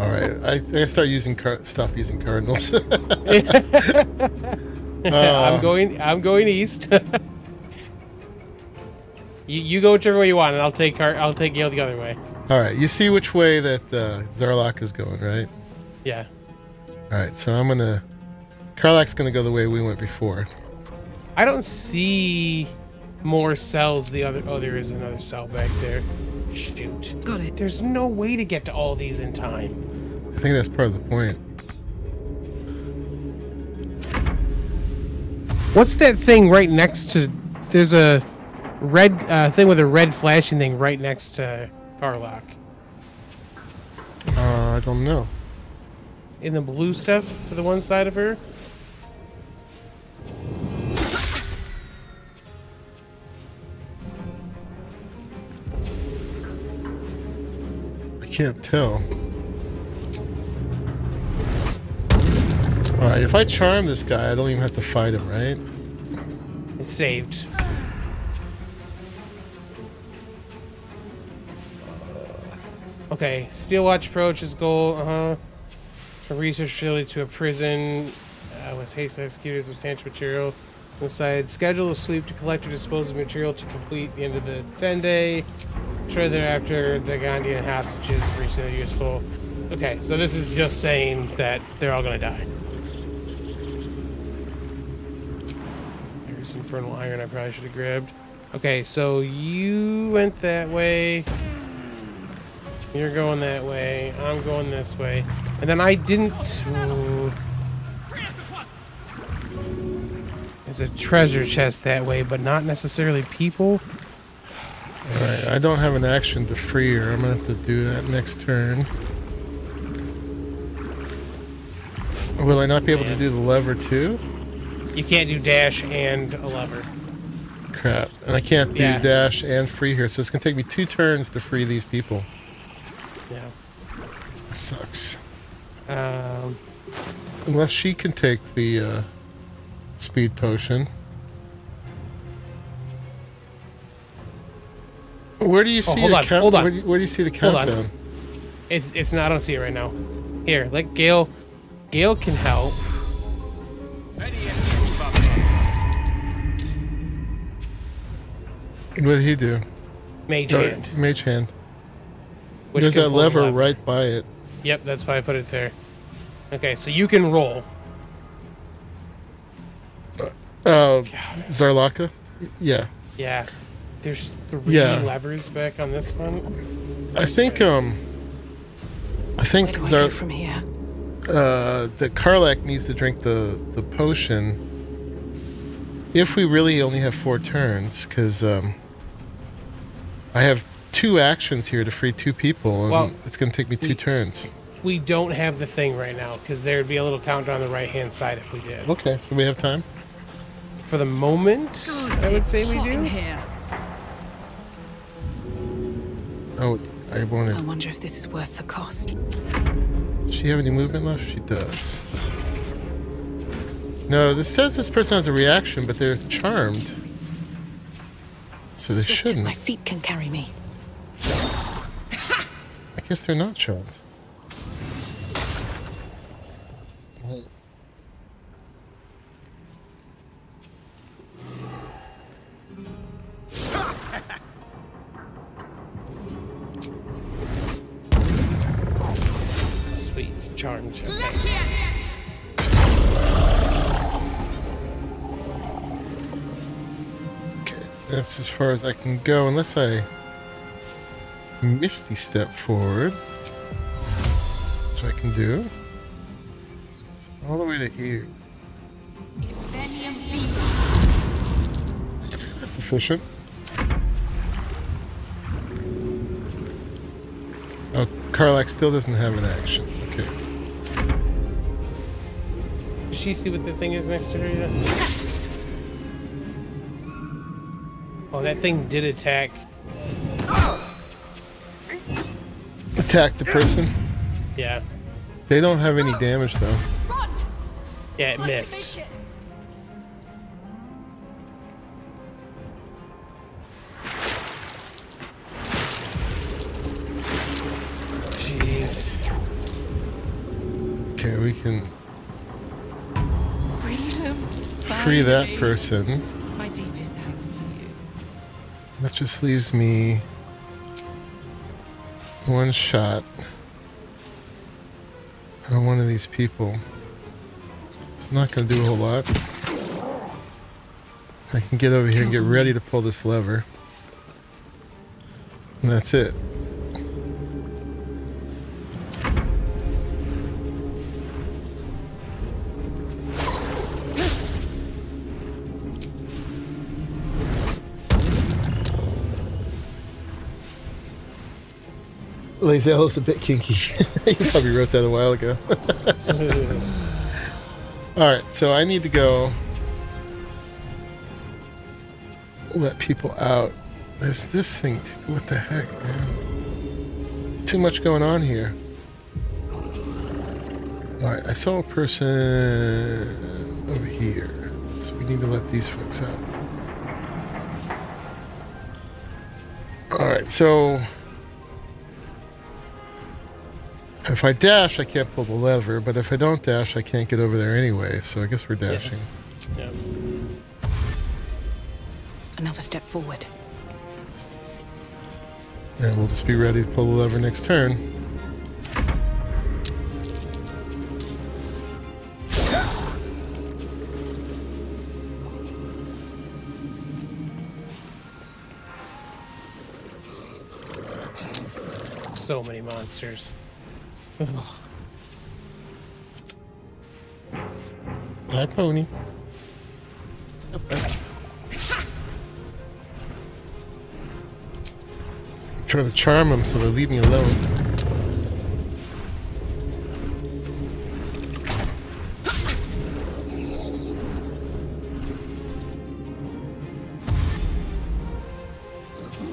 All right, I stop using cardinals. I'm going east. you go whichever way you want, and I'll take Gale the other way. All right, you see which way that Zarlathra is going, right? Yeah. All right, so I'm gonna. Karlach's gonna go the way we went before. I don't see more cells. The other. Oh, there is another cell back there. Shoot. Got it. There's no way to get to all these in time. I think that's part of the point. What's that thing right next to? There's a red thing with a red flashing thing right next to Karlach. I don't know. In the blue stuff to the one side of her? I can't tell. Alright, if I charm this guy, I don't even have to fight him, right? It's saved. Okay, Steel Watch approach is goal, From research facility to a prison. Was hastily executed substantial material. Inside, schedule a sweep to collect or dispose of material to complete the end of the 10-day. Shortly thereafter, the Gondrian hostages are recently useful. Okay, so this is just saying that they're all gonna die. There's infernal iron I probably should have grabbed. Okay, so you went that way. You're going that way, I'm going this way. And then I didn't... Oh. There's a treasure chest that way, but not necessarily people. Alright, I don't have an action to free her. I'm gonna have to do that next turn. Will I not be able to do the lever too? You can't do dash and a lever. Crap. And I can't do dash and free her, so it's gonna take me 2 turns to free these people. Sucks. Unless she can take the speed potion. Where do you see the countdown? Hold on. Where do you see the countdown? It's not. I don't see it right now. Here, let Gale. Gale can help. What did he do? Mage hand. Mage hand. There's that lever right by it. Yep, that's why I put it there. Okay, so you can roll. Zarlathra? Yeah. Yeah. There's 3 levers back on this one. I think from here? That Karlach needs to drink the potion. If we really only have 4 turns, because I have 2 actions here to free 2 people, and well, it's going to take me 2 turns. We don't have the thing right now, because there would be a little counter on the right-hand side if we did. Okay, so we have time? for the moment, I would say we do. Oh, I wanted. I wonder if this is worth the cost. Does she have any movement left? She does. No, this says this person has a reaction, but they're charmed. So they shouldn't. My feet can carry me. I guess they're not charmed. Sweet, charmed. Okay. That's as far as I can go, unless I Misty Step forward, which I can do, all the way to here. That's sufficient. Oh, Karlach still doesn't have an action. Okay. Does she see what the thing is next to her yet? Oh, that thing did attack. Attack the person? Yeah. They don't have any damage, though. Yeah, it missed. Jeez. Okay, we can free that person. That just leaves me one shot on one of these people. It's not going to do a whole lot. I can get over here and get ready to pull this lever. And that's it. Lazelle's a bit kinky. You probably wrote that a while ago. Alright, so I need to go let people out. There's this thing too. What the heck, man? There's too much going on here. Alright, I saw a person over here. So we need to let these folks out. Alright, so if I dash, I can't pull the lever, but if I don't dash, I can't get over there anyway, so I guess we're dashing. Yeah. Yeah. Another step forward. And we'll just be ready to pull the lever next turn. So many monsters. Hi, pony. I'm trying to charm them so they leave me alone.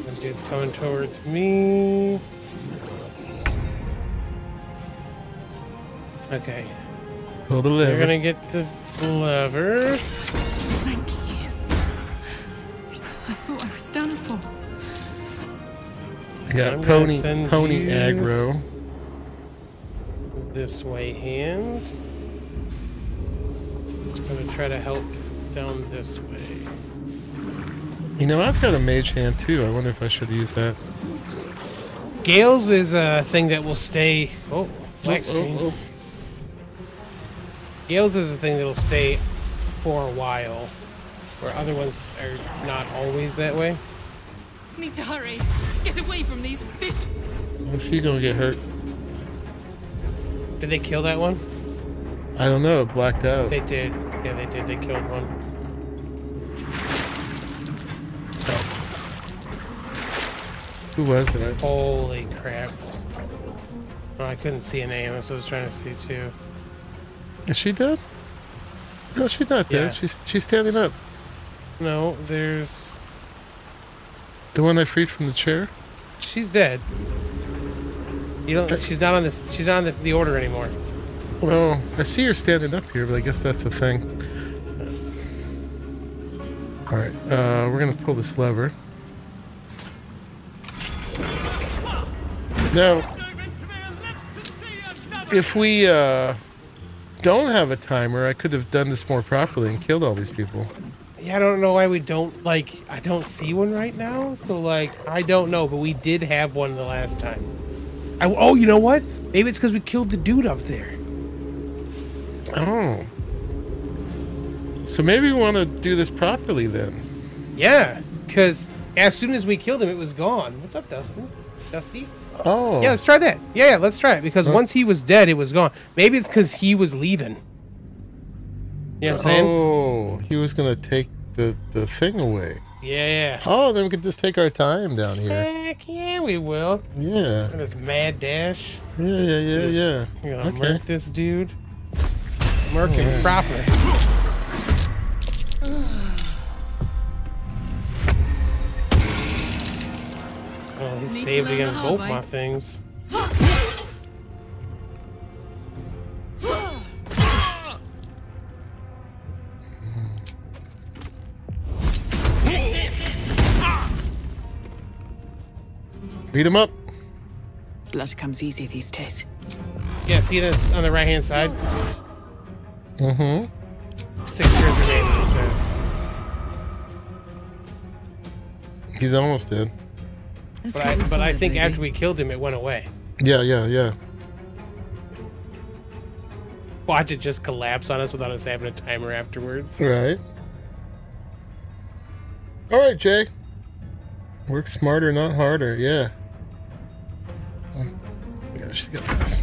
That dude's coming towards me. Okay. Pull the lever. We're gonna get the lever. Thank you. I thought I was done for. I got pony aggro. This way hand. It's gonna try to help down this way. You know, I've got a mage hand too. I wonder if I should use that. Gale's is a thing that will stay. Oh, black screen. Oh. Gale's is a thing that'll stay for a while, where other ones are not always that way. Need to hurry. Get away from these fish. Oh, she's gonna get hurt. Did they kill that one? I don't know. It blacked out. They did. Yeah, they did. They killed one. Oh. Who was it? Holy crap! Oh, I couldn't see a name. So I was trying to see too. Is she dead? No, she's not dead. Yeah. She's standing up. No, there's... the one I freed from the chair? She's dead. You don't... she's not on this... she's not on the order anymore. No, I see her standing up here, but I guess that's the thing. Alright, we're gonna pull this lever. Now, if we don't have a timer, I could have done this more properly and killed all these people. Yeah, I don't know why we don't, like, I don't see one right now. So, like, I don't know, but we did have one the last time. Oh, you know what? Maybe it's because we killed the dude up there. Oh. So maybe we want to do this properly then. Yeah, because as soon as we killed him, it was gone. What's up, Dustin? Dusty? Oh. Yeah, let's try that. Yeah, yeah, let's try it. Because once he was dead, it was gone. Maybe it's because he was leaving. You know what I'm saying? Oh, he was going to take the thing away. Yeah. Oh, then we could just take our time down here. Heck yeah, we will. Yeah. And this mad dash. Yeah. We're going to murk this dude. Murk him proper. Oh, he saved against both my things. Beat him up. Blood comes easy these days. Yeah, see this on the right hand side? Mm-hmm. 6 year grenade, he says. He's almost dead. But I think after we killed him, it went away. Yeah. Watch it just collapse on us without us having a timer afterwards. Right. All right, Jay. Work smarter, not harder. Yeah. Oh, yeah, she's got this.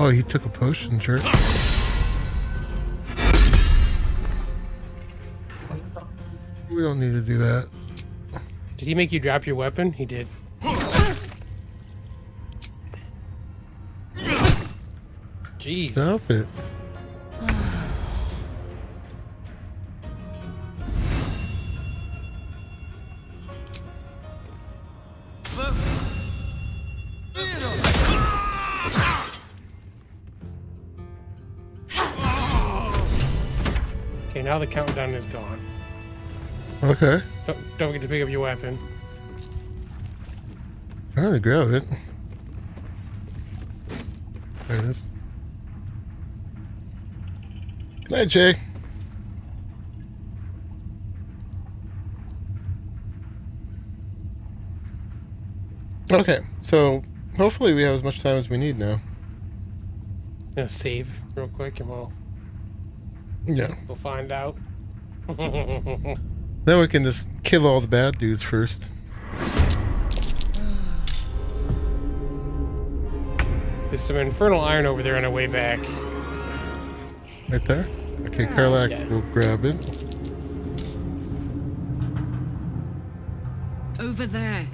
Oh, he took a potion, jerk. We don't need to do that. Did he make you drop your weapon? He did. Jeez. Stop it. Okay, now the countdown is gone. Okay. Don't forget to pick up your weapon. I'm gonna grab it. There it is. Good night, Jay. Okay, so hopefully we have as much time as we need now. I'm gonna save real quick and we'll... yeah. We'll find out. Then we can just kill all the bad dudes first. There's some infernal iron over there on our way back. Right there? Okay, Karlach will grab it. Over there.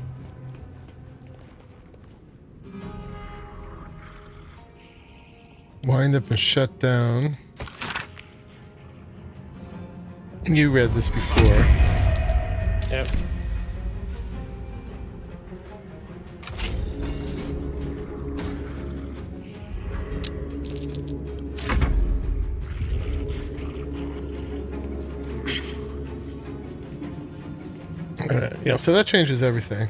Wind up and shut down. You read this before. Yep. Yeah, so that changes everything.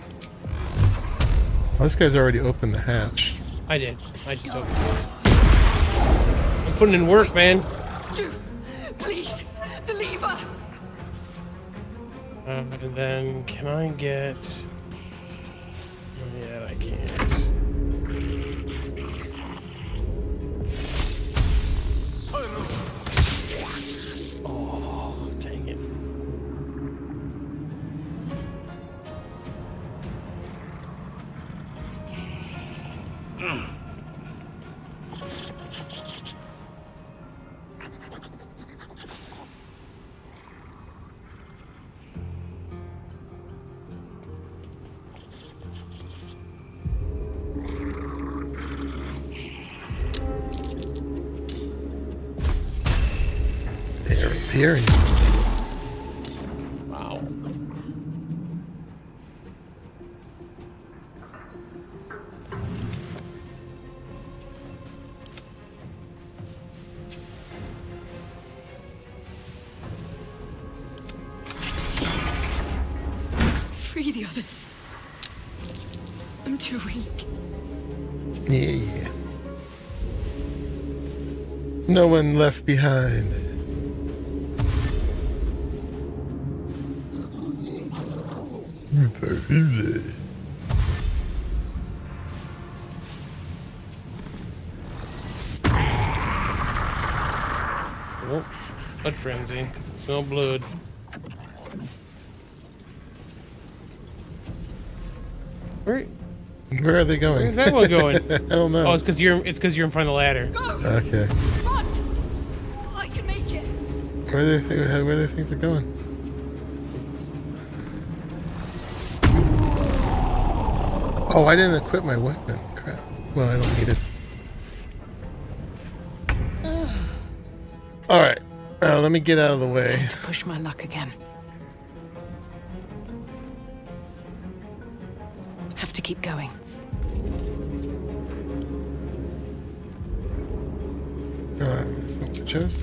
Well, this guy's already opened the hatch. I did. I just opened it. I'm putting in work, man. Please, the lever. And then, can I get... yeah, I can't. There he is. the others. I'm too weak. Yeah. No one left behind. Oh, blood frenzy, because it's no blood. Where are they going? Where's that one going? I don't know. Oh, it's because you're in front of the ladder. Go! Okay. Run! I can make it. Where do they think they're going? Oh, I didn't equip my weapon. Crap. Well, I don't need it. All right. Let me get out of the way. Time to push my luck again. Have to keep going. That's not what I chose.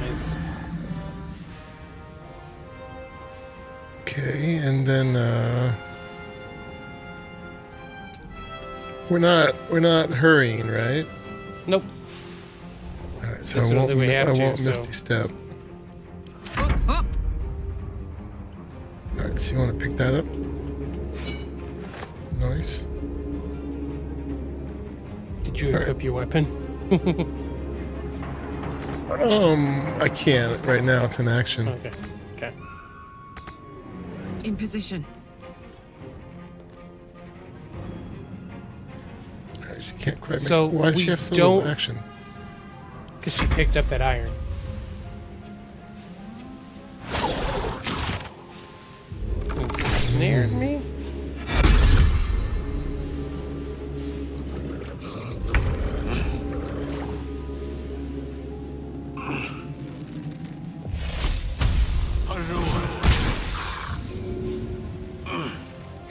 Nice. Okay, and then we're not hurrying, right? Nope. All right, so I won't Misty Step. So you want to pick that up? Nice. Did you equip your weapon? I can't right now. It's in action. Okay. Okay. In position. Right, she can't quite. So why does she have so little action? Because she picked up that iron. Near me.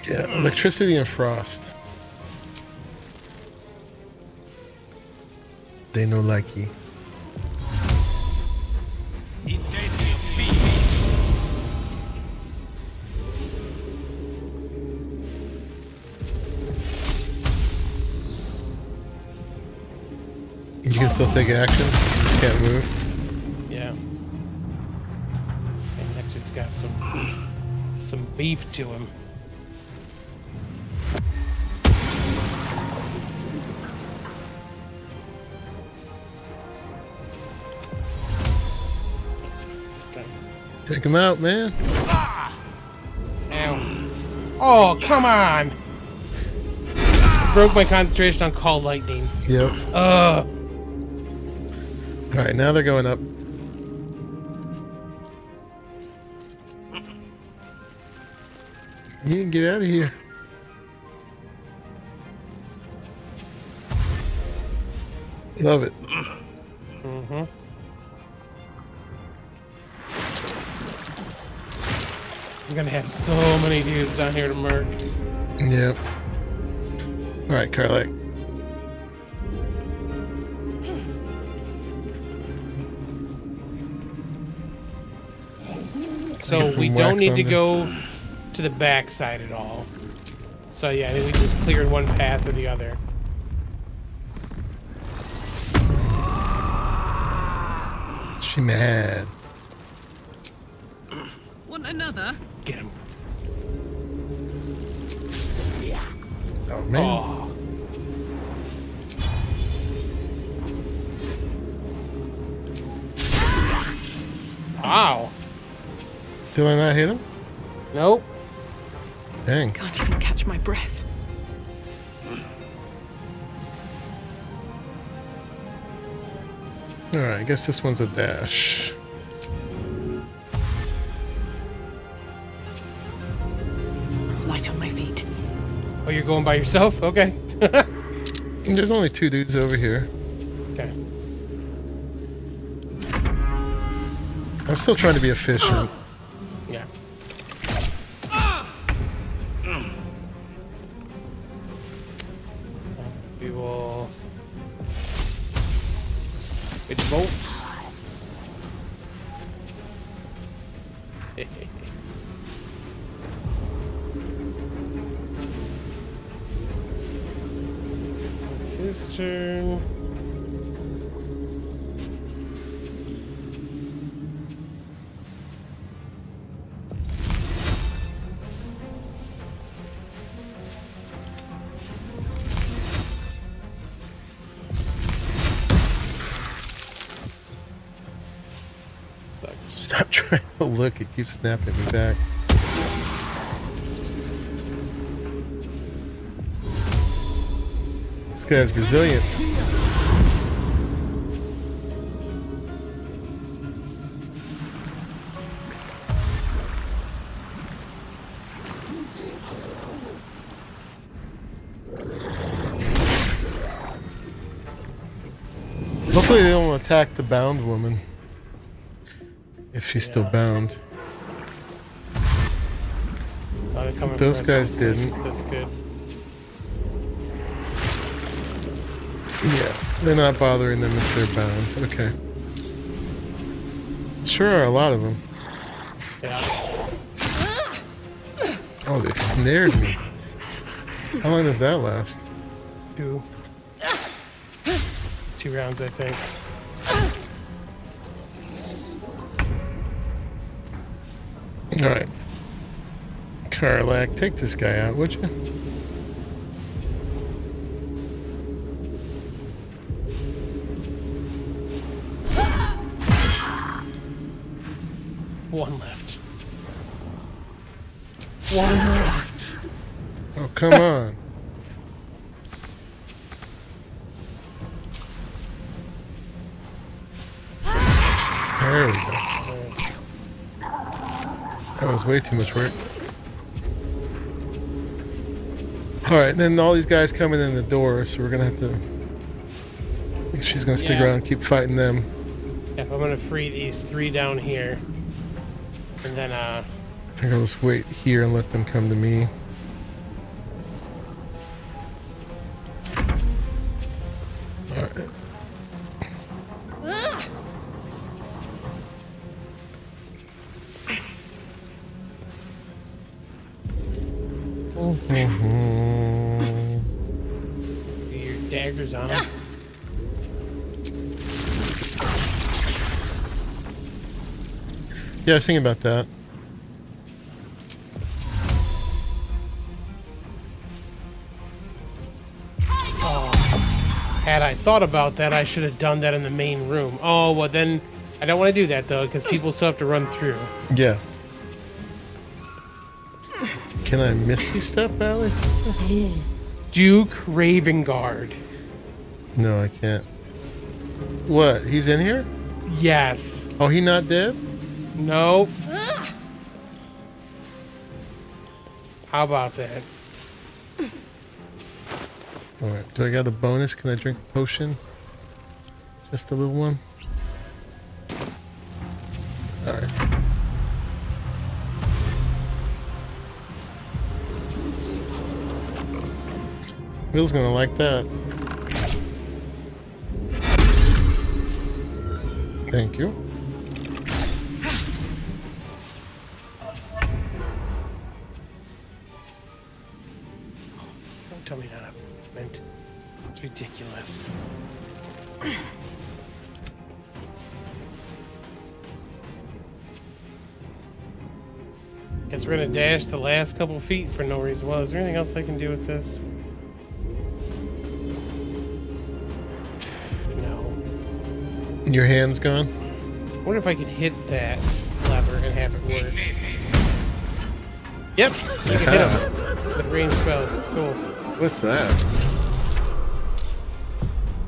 Yeah, electricity and frost. They no likey. You can still take actions, you just can't move. Yeah. And next it's got some beef to him. Okay. Take him out, man. Ah! Ow. Oh, come on! Broke my concentration on Call Lightning. Yep. All right, now they're going up. You can get out of here. Love it. Mm-hmm. I'm gonna have so many dudes down here to murk. Yep. All right, Karlach. So we don't need to go to the back side at all. So yeah, I think we just cleared one path or the other. She mad. Want another? Get him. Yeah. Oh man. Oh. Wow. Did I not hit him? Nope. Dang. Can't even catch my breath. Alright, I guess this one's a dash. Light on my feet. Oh, you're going by yourself? Okay. There's only two dudes over here. Okay. I'm still trying to be efficient. Yeah. We will. It's bolt. It's his turn. Stop trying to look, it keeps snapping me back. This guy's resilient. Hopefully they don't attack the bound woman. If she's still bound. But those guys didn't. That's good. Yeah, they're not bothering them if they're bound. Okay. Sure are a lot of them. Yeah. Oh, they snared me. How long does that last? Two rounds, I think. Alright. Karlach, take this guy out, would you? One left. One left. Oh, come on. There we go. That was way too much work. Alright, then all these guys coming in the door, so we're gonna have to... She's gonna stick around and keep fighting them. Yeah, I'm gonna free these three down here. And then, I think I'll just wait here and let them come to me. Alright. Do your daggers on him. Yeah, I was thinking about that. Oh, had I thought about that, I should have done that in the main room. Oh, well then, I don't want to do that though, because people still have to run through. Yeah. Can I Misty Step, Allie? Duke Ravengard. No, I can't. What? He's in here? Yes. Oh, he not dead? No. How about that? All right. Do I got the bonus? Can I drink a potion? Just a little one. All right. Will's gonna like that. Thank you. Don't tell me that I meant. It's ridiculous. Guess we're gonna dash the last couple feet for no reason. Well, is there anything else I can do with this? Your hand's gone? I wonder if I could hit that lever and have it work. Yep, you can hit him with range spells. Cool. What's that?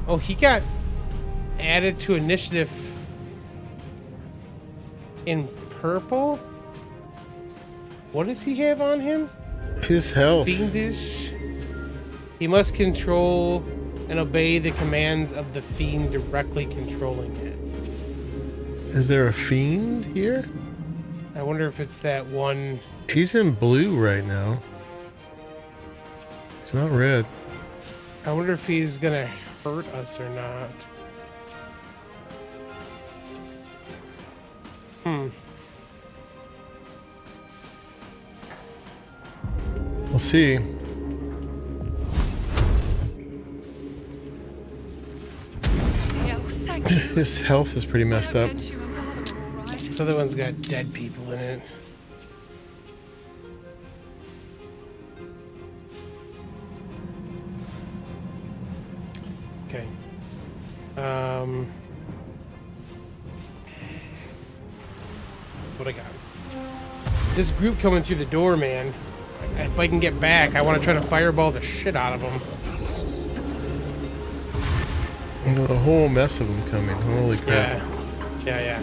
Oh, he got added to initiative in purple? What does he have on him? His health. Fiendish. He must control and obey the commands of the fiend directly controlling it. Is there a fiend here? I wonder if it's that one. He's in blue right now. It's not red. I wonder if he's gonna hurt us or not. Hmm. We'll see. His health is pretty messed up. This other one's got dead people in it. Okay. What I got? This group coming through the door, man. If I can get back, I want to try to fireball the shit out of them. You know, the whole mess of them coming. Holy crap. Yeah.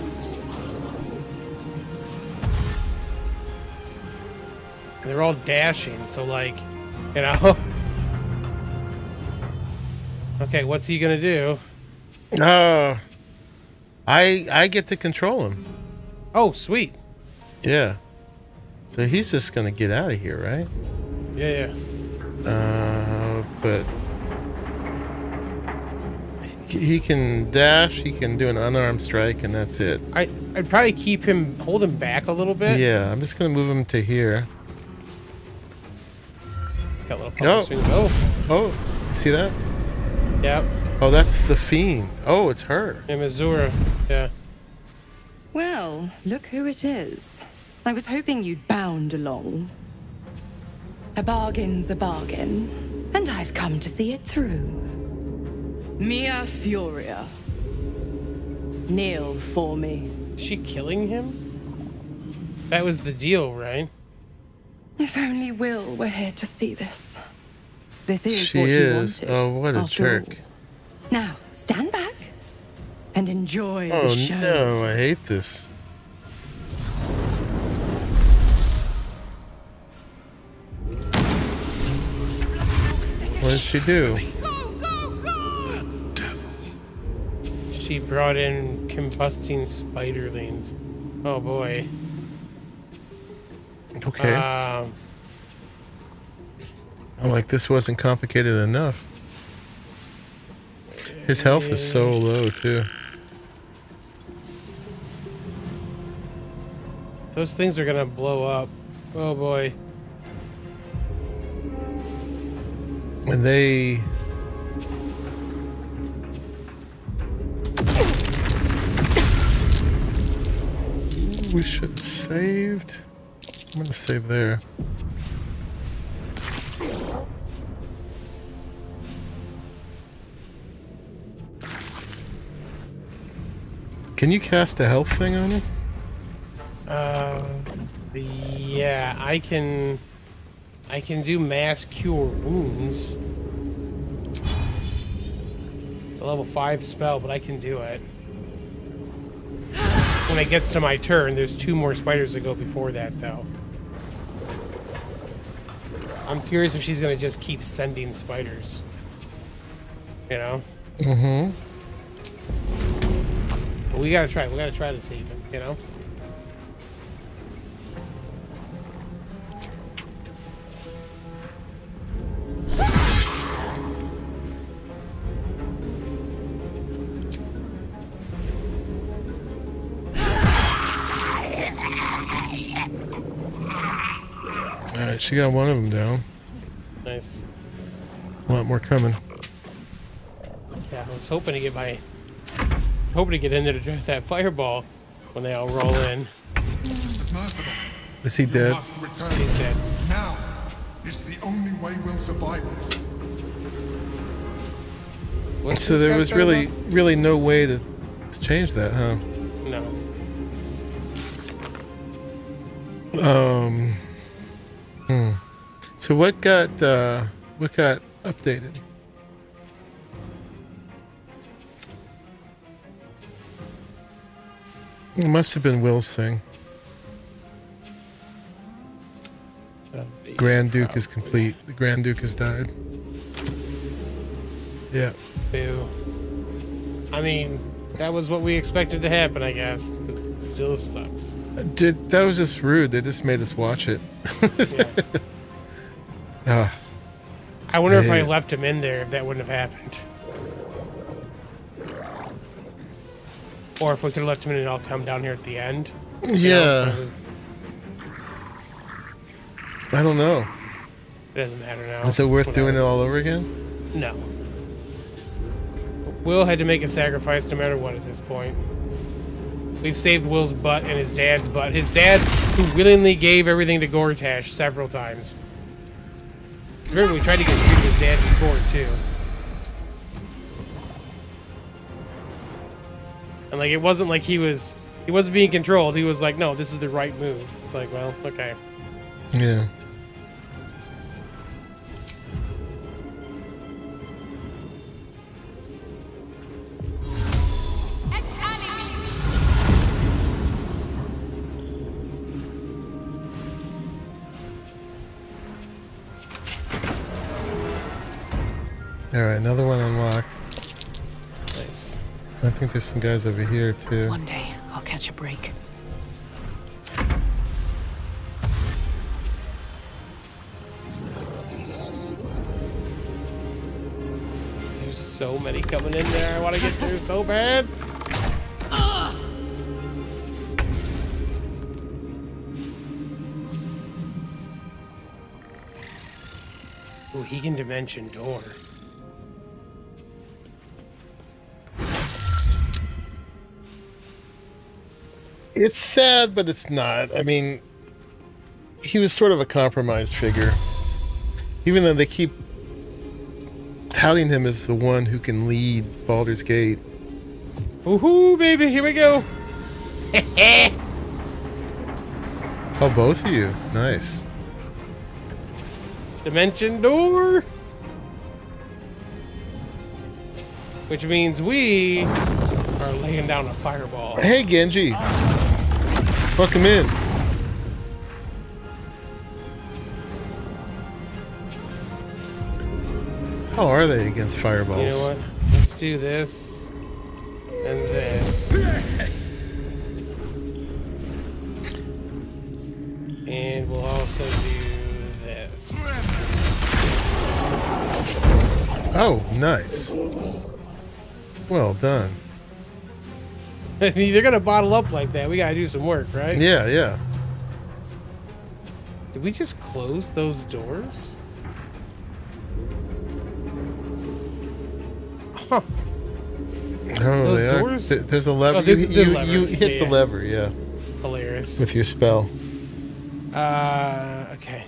And they're all dashing, so, like, you know. Okay, what's he gonna do? I get to control him. Oh, sweet. Yeah. So he's just gonna get out of here, right? Yeah. But he can dash. He can do an unarmed strike, and that's it. I'd probably keep him, hold him back a little bit. Yeah, I'm just gonna move him to here. He's got little pump swings. Oh, you see that? Yep. Oh, that's the fiend. Oh, it's her. Yeah, Mizora. Yeah. Well, look who it is. I was hoping you'd bound along. A bargain's a bargain, and I've come to see it through. Mia Furia. Kneel for me. Is she killing him? That was the deal, right? If only Will were here to see this. This is she what is. He wanted. Oh, what a jerk. All. Now, stand back and enjoy the show. Oh, no, I hate this. What did she do? Go. The devil. She brought in combusting spiderlings. Oh, boy. Okay. Like this wasn't complicated enough. His health is so low, too. Those things are gonna blow up. Oh boy. And they... We should have saved. I'm gonna save there. Can you cast the health thing on him? Yeah, I can do mass cure wounds. It's a level 5 spell, but I can do it. When it gets to my turn, there's 2 more spiders that go before that, though. I'm curious if she's gonna just keep sending spiders. You know? Mm-hmm. We gotta try. We gotta try to save him, you know? Alright, she got one of them down. Nice. A lot more coming. Yeah, I was hoping to get my... Hoping to get in there to drive that fireball when they all roll in. Is he dead? He's dead. Now, it's the only way we'll survive this. What's so there was really no way to change that, huh? No. So what got updated? It must have been Will's thing. Grand Duke is complete. The Grand Duke has died. Yeah. Ew. I mean, that was what we expected to happen, I guess. It still sucks. That was just rude. They just made us watch it. Yeah. I wonder if I left him in there, if that wouldn't have happened. Or if we could have left him in and I'll come down here at the end. Yeah. I don't know. It doesn't matter now. Is it worth doing it all over again? No. Will had to make a sacrifice no matter what at this point. We've saved Will's butt and his dad's butt. His dad, who willingly gave everything to Gortash several times. Remember, we tried to get rid of his dad before, too. And, like, it wasn't like he was... He wasn't being controlled. He was like, no, this is the right move. It's like, well, okay. Yeah. All right, another one unlocked. Nice. I think there's some guys over here too. One day, I'll catch a break. There's so many coming in there. I want to get through so bad. Oh, he can dimension door. It's sad, but it's not. I mean, he was sort of a compromised figure. Even though they keep touting him as the one who can lead Baldur's Gate. Woohoo, baby, here we go. Oh, both of you. Nice. Dimension Door. Which means we are laying down a fireball. Hey, Genji. Welcome in. How are they against fireballs? You know what? Let's do this and this. And we'll also do this. Oh, nice. Well done. I mean, they're gonna bottle up like that. We gotta do some work, right? Yeah, yeah. Did we just close those doors? Huh. Oh, they are. There's a lever. Oh, there's a lever. You hit the lever, yeah. Hilarious. With your spell. Okay.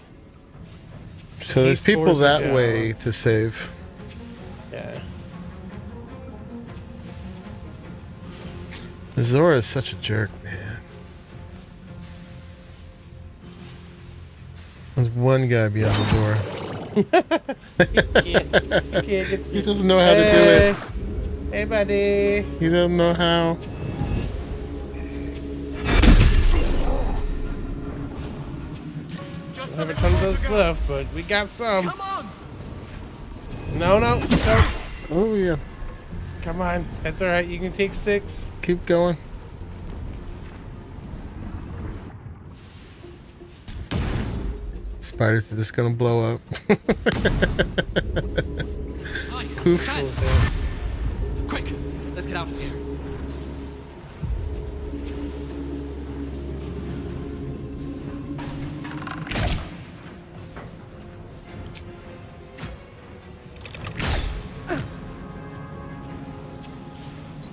So there's people that way to save. Yeah. Mizora is such a jerk, man. There's one guy beyond the door. He doesn't know how to do it. Hey, buddy. He doesn't know how. Just have a ton of those left, but we got some. Come on. No. Oh, yeah. Come on, that's all right. You can take 6. Keep going. Spiders are just gonna blow up. Poof. Quick, let's get out of here.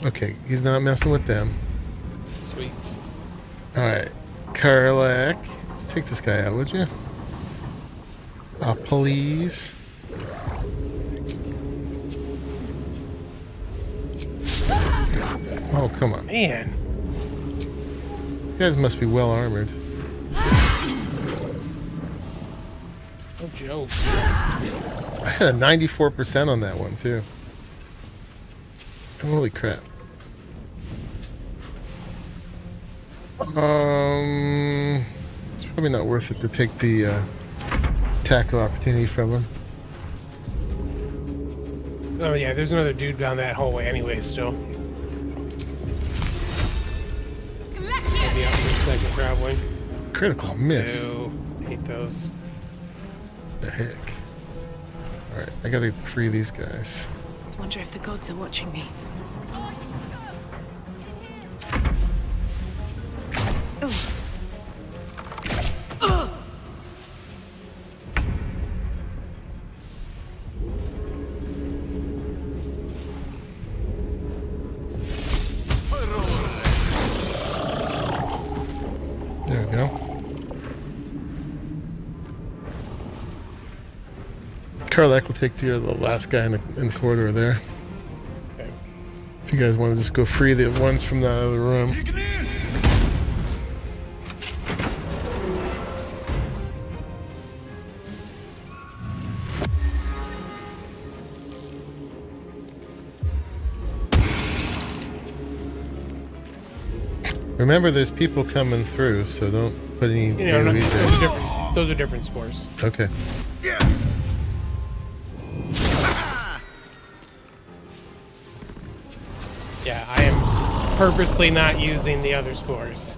Okay, he's not messing with them. Sweet. Alright. Karlach. Let's take this guy out, would you? Ah, please. Oh, come on. Man. These guys must be well armored. No joke. I had a 94% on that one, too. Holy crap. It's probably not worth it to take the attack of opportunity from him. Oh yeah, there's another dude down that hallway anyway still. I'll be out for a second probably. Critical miss. No, I hate those. The heck. Alright, I gotta free these guys. Wonder if the gods are watching me. Karlach will take care of the last guy in the corridor there. Okay. If you guys want to just go free the ones from that other room. Remember, there's people coming through, so don't put any. You know, no, those are different spores. Okay. Yeah. Yeah, I am purposely not using the other spores.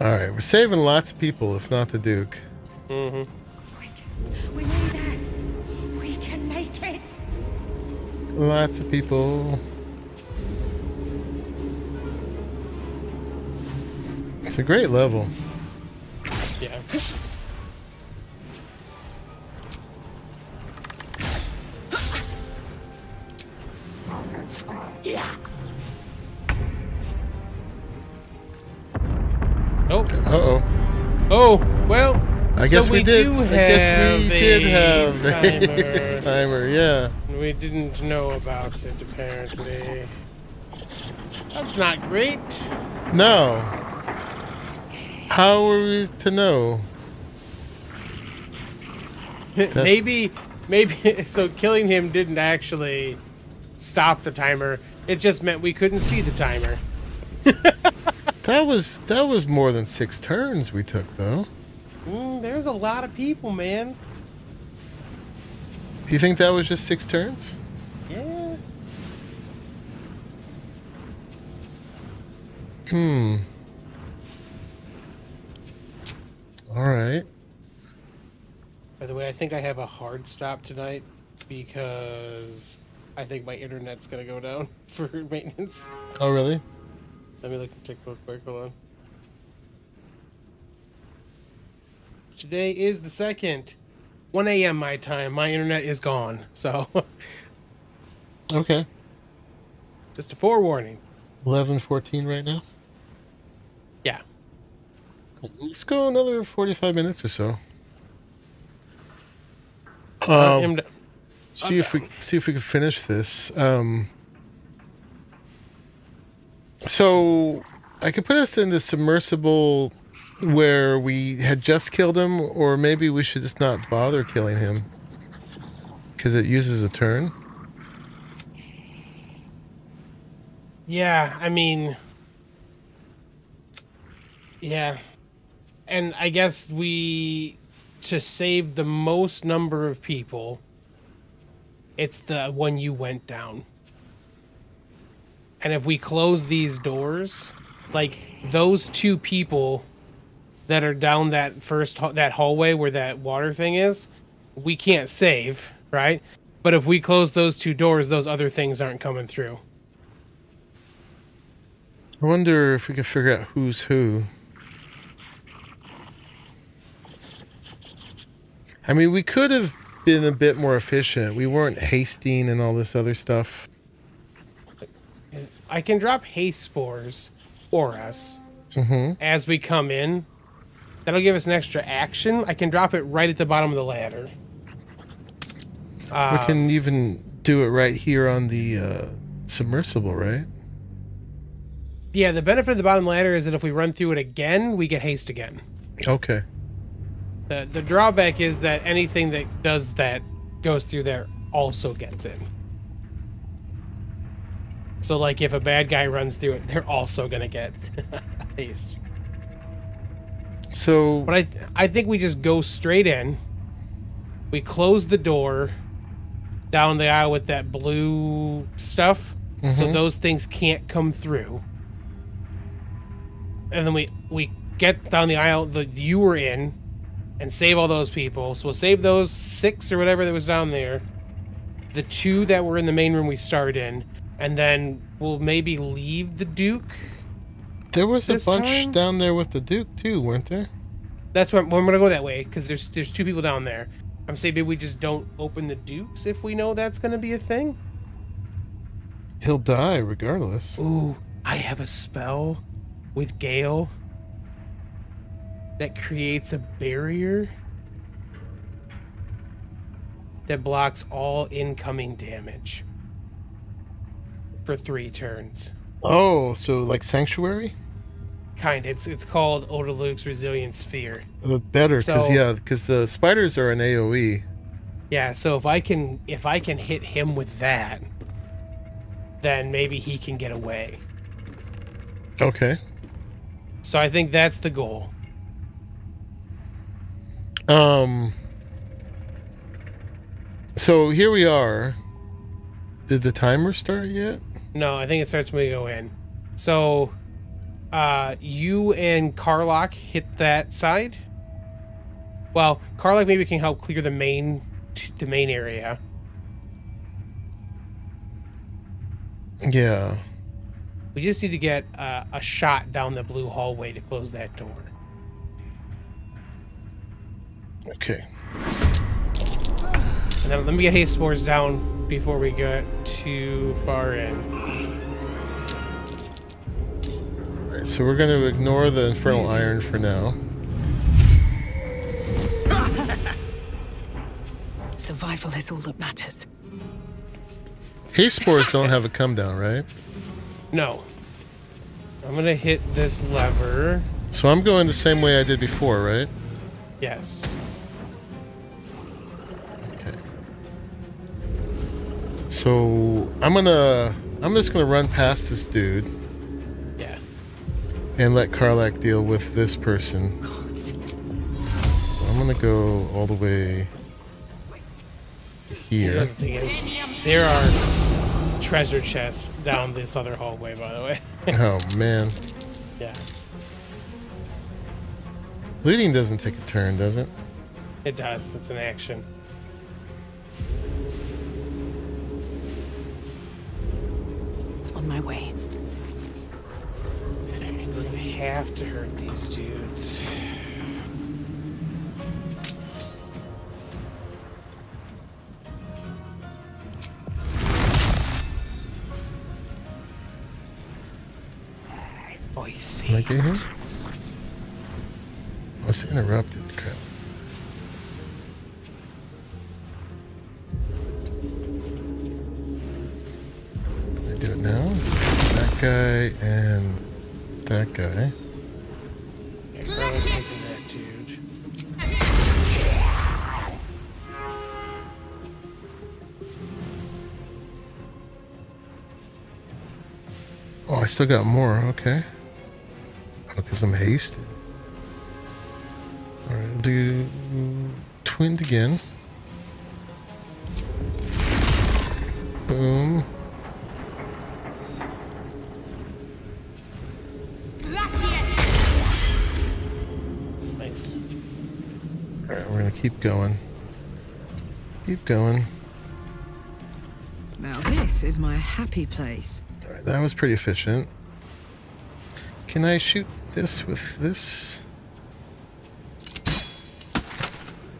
All right, we're saving lots of people, if not the Duke. Mm-hmm. We know that. We can make it. Lots of people. It's a great level. Yeah. Yeah. Oh. Uh-oh. Oh, well. I guess so we did. I guess we did have a timer, yeah. We didn't know about it, apparently. That's not great. No. How are we to know? maybe. So killing him didn't actually stop the timer. It just meant we couldn't see the timer. that was more than 6 turns we took, though. There's a lot of people, man. You think that was just 6 turns? Yeah. Hmm. All right. By the way, I think I have a hard stop tonight because I think my internet's going to go down for maintenance. Oh, really? Let me look at TikTok quick. Hold on. Today is the 2nd. 1 a.m. my time. My internet is gone. So. Okay. Just a forewarning. 11:14 right now? Yeah. Let's go another 45 minutes or so. See if we can finish this. So I could put us in the submersible where we had just killed him, or maybe we should just not bother killing him because it uses a turn. Yeah, I mean, yeah. And I guess to save the most number of people, it's the one you went down. And if we close these doors, like those 2 people that are down that that hallway where that water thing is, we can't save, right? But if we close those 2 doors, those other things aren't coming through. I wonder if we can figure out who's who. I mean, we could have been a bit more efficient. We weren't hasting and all this other stuff. I can drop haste spores for us as we come in. That'll give us an extra action. I can drop it right at the bottom of the ladder. We can even do it right here on the submersible, right? Yeah, the benefit of the bottom ladder is that if we run through it again, we get haste again. Okay. The drawback is that anything that does that goes through there also gets it. So, like, if a bad guy runs through it, they're also going to get haste. So... But I think we just go straight in. We close the door down the aisle with that blue stuff. So those things can't come through. And then we get down the aisle that you were in. And save all those people. So we'll save those 6 or whatever that was down there. The 2 that were in the main room we start in. And then we'll maybe leave the Duke. There was a bunch down there with the Duke too, weren't there? That's why I'm going to go that way. Because there's 2 people down there. I'm saying maybe we just don't open the Dukes if we know that's going to be a thing. He'll die regardless. Ooh, I have a spell with Gale that creates a barrier that blocks all incoming damage for 3 turns. Oh, so like Sanctuary? Kind of. It's called Odaluk's Resilient Sphere. Better, because so, yeah, because the spiders are an AOE. Yeah, so if I can hit him with that, then maybe he can get away. Okay. So I think that's the goal. So here we are. Did the timer start yet? No, I think it starts when we go in. So you and Karlach hit that side. Well, Karlach maybe can help clear the main area. Yeah. We just need to get a shot down the blue hallway to close that door. Okay. And then let me get haste spores down before we get too far in. All right, so we're going to ignore the infernal iron for now. Survival is all that matters. Haste spores don't have a come down, right? No. I'm going to hit this lever. So I'm going the same way I did before, right? Yes. Okay. So I'm just gonna run past this dude. Yeah. And let Karlach deal with this person. So I'm gonna go all the way here. The other thing is, there are treasure chests down this other hallway, by the way. Oh man. Yeah. Looting doesn't take a turn, does it? It does. It's an action. On my way. I'm gonna have to hurt these dudes. Oh, he's safe. Can I get him? It's interrupted. Crap. I do it now. That guy and that guy. Yeah, probably taking that dude. Oh, I still got more. Okay. Oh, because I'm hasted. Alright, do twinned again. Boom. Nice. Alright, we're gonna keep going. Keep going. Now this is my happy place. Alright, that was pretty efficient. Can I shoot this with this?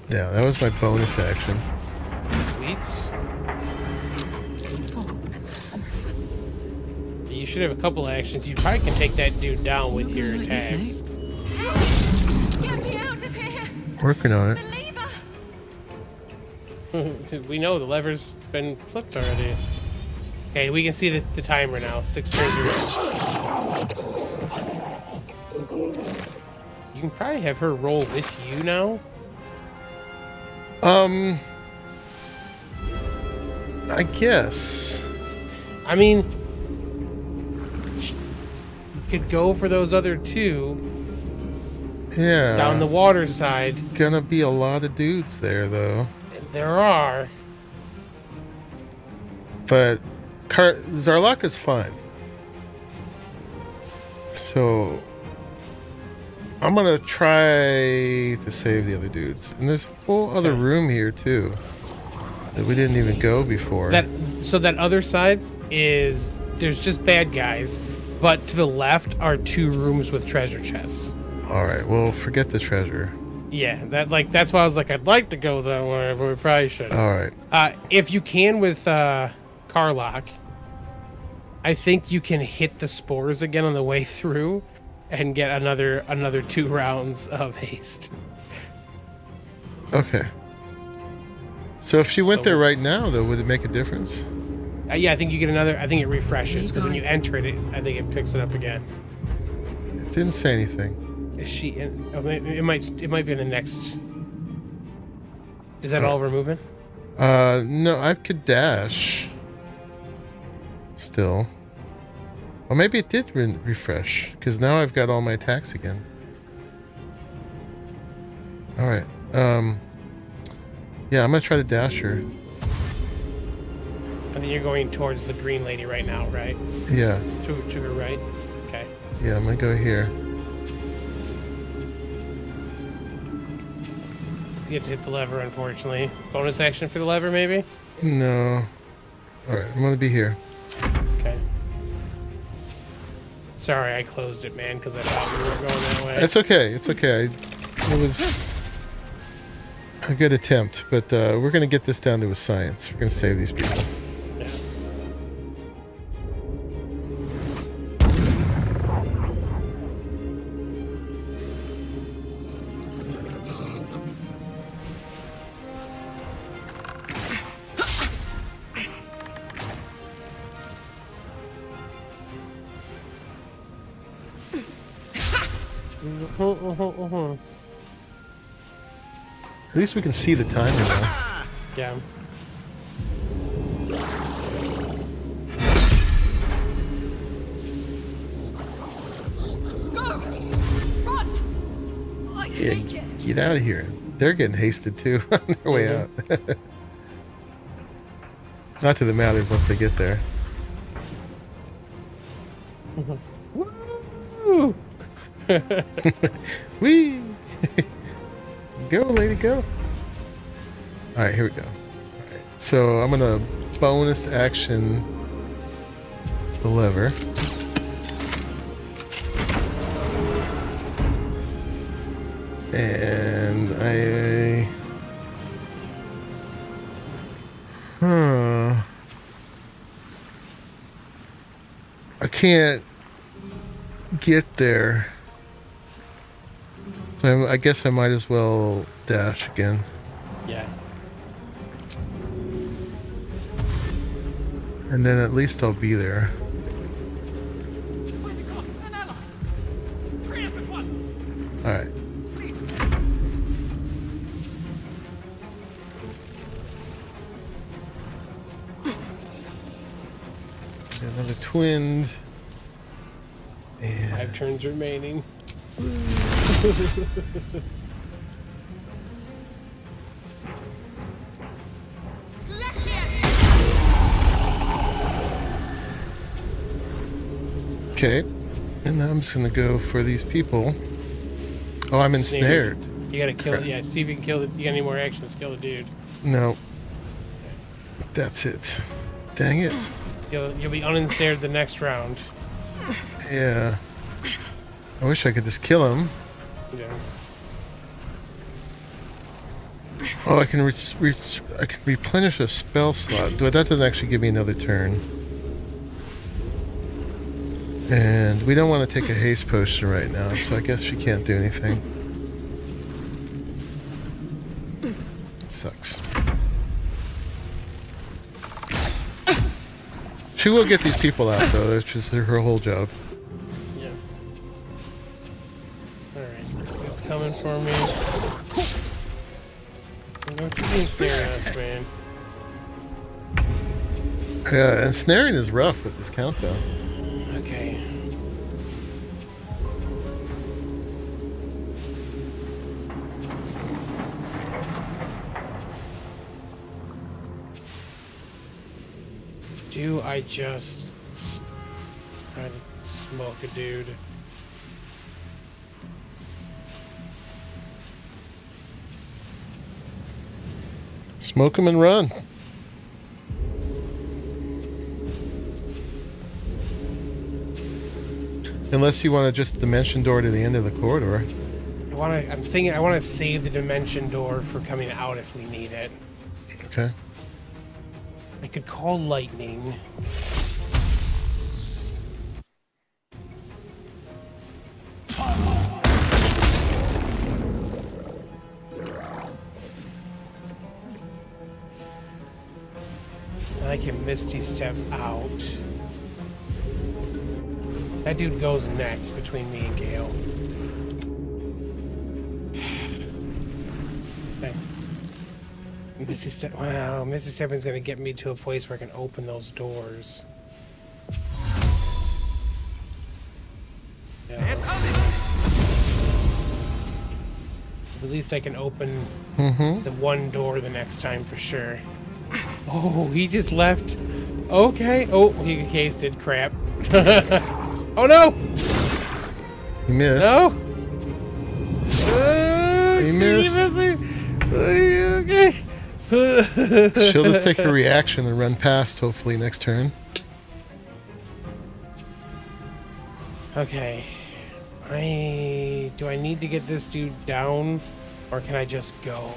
Yeah, that was my bonus action. Sweets. You should have a couple actions. You probably can take that dude down with your attacks. Get me out of here. Working on it. We know the lever's been flipped already. Okay, we can see the timer now. 6 turns around. You can probably have her roll with you now. I guess. I mean, you could go for those other two. Yeah. Down the water side. There's gonna be a lot of dudes there, though. There are. But Zarlathra is fine. So I'm gonna try to save the other dudes, and there's a whole other room here too that we didn't even go before. So that other side is there's just bad guys, but to the left are 2 rooms with treasure chests. All right, well, forget the treasure. Yeah, that's why I was like, I'd like to go that way, but we probably shouldn't. All right. If you can with Karlach, I think you can hit the spores again on the way through. And get another 2 rounds of haste. Okay. So if she went there right now, though, would it make a difference? Yeah, I think you get another. I think it refreshes because when you enter it, I think it picks it up again. It didn't say anything. Is she in? Oh, it might. It might be in the next. Is that all of her movement? No, I could dash. Still. Or maybe it did refresh because now I've got all my attacks again. All right. Yeah, I'm gonna try to dash her. And then you're going towards the green lady right now, right? Yeah. To her right? Okay. Yeah, I'm gonna go here. You have to hit the lever, unfortunately. Bonus action for the lever, maybe? No. Alright, I'm gonna be here. Okay. Sorry, I closed it, man, because I thought we were going that way. It's okay, it's okay. It was a good attempt, but we're gonna get this down to a science. We're gonna save these people. At least we can see the timer now. Yeah. Go! Run! I take it. Get out of here. They're getting hasted too on their way out. Not that it matters once they get there. Woo! Whee! Go, lady, go. All right, here we go. All right, so I'm gonna bonus action the lever. And I... I can't get there. I guess I might as well dash again. Yeah. And then at least I'll be there. Alright. Another twinned. And 5 turns remaining. Okay, and now I'm just gonna go for these people. Oh, I'm ensnared. You gotta kill. Right. Yeah, see if you can kill. You got any more actions? Kill the dude. No. That's it. Dang it. You'll be unensnared the next round. Yeah. I wish I could just kill him. Yeah. Oh, I can replenish a spell slot. But that doesn't actually give me another turn. And we don't want to take a haste potion right now, so I guess she can't do anything. It sucks. She will get these people out, though. That's just her whole job. Coming for me. Don't you ensnare us, man. Yeah, and snaring is rough with this countdown. Okay. Do I just try to smoke a dude? Smoke him and run. Unless you want to just dimension door to the end of the corridor. I want to save the dimension door for coming out if we need it. Okay. I could call lightning. I can Misty Step out. That dude goes next between me and Gale. Okay. Misty Step. Wow, Misty Step is going to get me to a place where I can open those doors. No. At least I can open the one door the next time for sure. Oh, he just left. Okay. Oh, he cased crap. Oh no! He missed. No! He missed. She'll just take her reaction and run past, hopefully, next turn. Okay. Do I need to get this dude down, or can I just go?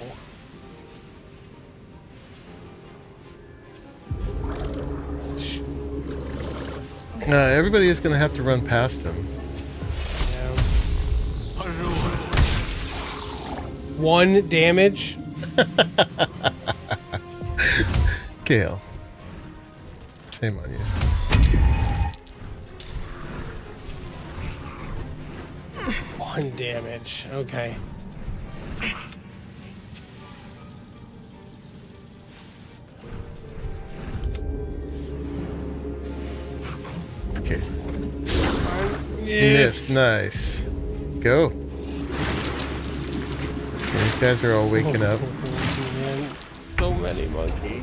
Everybody is going to have to run past him. Yeah. One damage? Gale. Shame on you. One damage. Okay. Okay. Yes. Missed. Nice. Go. These guys are all waking up. Man. So many monkeys.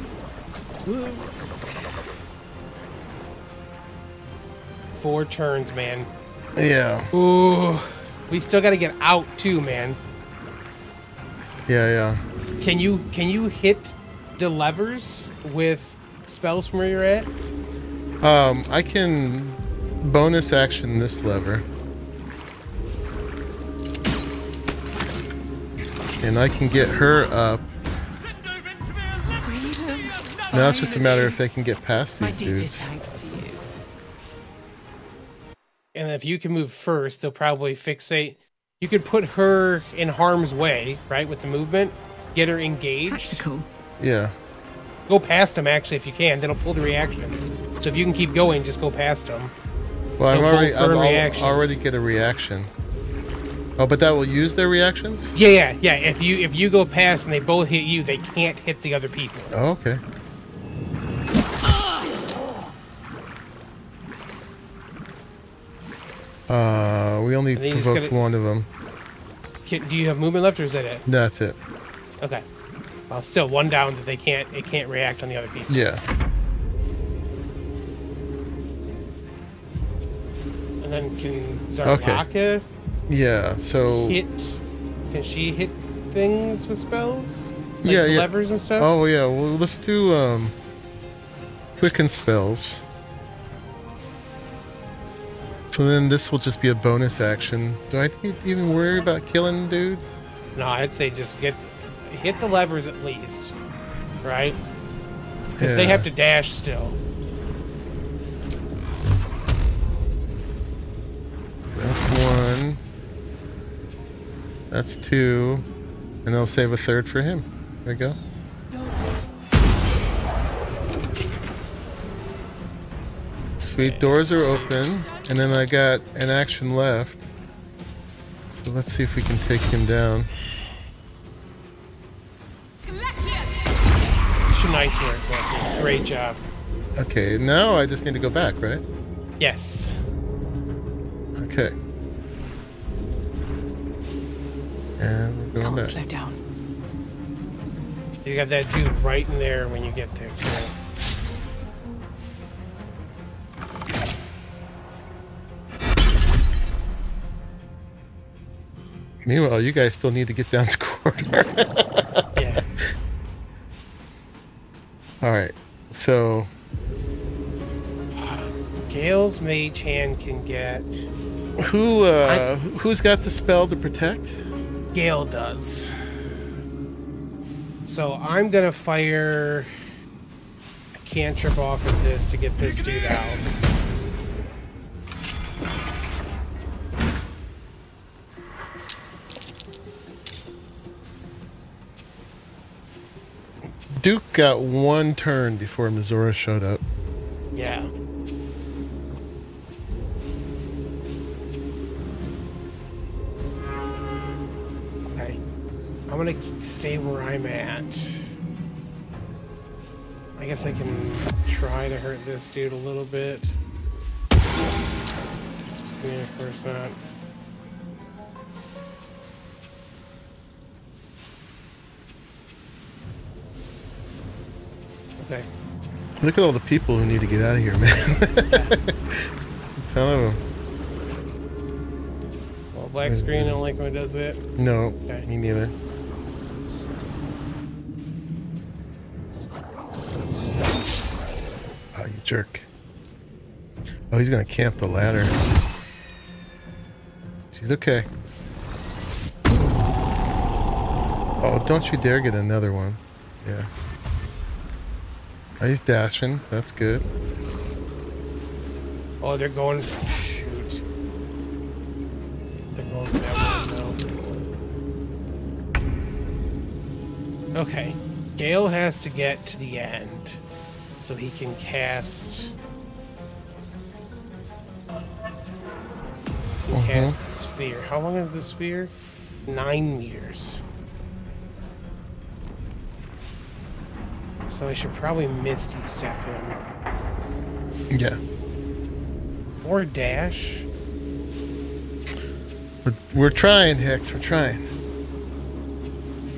4 turns, man. Yeah. Ooh. We still got to get out too, man. Yeah, yeah. Can you hit the levers with spells from where you're at? I can bonus action this lever. And I can get her up. Now it's just a matter if they can get past these dudes. And if you can move first, they'll probably fixate. You could put her in harm's way, right, with the movement. Get her engaged. Tactical. Yeah. Go past them, actually, if you can. That'll pull the reactions. So if you can keep going, just go past them. Well, I'll already get a reaction. Oh, but that will use their reactions? Yeah, yeah, yeah. If you go past and they both hit you, they can't hit the other people. Oh, okay. We only provoked one of them. Do you have movement left, or is that it? That's it. Okay. Well, still one down that it can't react on the other people. Yeah. And then can Zarlathra? Okay. Yeah. So. Can she hit things with spells? Like yeah. Levers and stuff. Oh yeah. Well, let's do quicken spells. So then this will just be a bonus action. Do I need to even worry about killing dude? No, I'd say just hit the levers at least, right? Because they have to dash still. That's one. That's two. And they'll save a third for him. There we go. Sweet, okay, doors are open. And then I got an action left. So let's see if we can take him down. Nice work, Black. Great job. Okay, now I just need to go back, right? Yes. Okay. And we're going back. Slow down. You got that dude right in there when you get there, too. Meanwhile, you guys still need to get down to corridor. Yeah. All right. So Gale's Mage Hand can get who's got the spell to protect? Gale does. So I'm going to fire a cantrip off of this to get this dude out. Duke got one turn before Mizora showed up. Yeah. Okay. I'm gonna stay where I'm at. I guess I can try to hurt this dude a little bit. Yeah, of course not. Okay. Look at all the people who need to get out of here, man. That's a ton of them. Well, black screen, I don't like when it does that. No, okay. Me neither. Oh, you jerk. Oh, he's gonna camp the ladder. She's okay. Oh, don't you dare get another one. Yeah. Oh, he's dashing. That's good. Oh, they're going. Shoot. They're going that way now. Okay. Gale has to get to the end so he can cast. Cast the sphere. How long is the sphere? 9 meters. So I should probably Misty Step in. Yeah. Or dash. We're trying, Hex. We're trying.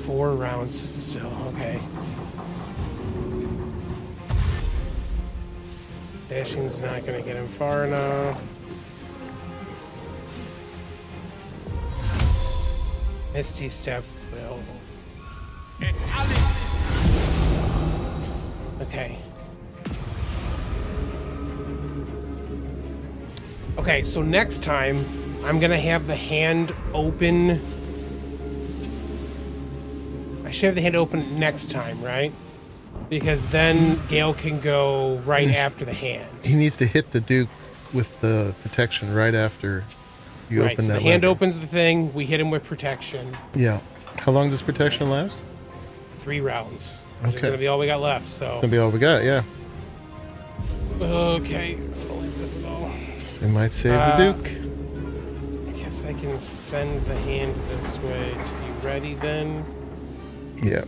4 rounds still. Okay. Dashing's not going to get him far enough. Misty Step will. Okay. Okay, so next time, I'm going to have the hand open. I should have the hand open next time, right? Because then Gale can go right after the hand. He needs to hit the Duke with the protection right after. You right, open so that the hand lever. Opens the thing, we hit him with protection. Yeah. How long does protection last? 3 rounds. Okay. It's going to be all we got left, so. It's going to be all we got, yeah. Okay. I don't like this at all. So we might save the Duke. I guess I can send the hand this way to be ready then. Yeah.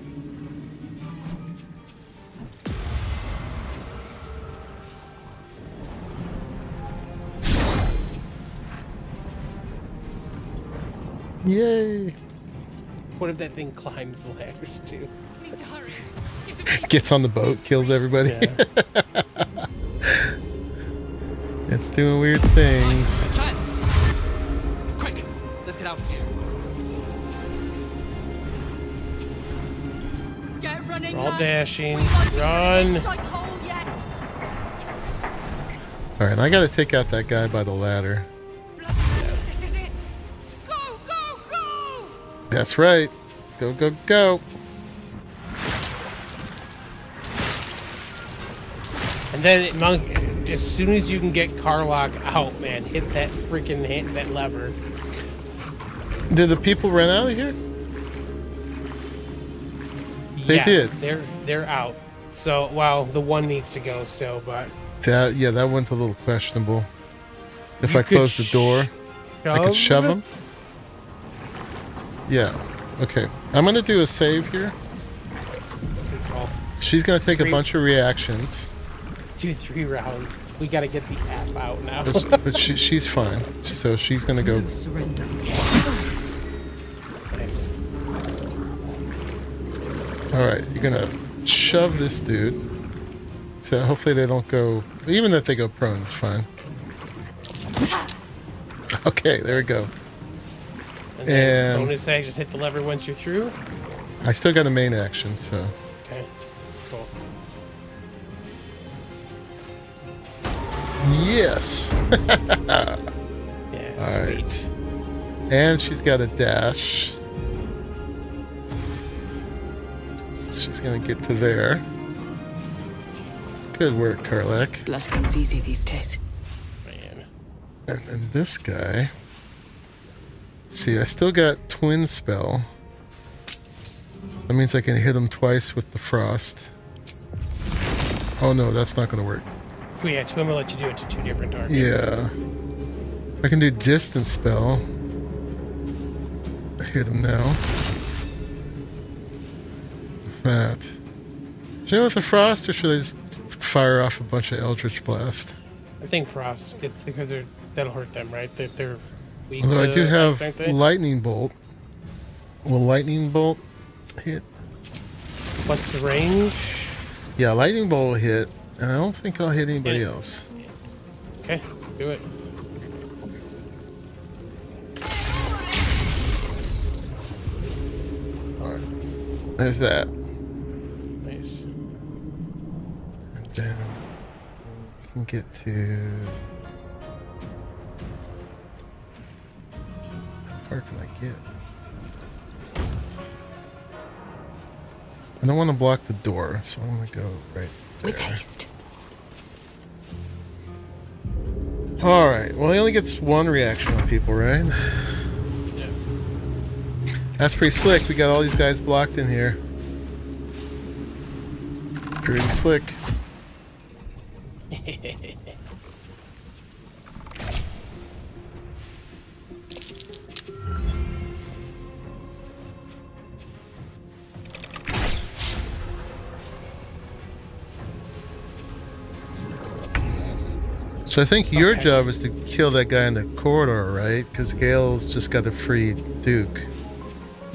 Yay! What if that thing climbs the ladders too? Need to hurry. Gets on the boat, kills everybody. Yeah. It's doing weird things. Quick, let's get out of here. Get running. All dashing. Run. All right, I got to take out that guy by the ladder. That's right. Go, go, go. And then, Monk, as soon as you can get Karlach out, man, hit that freaking hand, that lever. Did the people run out of here? They did. They're out. So, well, the one needs to go still, but. That, yeah, that one's a little questionable. If I close the door, I could shove him. Yeah. Okay. I'm going to do a save here. She's going to take a bunch of reactions. 3 rounds. We got to get the app out now. But she's fine. So she's going to go. Nice. All right. You're going to shove this dude. So hopefully they don't go. Even if they go prone, it's fine. Okay. There we go. And bonus action, hit the lever once you're through. I still got a main action, so. Okay, cool. Yes. Yeah, all sweet. Right. And she's got a dash. So she's gonna get to there. Good work, Karlach. Blood comes easy these days. Man. And then this guy. See, I still got Twin Spell. That means I can hit him twice with the frost. Oh no, that's not going to work. Well, yeah, Twim will let you do it to two different targets. Yeah. I can do distance spell. Hit him now. That. Should I go with the frost, or should I just fire off a bunch of Eldritch Blast? I think frost. It's because that'll hurt them, right? They're weak. Although I do have lightning bolt. Will lightning bolt hit? What's the range? Yeah, lightning bolt will hit, and I don't think I'll hit anybody else. Okay, do it. All right, there's that. Nice. And then we can get to. How far can I get? I don't want to block the door, so I'm going to go right there. With haste. All right. Well, he only gets one reaction on people, right? Yeah. That's pretty slick. We got all these guys blocked in here. Pretty slick. So I think your job is to kill that guy in the corridor, right? Because Gale's just got to free Duke.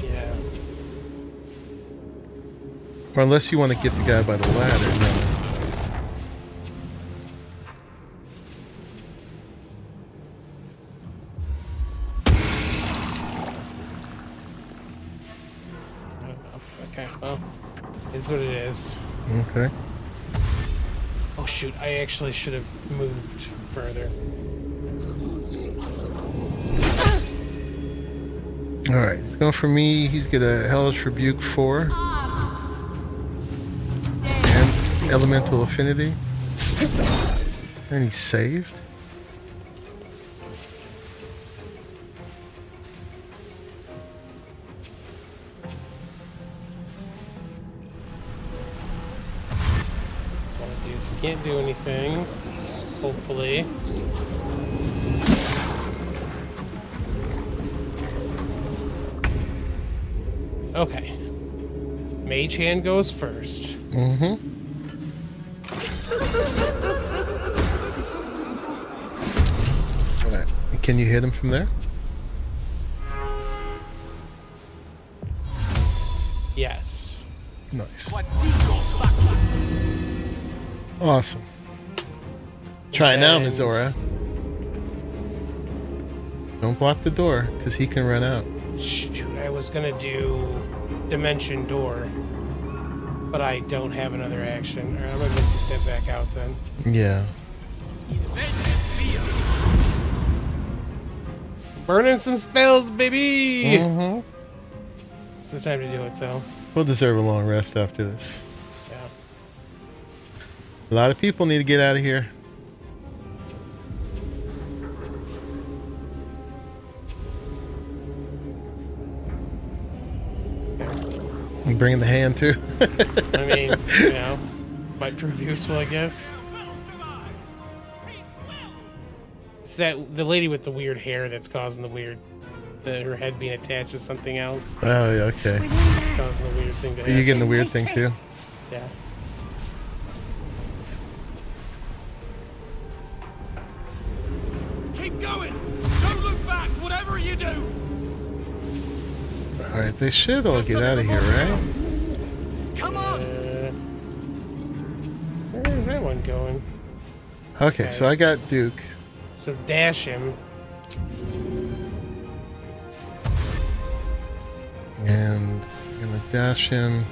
Yeah. Or unless you want to get the guy by the ladder. No. Not enough. Okay, well, it is what it is. Okay. Oh shoot, I actually should have moved further. Alright, he's going for me. He's got a Hellish Rebuke 4. And Elemental Affinity. And he's saved. Can't do anything, hopefully. Okay. Mage Hand goes first. Mm-hmm. All right. Can you hit him from there? Yes. Nice. Awesome. Try it now, Mizora. Don't block the door, because he can run out. Shoot, I was going to do Dimension Door, but I don't have another action. All right, I'm going to Misty Step back out then. Yeah. Burning some spells, baby! Mm-hmm. It's the time to do it, though. We'll deserve a long rest after this. A lot of people need to get out of here. I'm bringing the hand too. I mean, you know, might prove useful, I guess. It's that the lady with the weird hair that's causing the weird, her head being attached to something else. Oh, yeah, okay. It's causing the weird thing to happen. You getting the weird thing too? Yeah. Going. Don't look back, whatever you do. All right, they should all get out of here, right? Come on. Where is that one going? Okay, so I got Duke. So dash him. And I'm gonna dash him.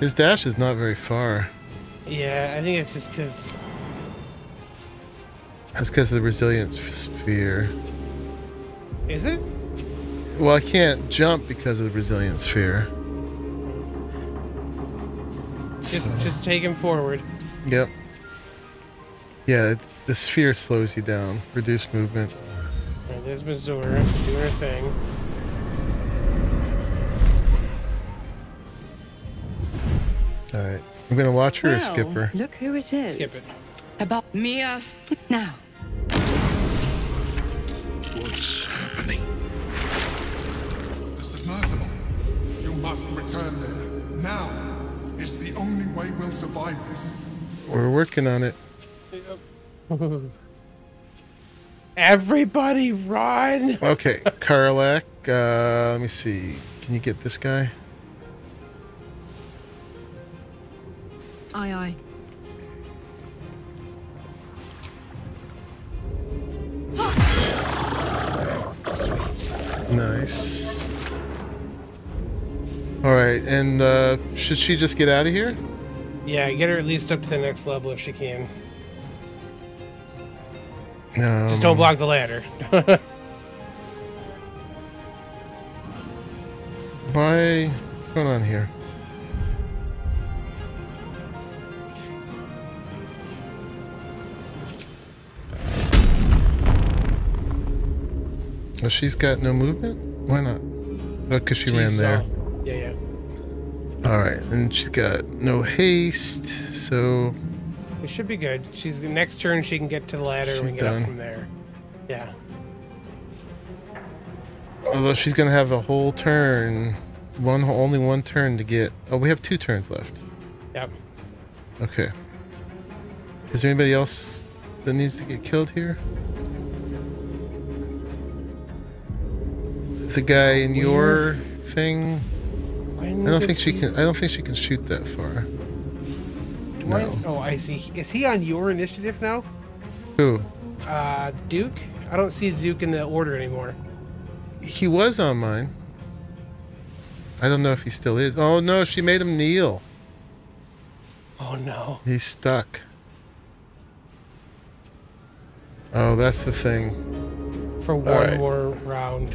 His dash is not very far. Yeah, I think it's just because. That's because of the resilient sphere. Is it? Well, I can't jump because of the resilient sphere. Just take him forward. Yep. Yeah, the sphere slows you down. Reduce movement. Right, there's Mizora. Do her thing. All right. I'm going to watch her or skip her? Look who it is. Skip it. About me now. What's happening? The submersible. You must return there. Now. It's the only way we'll survive this. We're working on it. Yep. Everybody run! Okay, Karlach, let me see. Can you get this guy? Aye, aye. Nice. Alright, and should she just get out of here? Yeah, get her at least up to the next level if she can. Just don't block the ladder. Why? What's going on here? Well, she's got no movement? Why not? Oh, because she ran there. Yeah, yeah. Alright, and she's got no haste, so... It should be good. She's next turn. She can get to the ladder and we can get up from there. Yeah. Although she's gonna have a whole turn, only one turn to get. Oh, we have 2 turns left. Yep. Okay. Is there anybody else that needs to get killed here? There's a guy in your thing. I don't think she can. I don't think she can shoot that far. No. Oh, I see. Is he on your initiative now? Who? Duke? I don't see Duke in the order anymore. He was on mine. I don't know if he still is. Oh, no. She made him kneel. Oh, no. He's stuck. Oh, that's the thing. For one more round.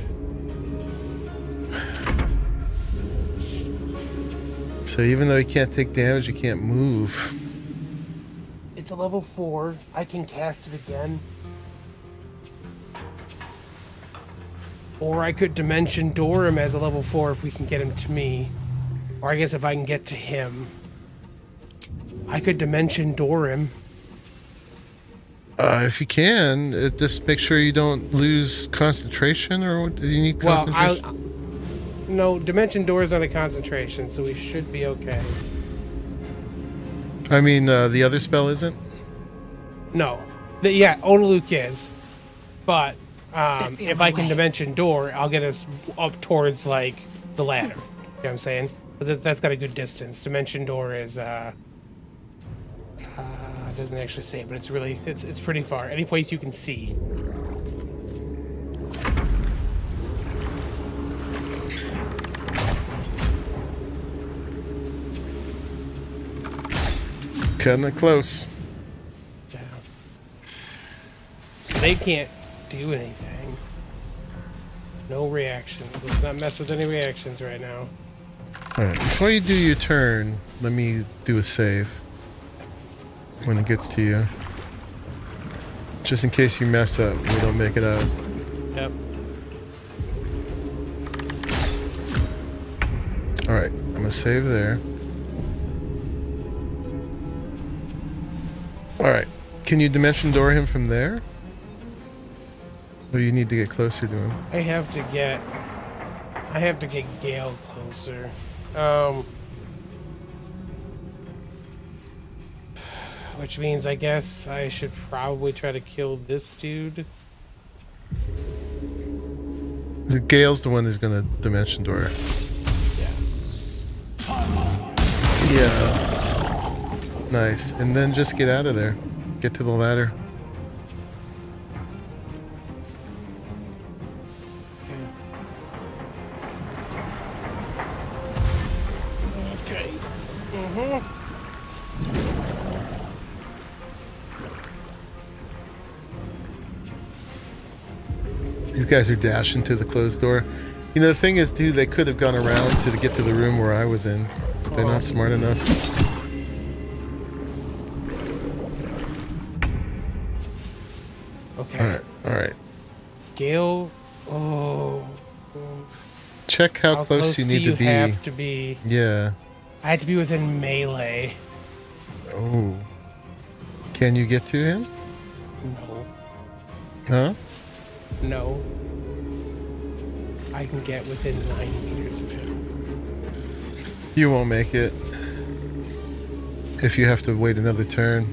So even though he can't take damage, he can't move. It's a level 4. I can cast it again. Or I could Dimension Door him as a level 4 if we can get him to me. Or I guess if I can get to him. I could Dimension Door him. If you can, just make sure you don't lose concentration, or do you need concentration? Well, no, Dimension Door is on a concentration, so we should be okay. I mean, the other spell isn't? No. Yeah, Odaluk is. But if I can Dimension Door, I'll get us up towards, like, the ladder. You know what I'm saying? Because that's got a good distance. Dimension Door is... it doesn't actually say, but it's really... It's pretty far. Any place you can see. Cutting it close. Yeah. So they can't do anything. No reactions. Let's not mess with any reactions right now. All right. Before you do your turn, let me do a save when it gets to you. Just in case you mess up, we don't make it up. Yep. All right. I'm gonna save there. Alright, can you Dimension Door him from there? Or you need to get closer to him? I have to get Gale closer. Which means I guess I should probably try to kill this dude. Gale's the one who's gonna Dimension Door. Yeah. Yeah. Nice, and then just get out of there. Get to the ladder. Okay. These guys are dashing to the closed door. You know, the thing is, dude, they could have gone around to get to the room where I was in, but they're not smart enough. Gale, check how close you need to be. Yeah. I had to be within melee. Oh. Can you get to him? No. Huh? No. I can get within 9 meters of him. You won't make it. If you have to wait another turn.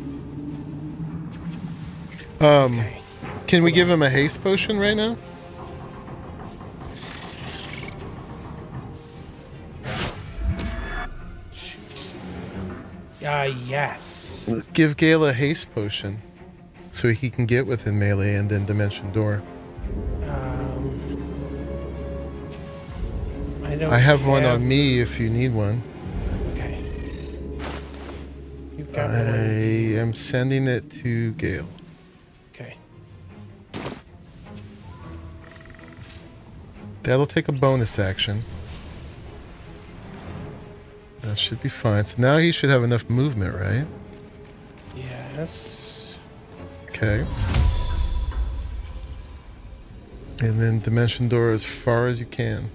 Okay. Can we give him a haste potion right now? Yes. Let's give Gale a haste potion so he can get within melee and then Dimension Door. I have one on me if you need one. Okay. You've got I am sending it to Gale. Okay. That'll take a bonus action. That should be fine. So now he should have enough movement, right? Yes. Okay. And then Dimension Door as far as you can.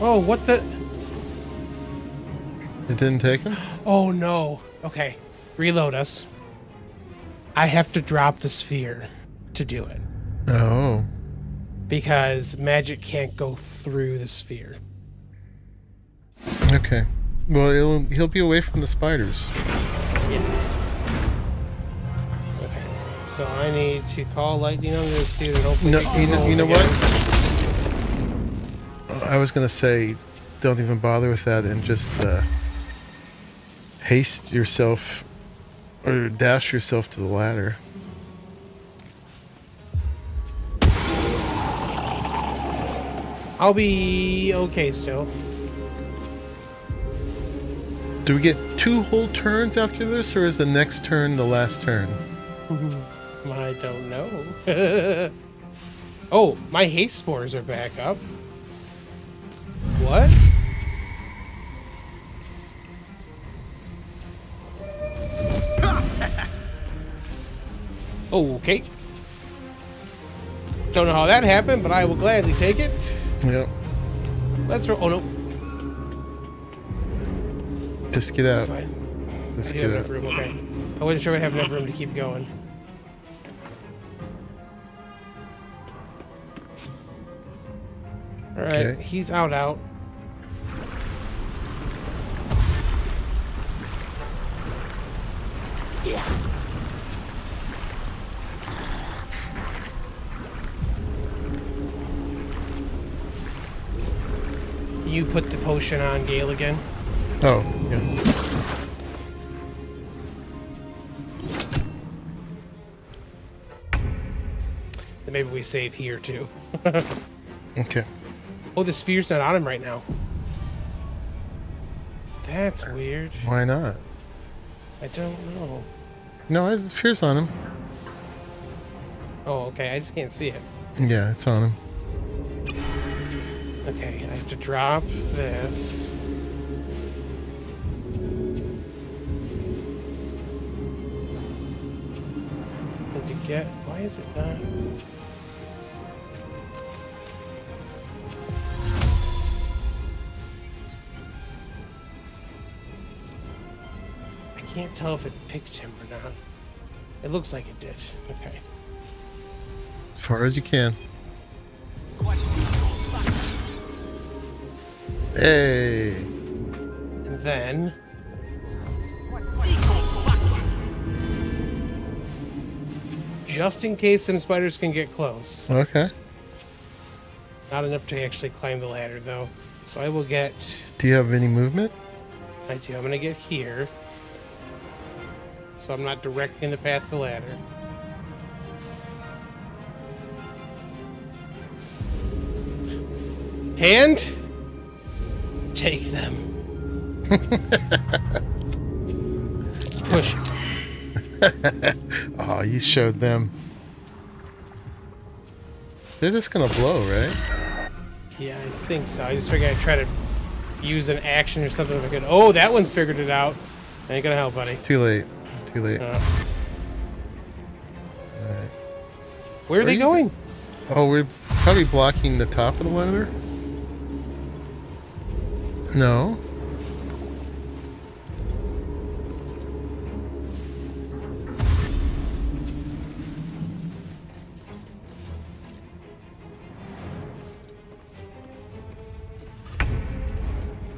Oh, what the? It didn't take him? Oh, no. Okay. Reload us. I have to drop the sphere to do it. Oh. Because magic can't go through the sphere. Okay. Well, he'll be away from the spiders. Yes. Okay. So I need to call lightning on this dude and hopefully... You know what? I was going to say, don't even bother with that and just haste yourself or dash yourself to the ladder. I'll be okay still. Do we get two whole turns after this, or is the next turn the last turn? I don't know. Oh, my haste spores are back up. What? Okay. Don't know how that happened, but I will gladly take it. Yep. Let's roll. Oh no. Just get out. Let's get out. Room, okay. I wasn't sure I'd have enough room to keep going. Alright, okay. He's out. Yeah. You put the potion on Gale again? Oh, yeah. Then maybe we save here too. Okay. Oh, the sphere's not on him right now. That's weird. Why not? I don't know. No, the sphere's on him. Oh, okay. I just can't see it. Yeah, it's on him. Okay, I have to drop this. And to get... Why is it not... I can't tell if it picked him or not. It looks like it did. Okay. As far as you can. Hey. And then just in case them spiders can get close. Okay. Not enough to actually climb the ladder though. So I will get... Do you have any movement? I do. I'm going to get here. So I'm not directly in the path of the ladder. Hand? Take them. Push. Oh, you showed them. They're just gonna blow, right? Yeah, I think so. I just figured I'd try to use an action or something if I could. Oh, that one's figured it out. Ain't gonna help, buddy. It's too late. It's too late. All right. Where are they going? Oh, we're Probably blocking the top of the ladder? No.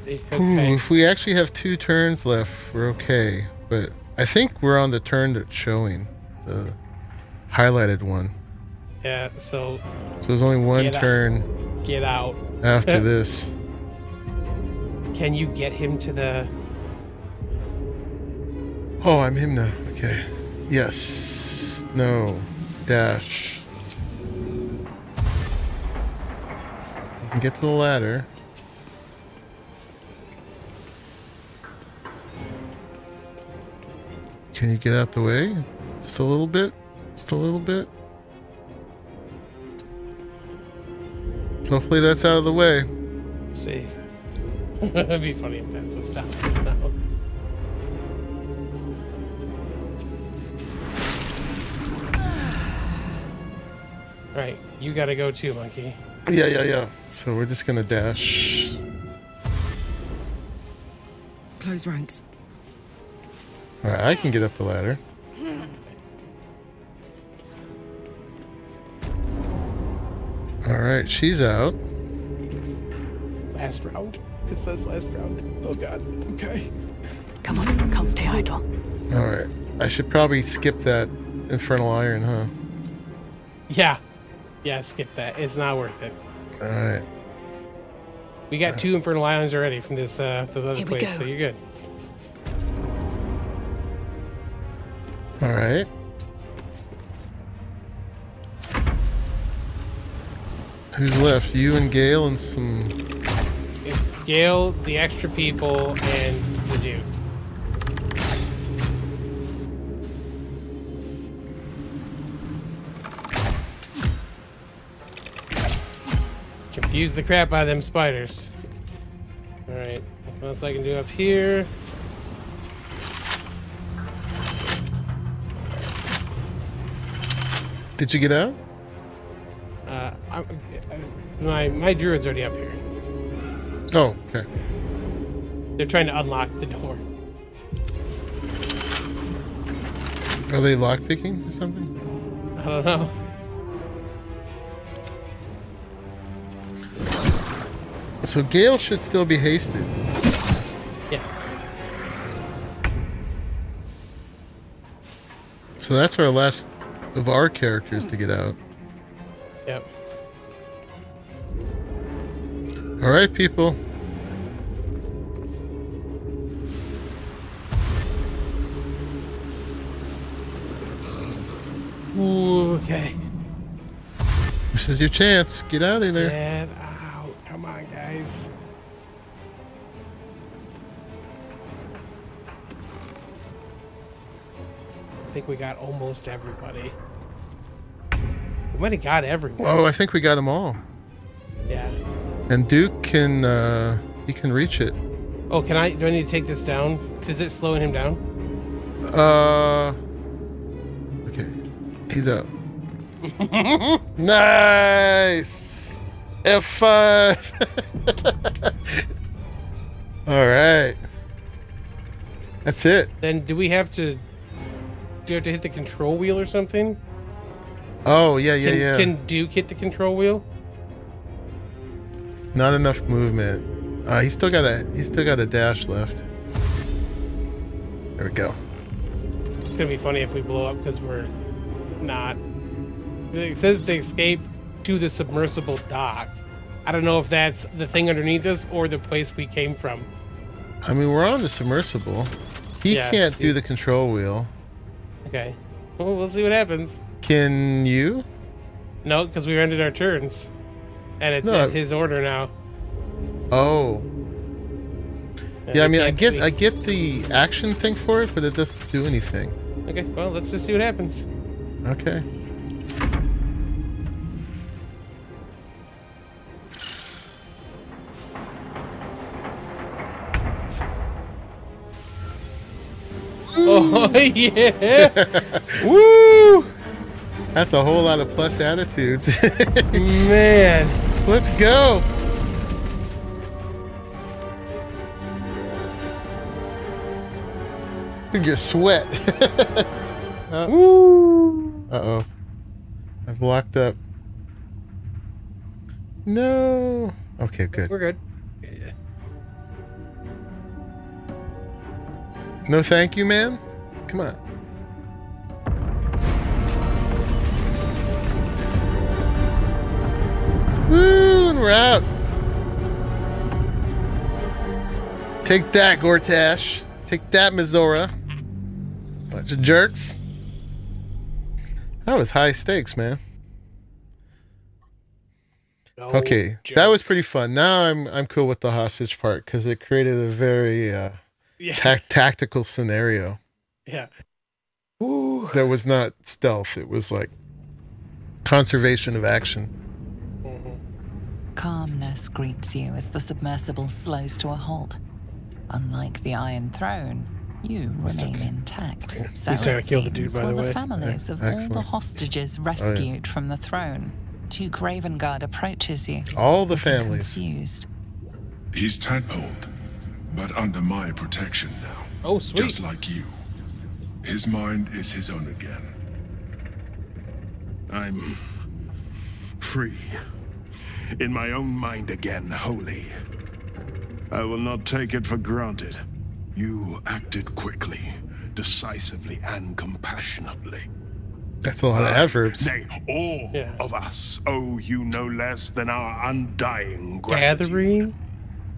Okay. Ooh, if we actually have 2 turns left, we're okay. But I think we're on the turn that's showing, the highlighted one. Yeah, so there's only one turn. Get out. After this. Can you get him to the... Oh, I'm him now. Okay. Yes. No. Dash. I can get to the ladder. Can you get out the way? Just a little bit? Just a little bit? Hopefully that's out of the way. Let's see. It'd be funny if that's what stops us now. Alright, you gotta go too, monkey. Yeah. So we're just gonna dash. Close ranks. Alright, I can get up the ladder. Alright, she's out. Last round? It says last round. Oh god. Okay. Come on, can't stay idle. Alright. I should probably skip that infernal iron, huh? Yeah. Yeah, skip that. It's not worth it. Alright. We got 2 infernal irons already from this the other place, so you're good. Alright. Who's left? You and Gale and some... It's Gale, the extra people, and the Duke. Confuse the crap out of them spiders. Alright, what else I can do up here? Did you get out? My druid's already up here. Oh, okay. They're trying to unlock the door. Are they lockpicking or something? I don't know. So Gale should still be hasted. Yeah. So that's our last of our characters to get out. Yep. All right, people. Ooh, okay. This is your chance. Get out of there. Get out. Come on, guys. I think we got almost everybody. We might have got everyone. Oh, I think we got them all. Yeah. And Duke can, he can reach it. Oh, can I, do I need to take this down? Is it slowing him down? Okay. He's up. Nice! F5! Alright. That's it. Then do you have to hit the control wheel or something? Oh, yeah. Can Duke hit the control wheel? Not enough movement. He's still got a dash left. There we go. It's gonna be funny if we blow up because we're not. It says to escape to the submersible dock. I don't know if that's the thing underneath us or the place we came from. I mean, we're on the submersible. He can't do the control wheel. Okay. Well, we'll see what happens. Can you? No, because we ended our turns. And it's at his order now. Oh. Yeah, I mean, I get the action thing for it, but it doesn't do anything. Okay, well, let's just see what happens. Okay. Oh, yeah! Woo! That's a whole lot of plus attitudes. Man. Let's go. Your sweat. Woo. Uh-oh. I've locked up. No. Okay, good. We're good. Yeah. No thank you, man. Come on. Woo, and we're out. Take that, Gortash. Take that, Mizora. Bunch of jerks. That was high stakes, man. No okay, joke. That was pretty fun. Now I'm cool with the hostage part because it created a very tactical scenario. Yeah. Ooh. That was not stealth. It was like conservation of action. Mm-hmm. Calmness greets you as the submersible slows to a halt. Unlike the Iron Throne, you remain intact. So it seems were the families of all the hostages rescued from the throne. Duke Ravengard approaches you. All the families. Confused. He's tadpoled, but under my protection now. Oh, sweet. Just like you. His mind is his own again. I'm free. In my own mind again, wholly. I will not take it for granted. You acted quickly, decisively, and compassionately. That's a lot of efforts. Nay, all of us owe you no less than our undying gratitude. Gathering?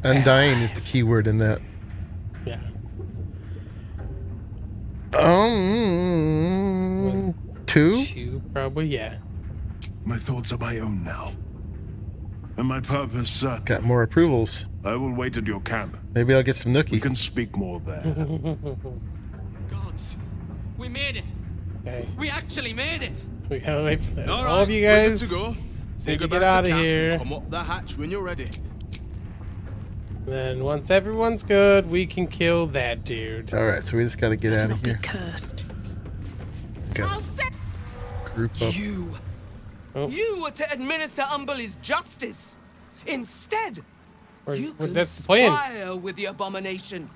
Undying is the key word in that. Yeah. Two? Probably, yeah. My thoughts are my own now. And my purpose, sir. Got more approvals. I will wait at your camp. Maybe I'll get some nookie. We can speak more there. Gods, we made it. Okay. We actually made it. We gotta wait for that. All of you guys. To go. Say goodbye. Get out of here. Come up the hatch when you're ready. Then once everyone's good, we can kill that dude. All right, so we just gotta get out of here. Cursed. Okay. Group up. You. Oh. You were to administer Umberly's justice. Instead, you conspire with the abomination.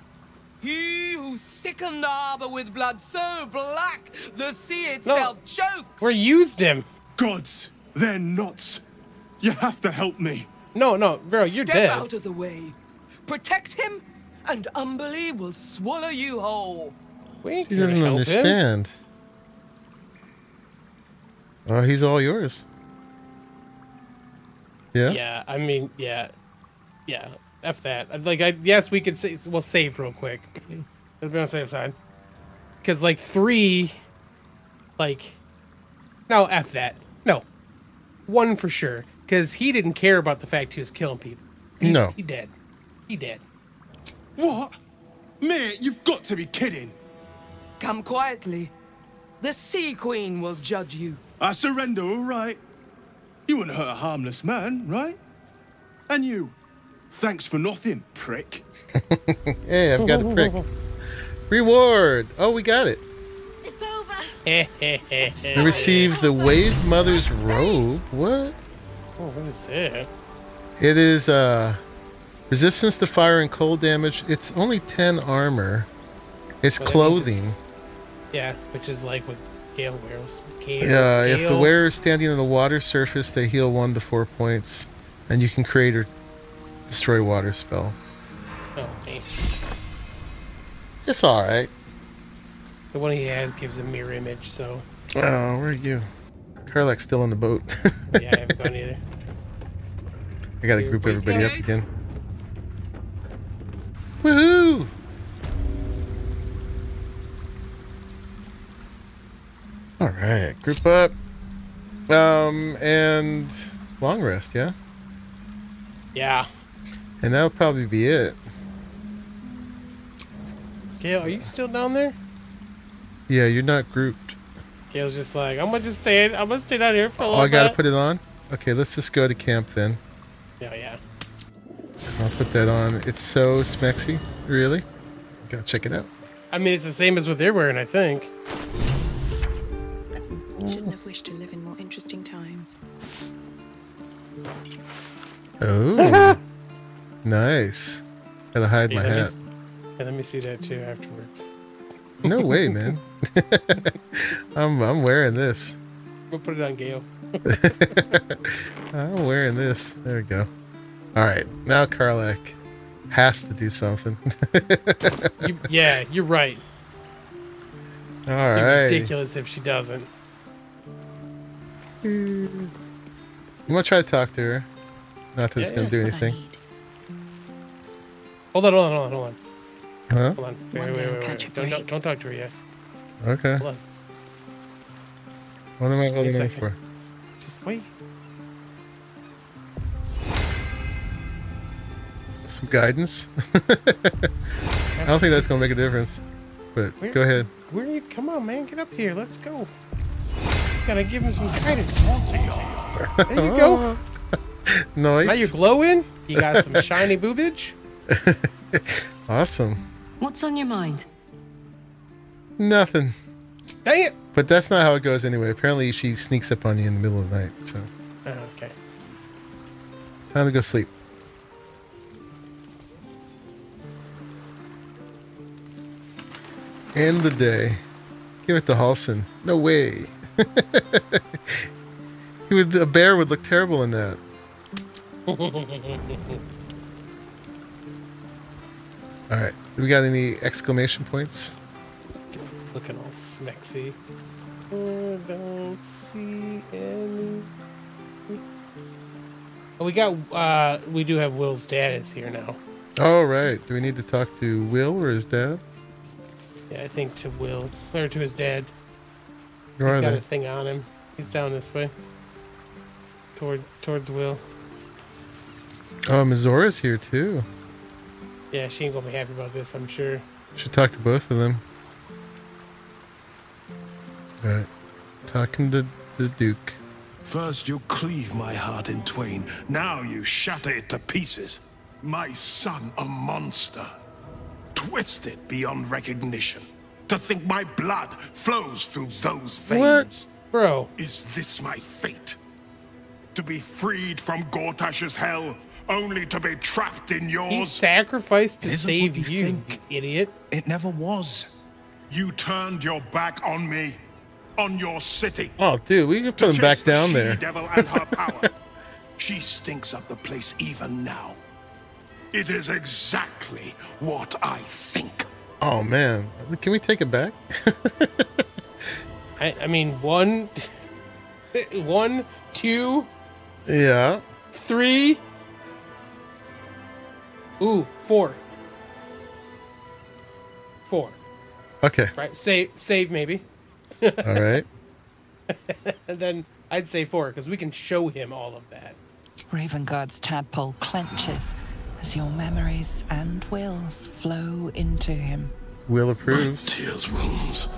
He who sickened the harbor with blood so black the sea itself chokes. We used him. Gods, they're nuts. You have to help me. No, no, bro, you're dead. Step out of the way. Protect him, and Umberly will swallow you whole. Wait, he doesn't understand. Oh, he's all yours. Yeah. Yeah, I mean, yeah, yeah. F that. Like, yes, we could save. We'll save real quick. Let's be on the safe side. Because like three, like, no, F that. No, one for sure. Because he didn't care about the fact he was killing people. No, he did. He did. What? Man, you've got to be kidding. Come quietly. The Sea Queen will judge you. I surrender, all right. You wouldn't hurt a harmless man, right? And you, thanks for nothing, prick. Hey, I've got the prick. Reward. Oh, we got it. It's over. We received the Wave Mother's robe. What? Oh, what is that? It is resistance to fire and cold damage. It's only 10 armor. It's clothing. Yeah, which is like what Gale wears. Yeah, if the wearer is standing on the water surface, they heal 1 to 4 points, and you can create or destroy water spell. Oh, thanks. It's all right. The one he has gives a mirror image, so. Oh, where are you? Karlach's still on the boat. Yeah, I haven't gone either. I gotta group everybody up again. Woohoo! All right, group up, and long rest, yeah? Yeah. And that'll probably be it. Gale, are you still down there? Yeah, you're not grouped. Gale's just like, I'm gonna stay down here for a little bit. Oh, I gotta put it on? Okay, let's just go to camp then. Oh, yeah. I'll put that on. It's so smexy, really? Gotta check it out. I mean, it's the same as what they're wearing, I think. Shouldn't have we wish to live in more interesting times. Oh. Nice. Gotta hide my hat. Let me see that too afterwards. No way, man. I'm wearing this. We'll put it on Gale. I'm wearing this. There we go. All right. Now Karlach has to do something. Yeah, you're right. All right. Ridiculous if she doesn't. I'm gonna try to talk to her. Not that it's gonna do anything. Hold on. Huh? Hold on. Wait. Don't talk to her yet. Okay. Hold on. What am I holding on for? Just wait. Some guidance. I don't think that's gonna make a difference. But go ahead. Where are you? Come on, man. Get up here. Let's go. Gotta give him some guidance. There you go. Nice. Now you're glowing. You got some shiny boobage. Awesome. What's on your mind? Nothing. Dang it. But that's not how it goes anyway. Apparently she sneaks up on you in the middle of the night. So. Okay. Time to go sleep. End the day. Give it to Halsin. No way. A bear would look terrible in that. All right. We got any exclamation points? Looking all smexy. I don't see any. Oh, we got. We do have Will's dad is here now. All right. Do we need to talk to Will or his dad? Yeah, I think to Will or to his dad. He's got a thing on him. He's down this way. Towards Will. Oh, Mizora's here too. Yeah, she ain't gonna be happy about this, I'm sure. Should talk to both of them. All right, talking to the Duke. First you cleave my heart in twain. Now you shatter it to pieces. My son, a monster. Twisted beyond recognition. To think my blood flows through those veins. What? Bro. Is this my fate? To be freed from Gortash's hell, only to be trapped in yours? He sacrificed to save you, you idiot. It never was. You turned your back on me, on your city. Oh, dude, we can put him back down there. Devil and her power. She stinks up the place even now. It is exactly what I think. Oh, man. Can we take it back? I mean, one, two. Yeah. Three. Ooh, four. Okay. Right. Save maybe. All right. And then I'd say four because we can show him all of that. Ravengard's tadpole clenches as your memories and wills flow into him. Will approves. Tears rooms.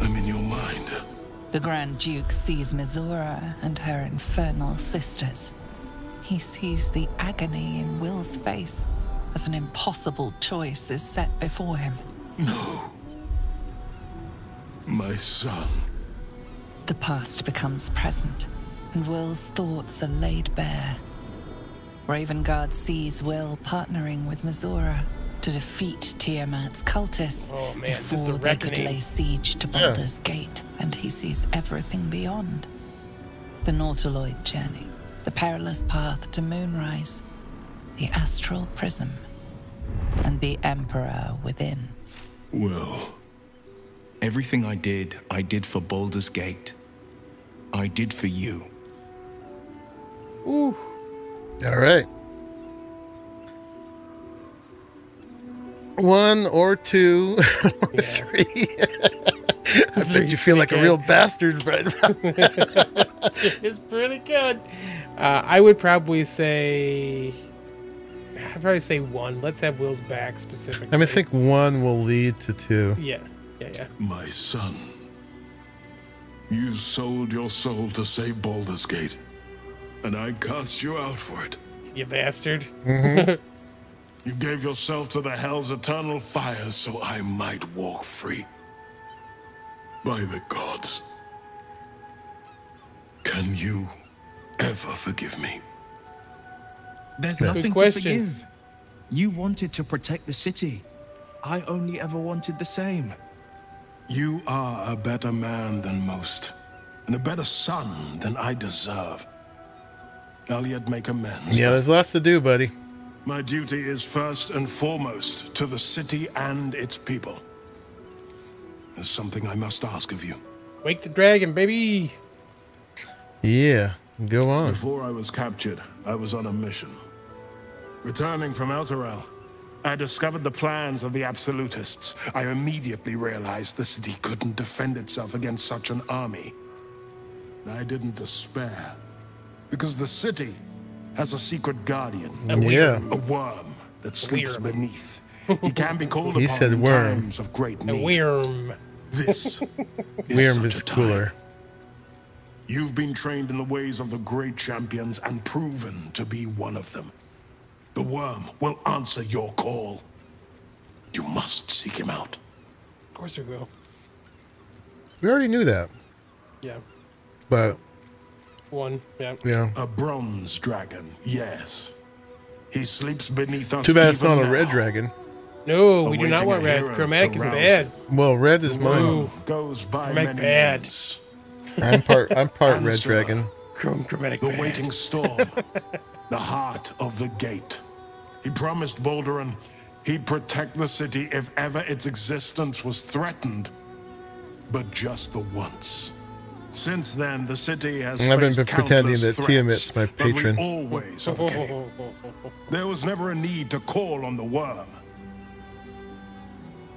I'm in your mind. The Grand Duke sees Mizora and her infernal sisters. He sees the agony in Will's face as an impossible choice is set before him. No. My son. The past becomes present, and Will's thoughts are laid bare. Ravengard sees Will partnering with Mizora to defeat Tiamat's cultists before they could lay siege to Baldur's Gate, and he sees everything beyond. The Nautiloid journey, the perilous path to Moonrise, the astral prism, and the Emperor within. Well, everything I did for Baldur's Gate. I did for you. Ooh. All right. One or two or three. I bet you feel like a real bastard, right? It's pretty good. I would probably say, one. Let's have Will's back specifically. I mean, I think one will lead to two. Yeah. My son, you sold your soul to save Baldur's Gate, and I cast you out for it. You bastard. Mm-hmm. You gave yourself to the hell's eternal fires so I might walk free. By the gods, Can you ever forgive me? There's nothing to forgive. You wanted to protect the city. I only ever wanted the same. You are a better man than most, and a better son than I deserve. I'll yet make amends. Yeah, there's lots to do, buddy. My duty is first and foremost to the city and its people. There's something I must ask of you. Wake the dragon, baby! Yeah, go on. Before I was captured, I was on a mission. Returning from Elturel, I discovered the plans of the Absolutists. I immediately realized the city couldn't defend itself against such an army. I didn't despair, because the city has a secret guardian, a worm that sleeps beneath. He can be called upon in times of great need. This is cooler. You've been trained in the ways of the great champions and proven to be one of them. The worm will answer your call. You must seek him out. Of course we will. We already knew that. Yeah. But... Yeah. A bronze dragon, yes. He sleeps beneath us. Too bad it's not a red dragon. No, we do not want red. Chromatic is bad. Well, red is mine. Chromatic bad. I'm part red dragon. Chromatic bad. The waiting storm. The heart of the gate. He promised Baldur'in he'd protect the city if ever its existence was threatened. But just the once. Since then, the city has faced countless threats, Tiamat's my patron. But we always overcame. There was never a need to call on the worm.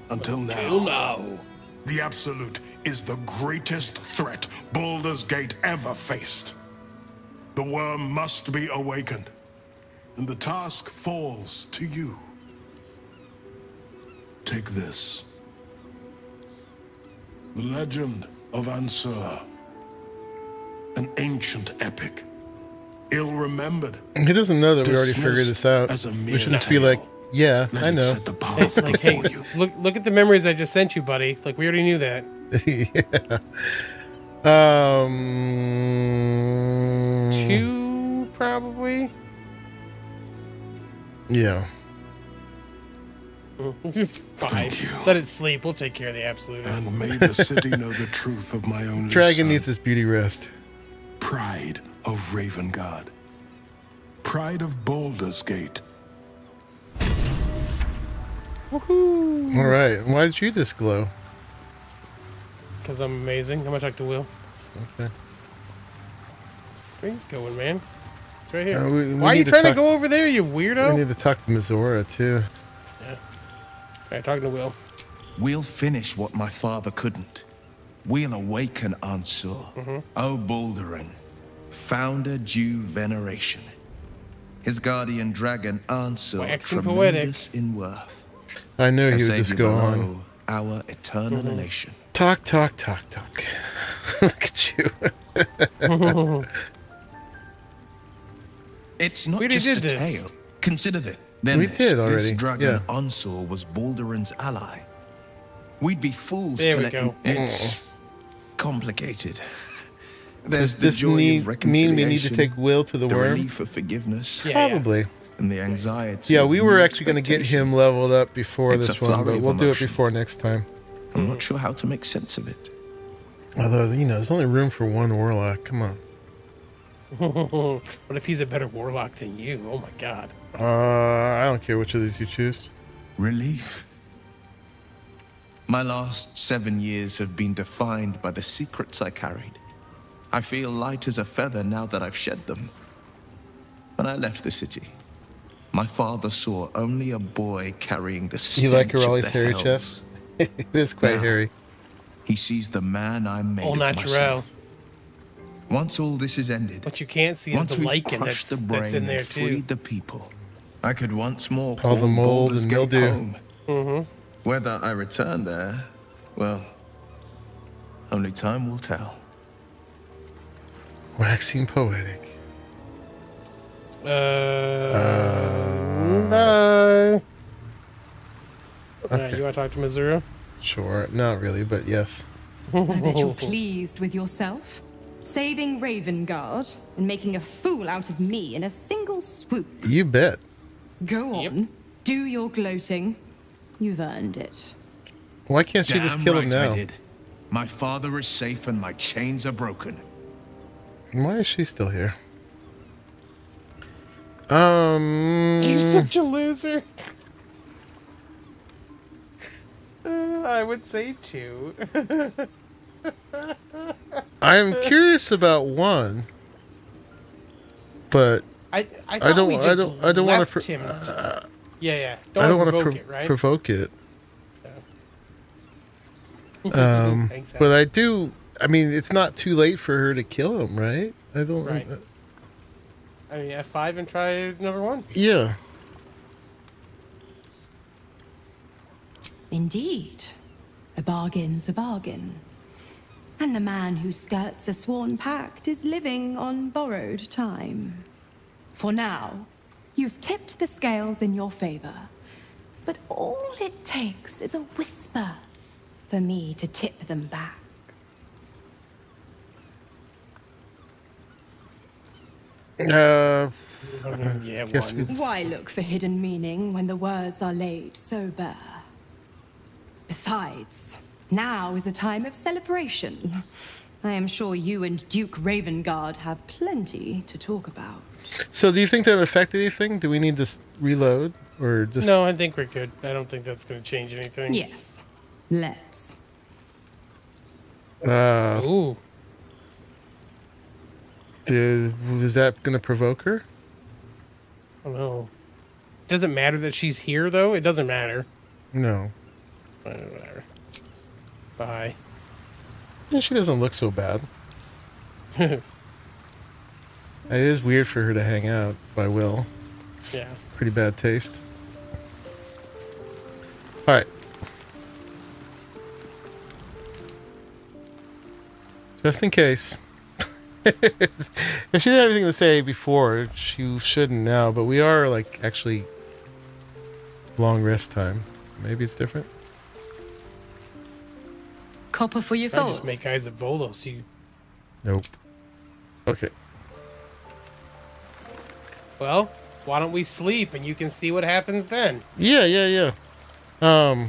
Until now, the Absolute is the greatest threat Baldur's Gate ever faced. The worm must be awakened, and the task falls to you. Take this. The legend of Ansur. An ancient epic, ill-remembered. He doesn't know that we already figured this out. We should just be like, yeah, I know. It's like, hey, look at the memories I just sent you, buddy. Like, we already knew that. Yeah. 2, probably? Yeah. 5. Let it sleep. We'll take care of the Absolute. And may the city know the truth of my own. Dragon needs his beauty rest. Pride of Ravengard. Pride of Baldur's Gate. Woohoo! All right. Why did you just glow? Because I'm amazing. I'm gonna talk to Will. Okay. Where you going, man? It's right here. We Why are you trying to go over there, you weirdo? We need to talk to Mizora too. All right, talking to Will. We'll finish what my father couldn't. We'll awaken Ansur. O Baldur'in, founder due veneration. His guardian dragon Ansur, tremendous in worth. I knew he would just go on. Our eternal nation. Talk. Look at you. It's not just a tale. Consider this. This dragon Ansur was Baldur'in's ally. We'd be fools to let him. It's complicated. There's the joy of reconciliation. Mean we need to take Will to the worm? The relief of forgiveness. Probably. And the anxiety. Yeah, we were actually going to get him leveled up before this one, but we'll do it before next time. I'm not sure how to make sense of it. Although, you know, there's only room for one warlock. Come on. What if he's a better warlock than you? Oh my god. I don't care which of these you choose. Relief. My last 7 years have been defined by the secrets I carried. I feel light as a feather now that I've shed them. When I left the city, my father saw only a boy carrying the stench. You like Corelli's hairy chest? It is quite hairy. He sees the man I made of myself. Once all this is ended, what you can't see is the lichen that's in there too. Freed the people, I could once more call the mold and mildew home. Whether I return there, well, only time will tell. Waxing poetic. No. Okay. You want to talk to Mizora? Sure, not really, but yes. Now that you're pleased with yourself, Saving Ravengard and making a fool out of me in a single swoop. You bet. Go on. Yep. Do your gloating. You've earned it. Why can't she just kill him now? I did. My father is safe and my chains are broken. Why is she still here? You're such a loser. I would say 2. I'm curious about 1, but I don't want to. I don't want to provoke it. Exactly. But I do. I mean, it's not too late for her to kill him, right? I don't. Right. I mean, F5 and try number 1. Yeah. Indeed, a bargain's a bargain. And the man who skirts a sworn pact is living on borrowed time. For now, you've tipped the scales in your favor. But all it takes is a whisper for me to tip them back. Why look for hidden meaning when the words are laid so bare? Besides, now is a time of celebration. I am sure you and Duke Ravengard have plenty to talk about. So do you think that affected anything? Do we need to reload or just... No, I think we're good. I don't think that's going to change anything. Yes. Let's. Ooh. Is that going to provoke her? I don't know. Does it matter that she's here, though? It doesn't matter. No. Whatever. Bye. Yeah, she doesn't look so bad. It is weird for her to hang out by Will. It's pretty bad taste. All right. Just in case. If she didn't have anything to say before, she shouldn't now, but we are like actually long rest time. So maybe it's different. Copper for your thoughts. I just make eyes at Volo, so you... Nope. Okay. Well, why don't we sleep and you can see what happens then? Yeah. Let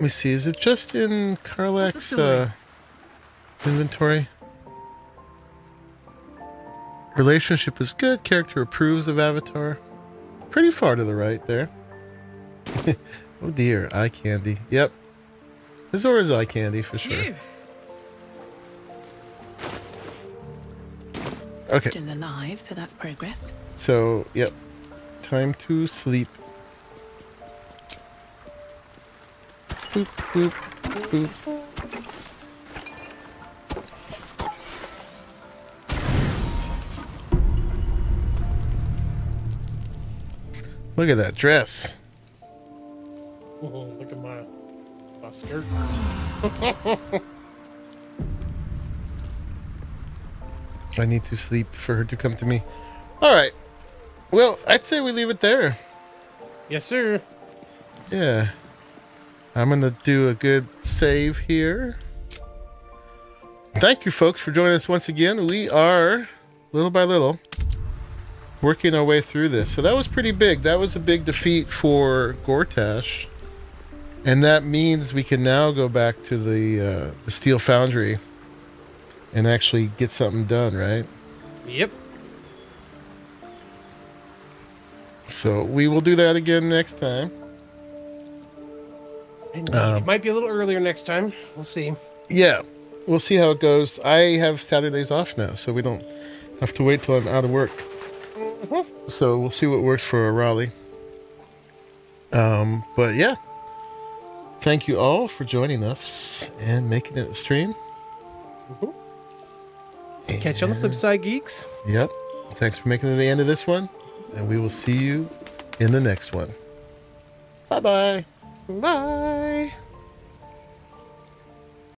me see. Is it just in Karlach's inventory? Relationship is good. Character approves of avatar. Pretty far to the right there. Oh dear, eye candy. Yep. Mizora's eye candy for sure. Okay. Still alive, so that's progress. So, yep. Time to sleep. Boop, boop, boop. Look at that dress. Oh, look at my skirt. I need to sleep for her to come to me. All right. Well, I'd say we leave it there. Yes, sir. Yeah. I'm going to do a good save here. Thank you, folks, for joining us once again. We are, little by little, working our way through this. So that was pretty big. That was a big defeat for Gortash. And that means we can now go back to the Steel Foundry and actually get something done, right? Yep. So we will do that again next time. It might be a little earlier next time. We'll see. Yeah, we'll see how it goes. I have Saturdays off now, so we don't have to wait till I'm out of work. Mm-hmm. So we'll see what works for Raleigh. But yeah. Thank you all for joining us and making it a stream. Mm-hmm. Catch you on the flip side, geeks. Yep. Thanks for making it to the end of this one. And we will see you in the next one. Bye-bye. Bye.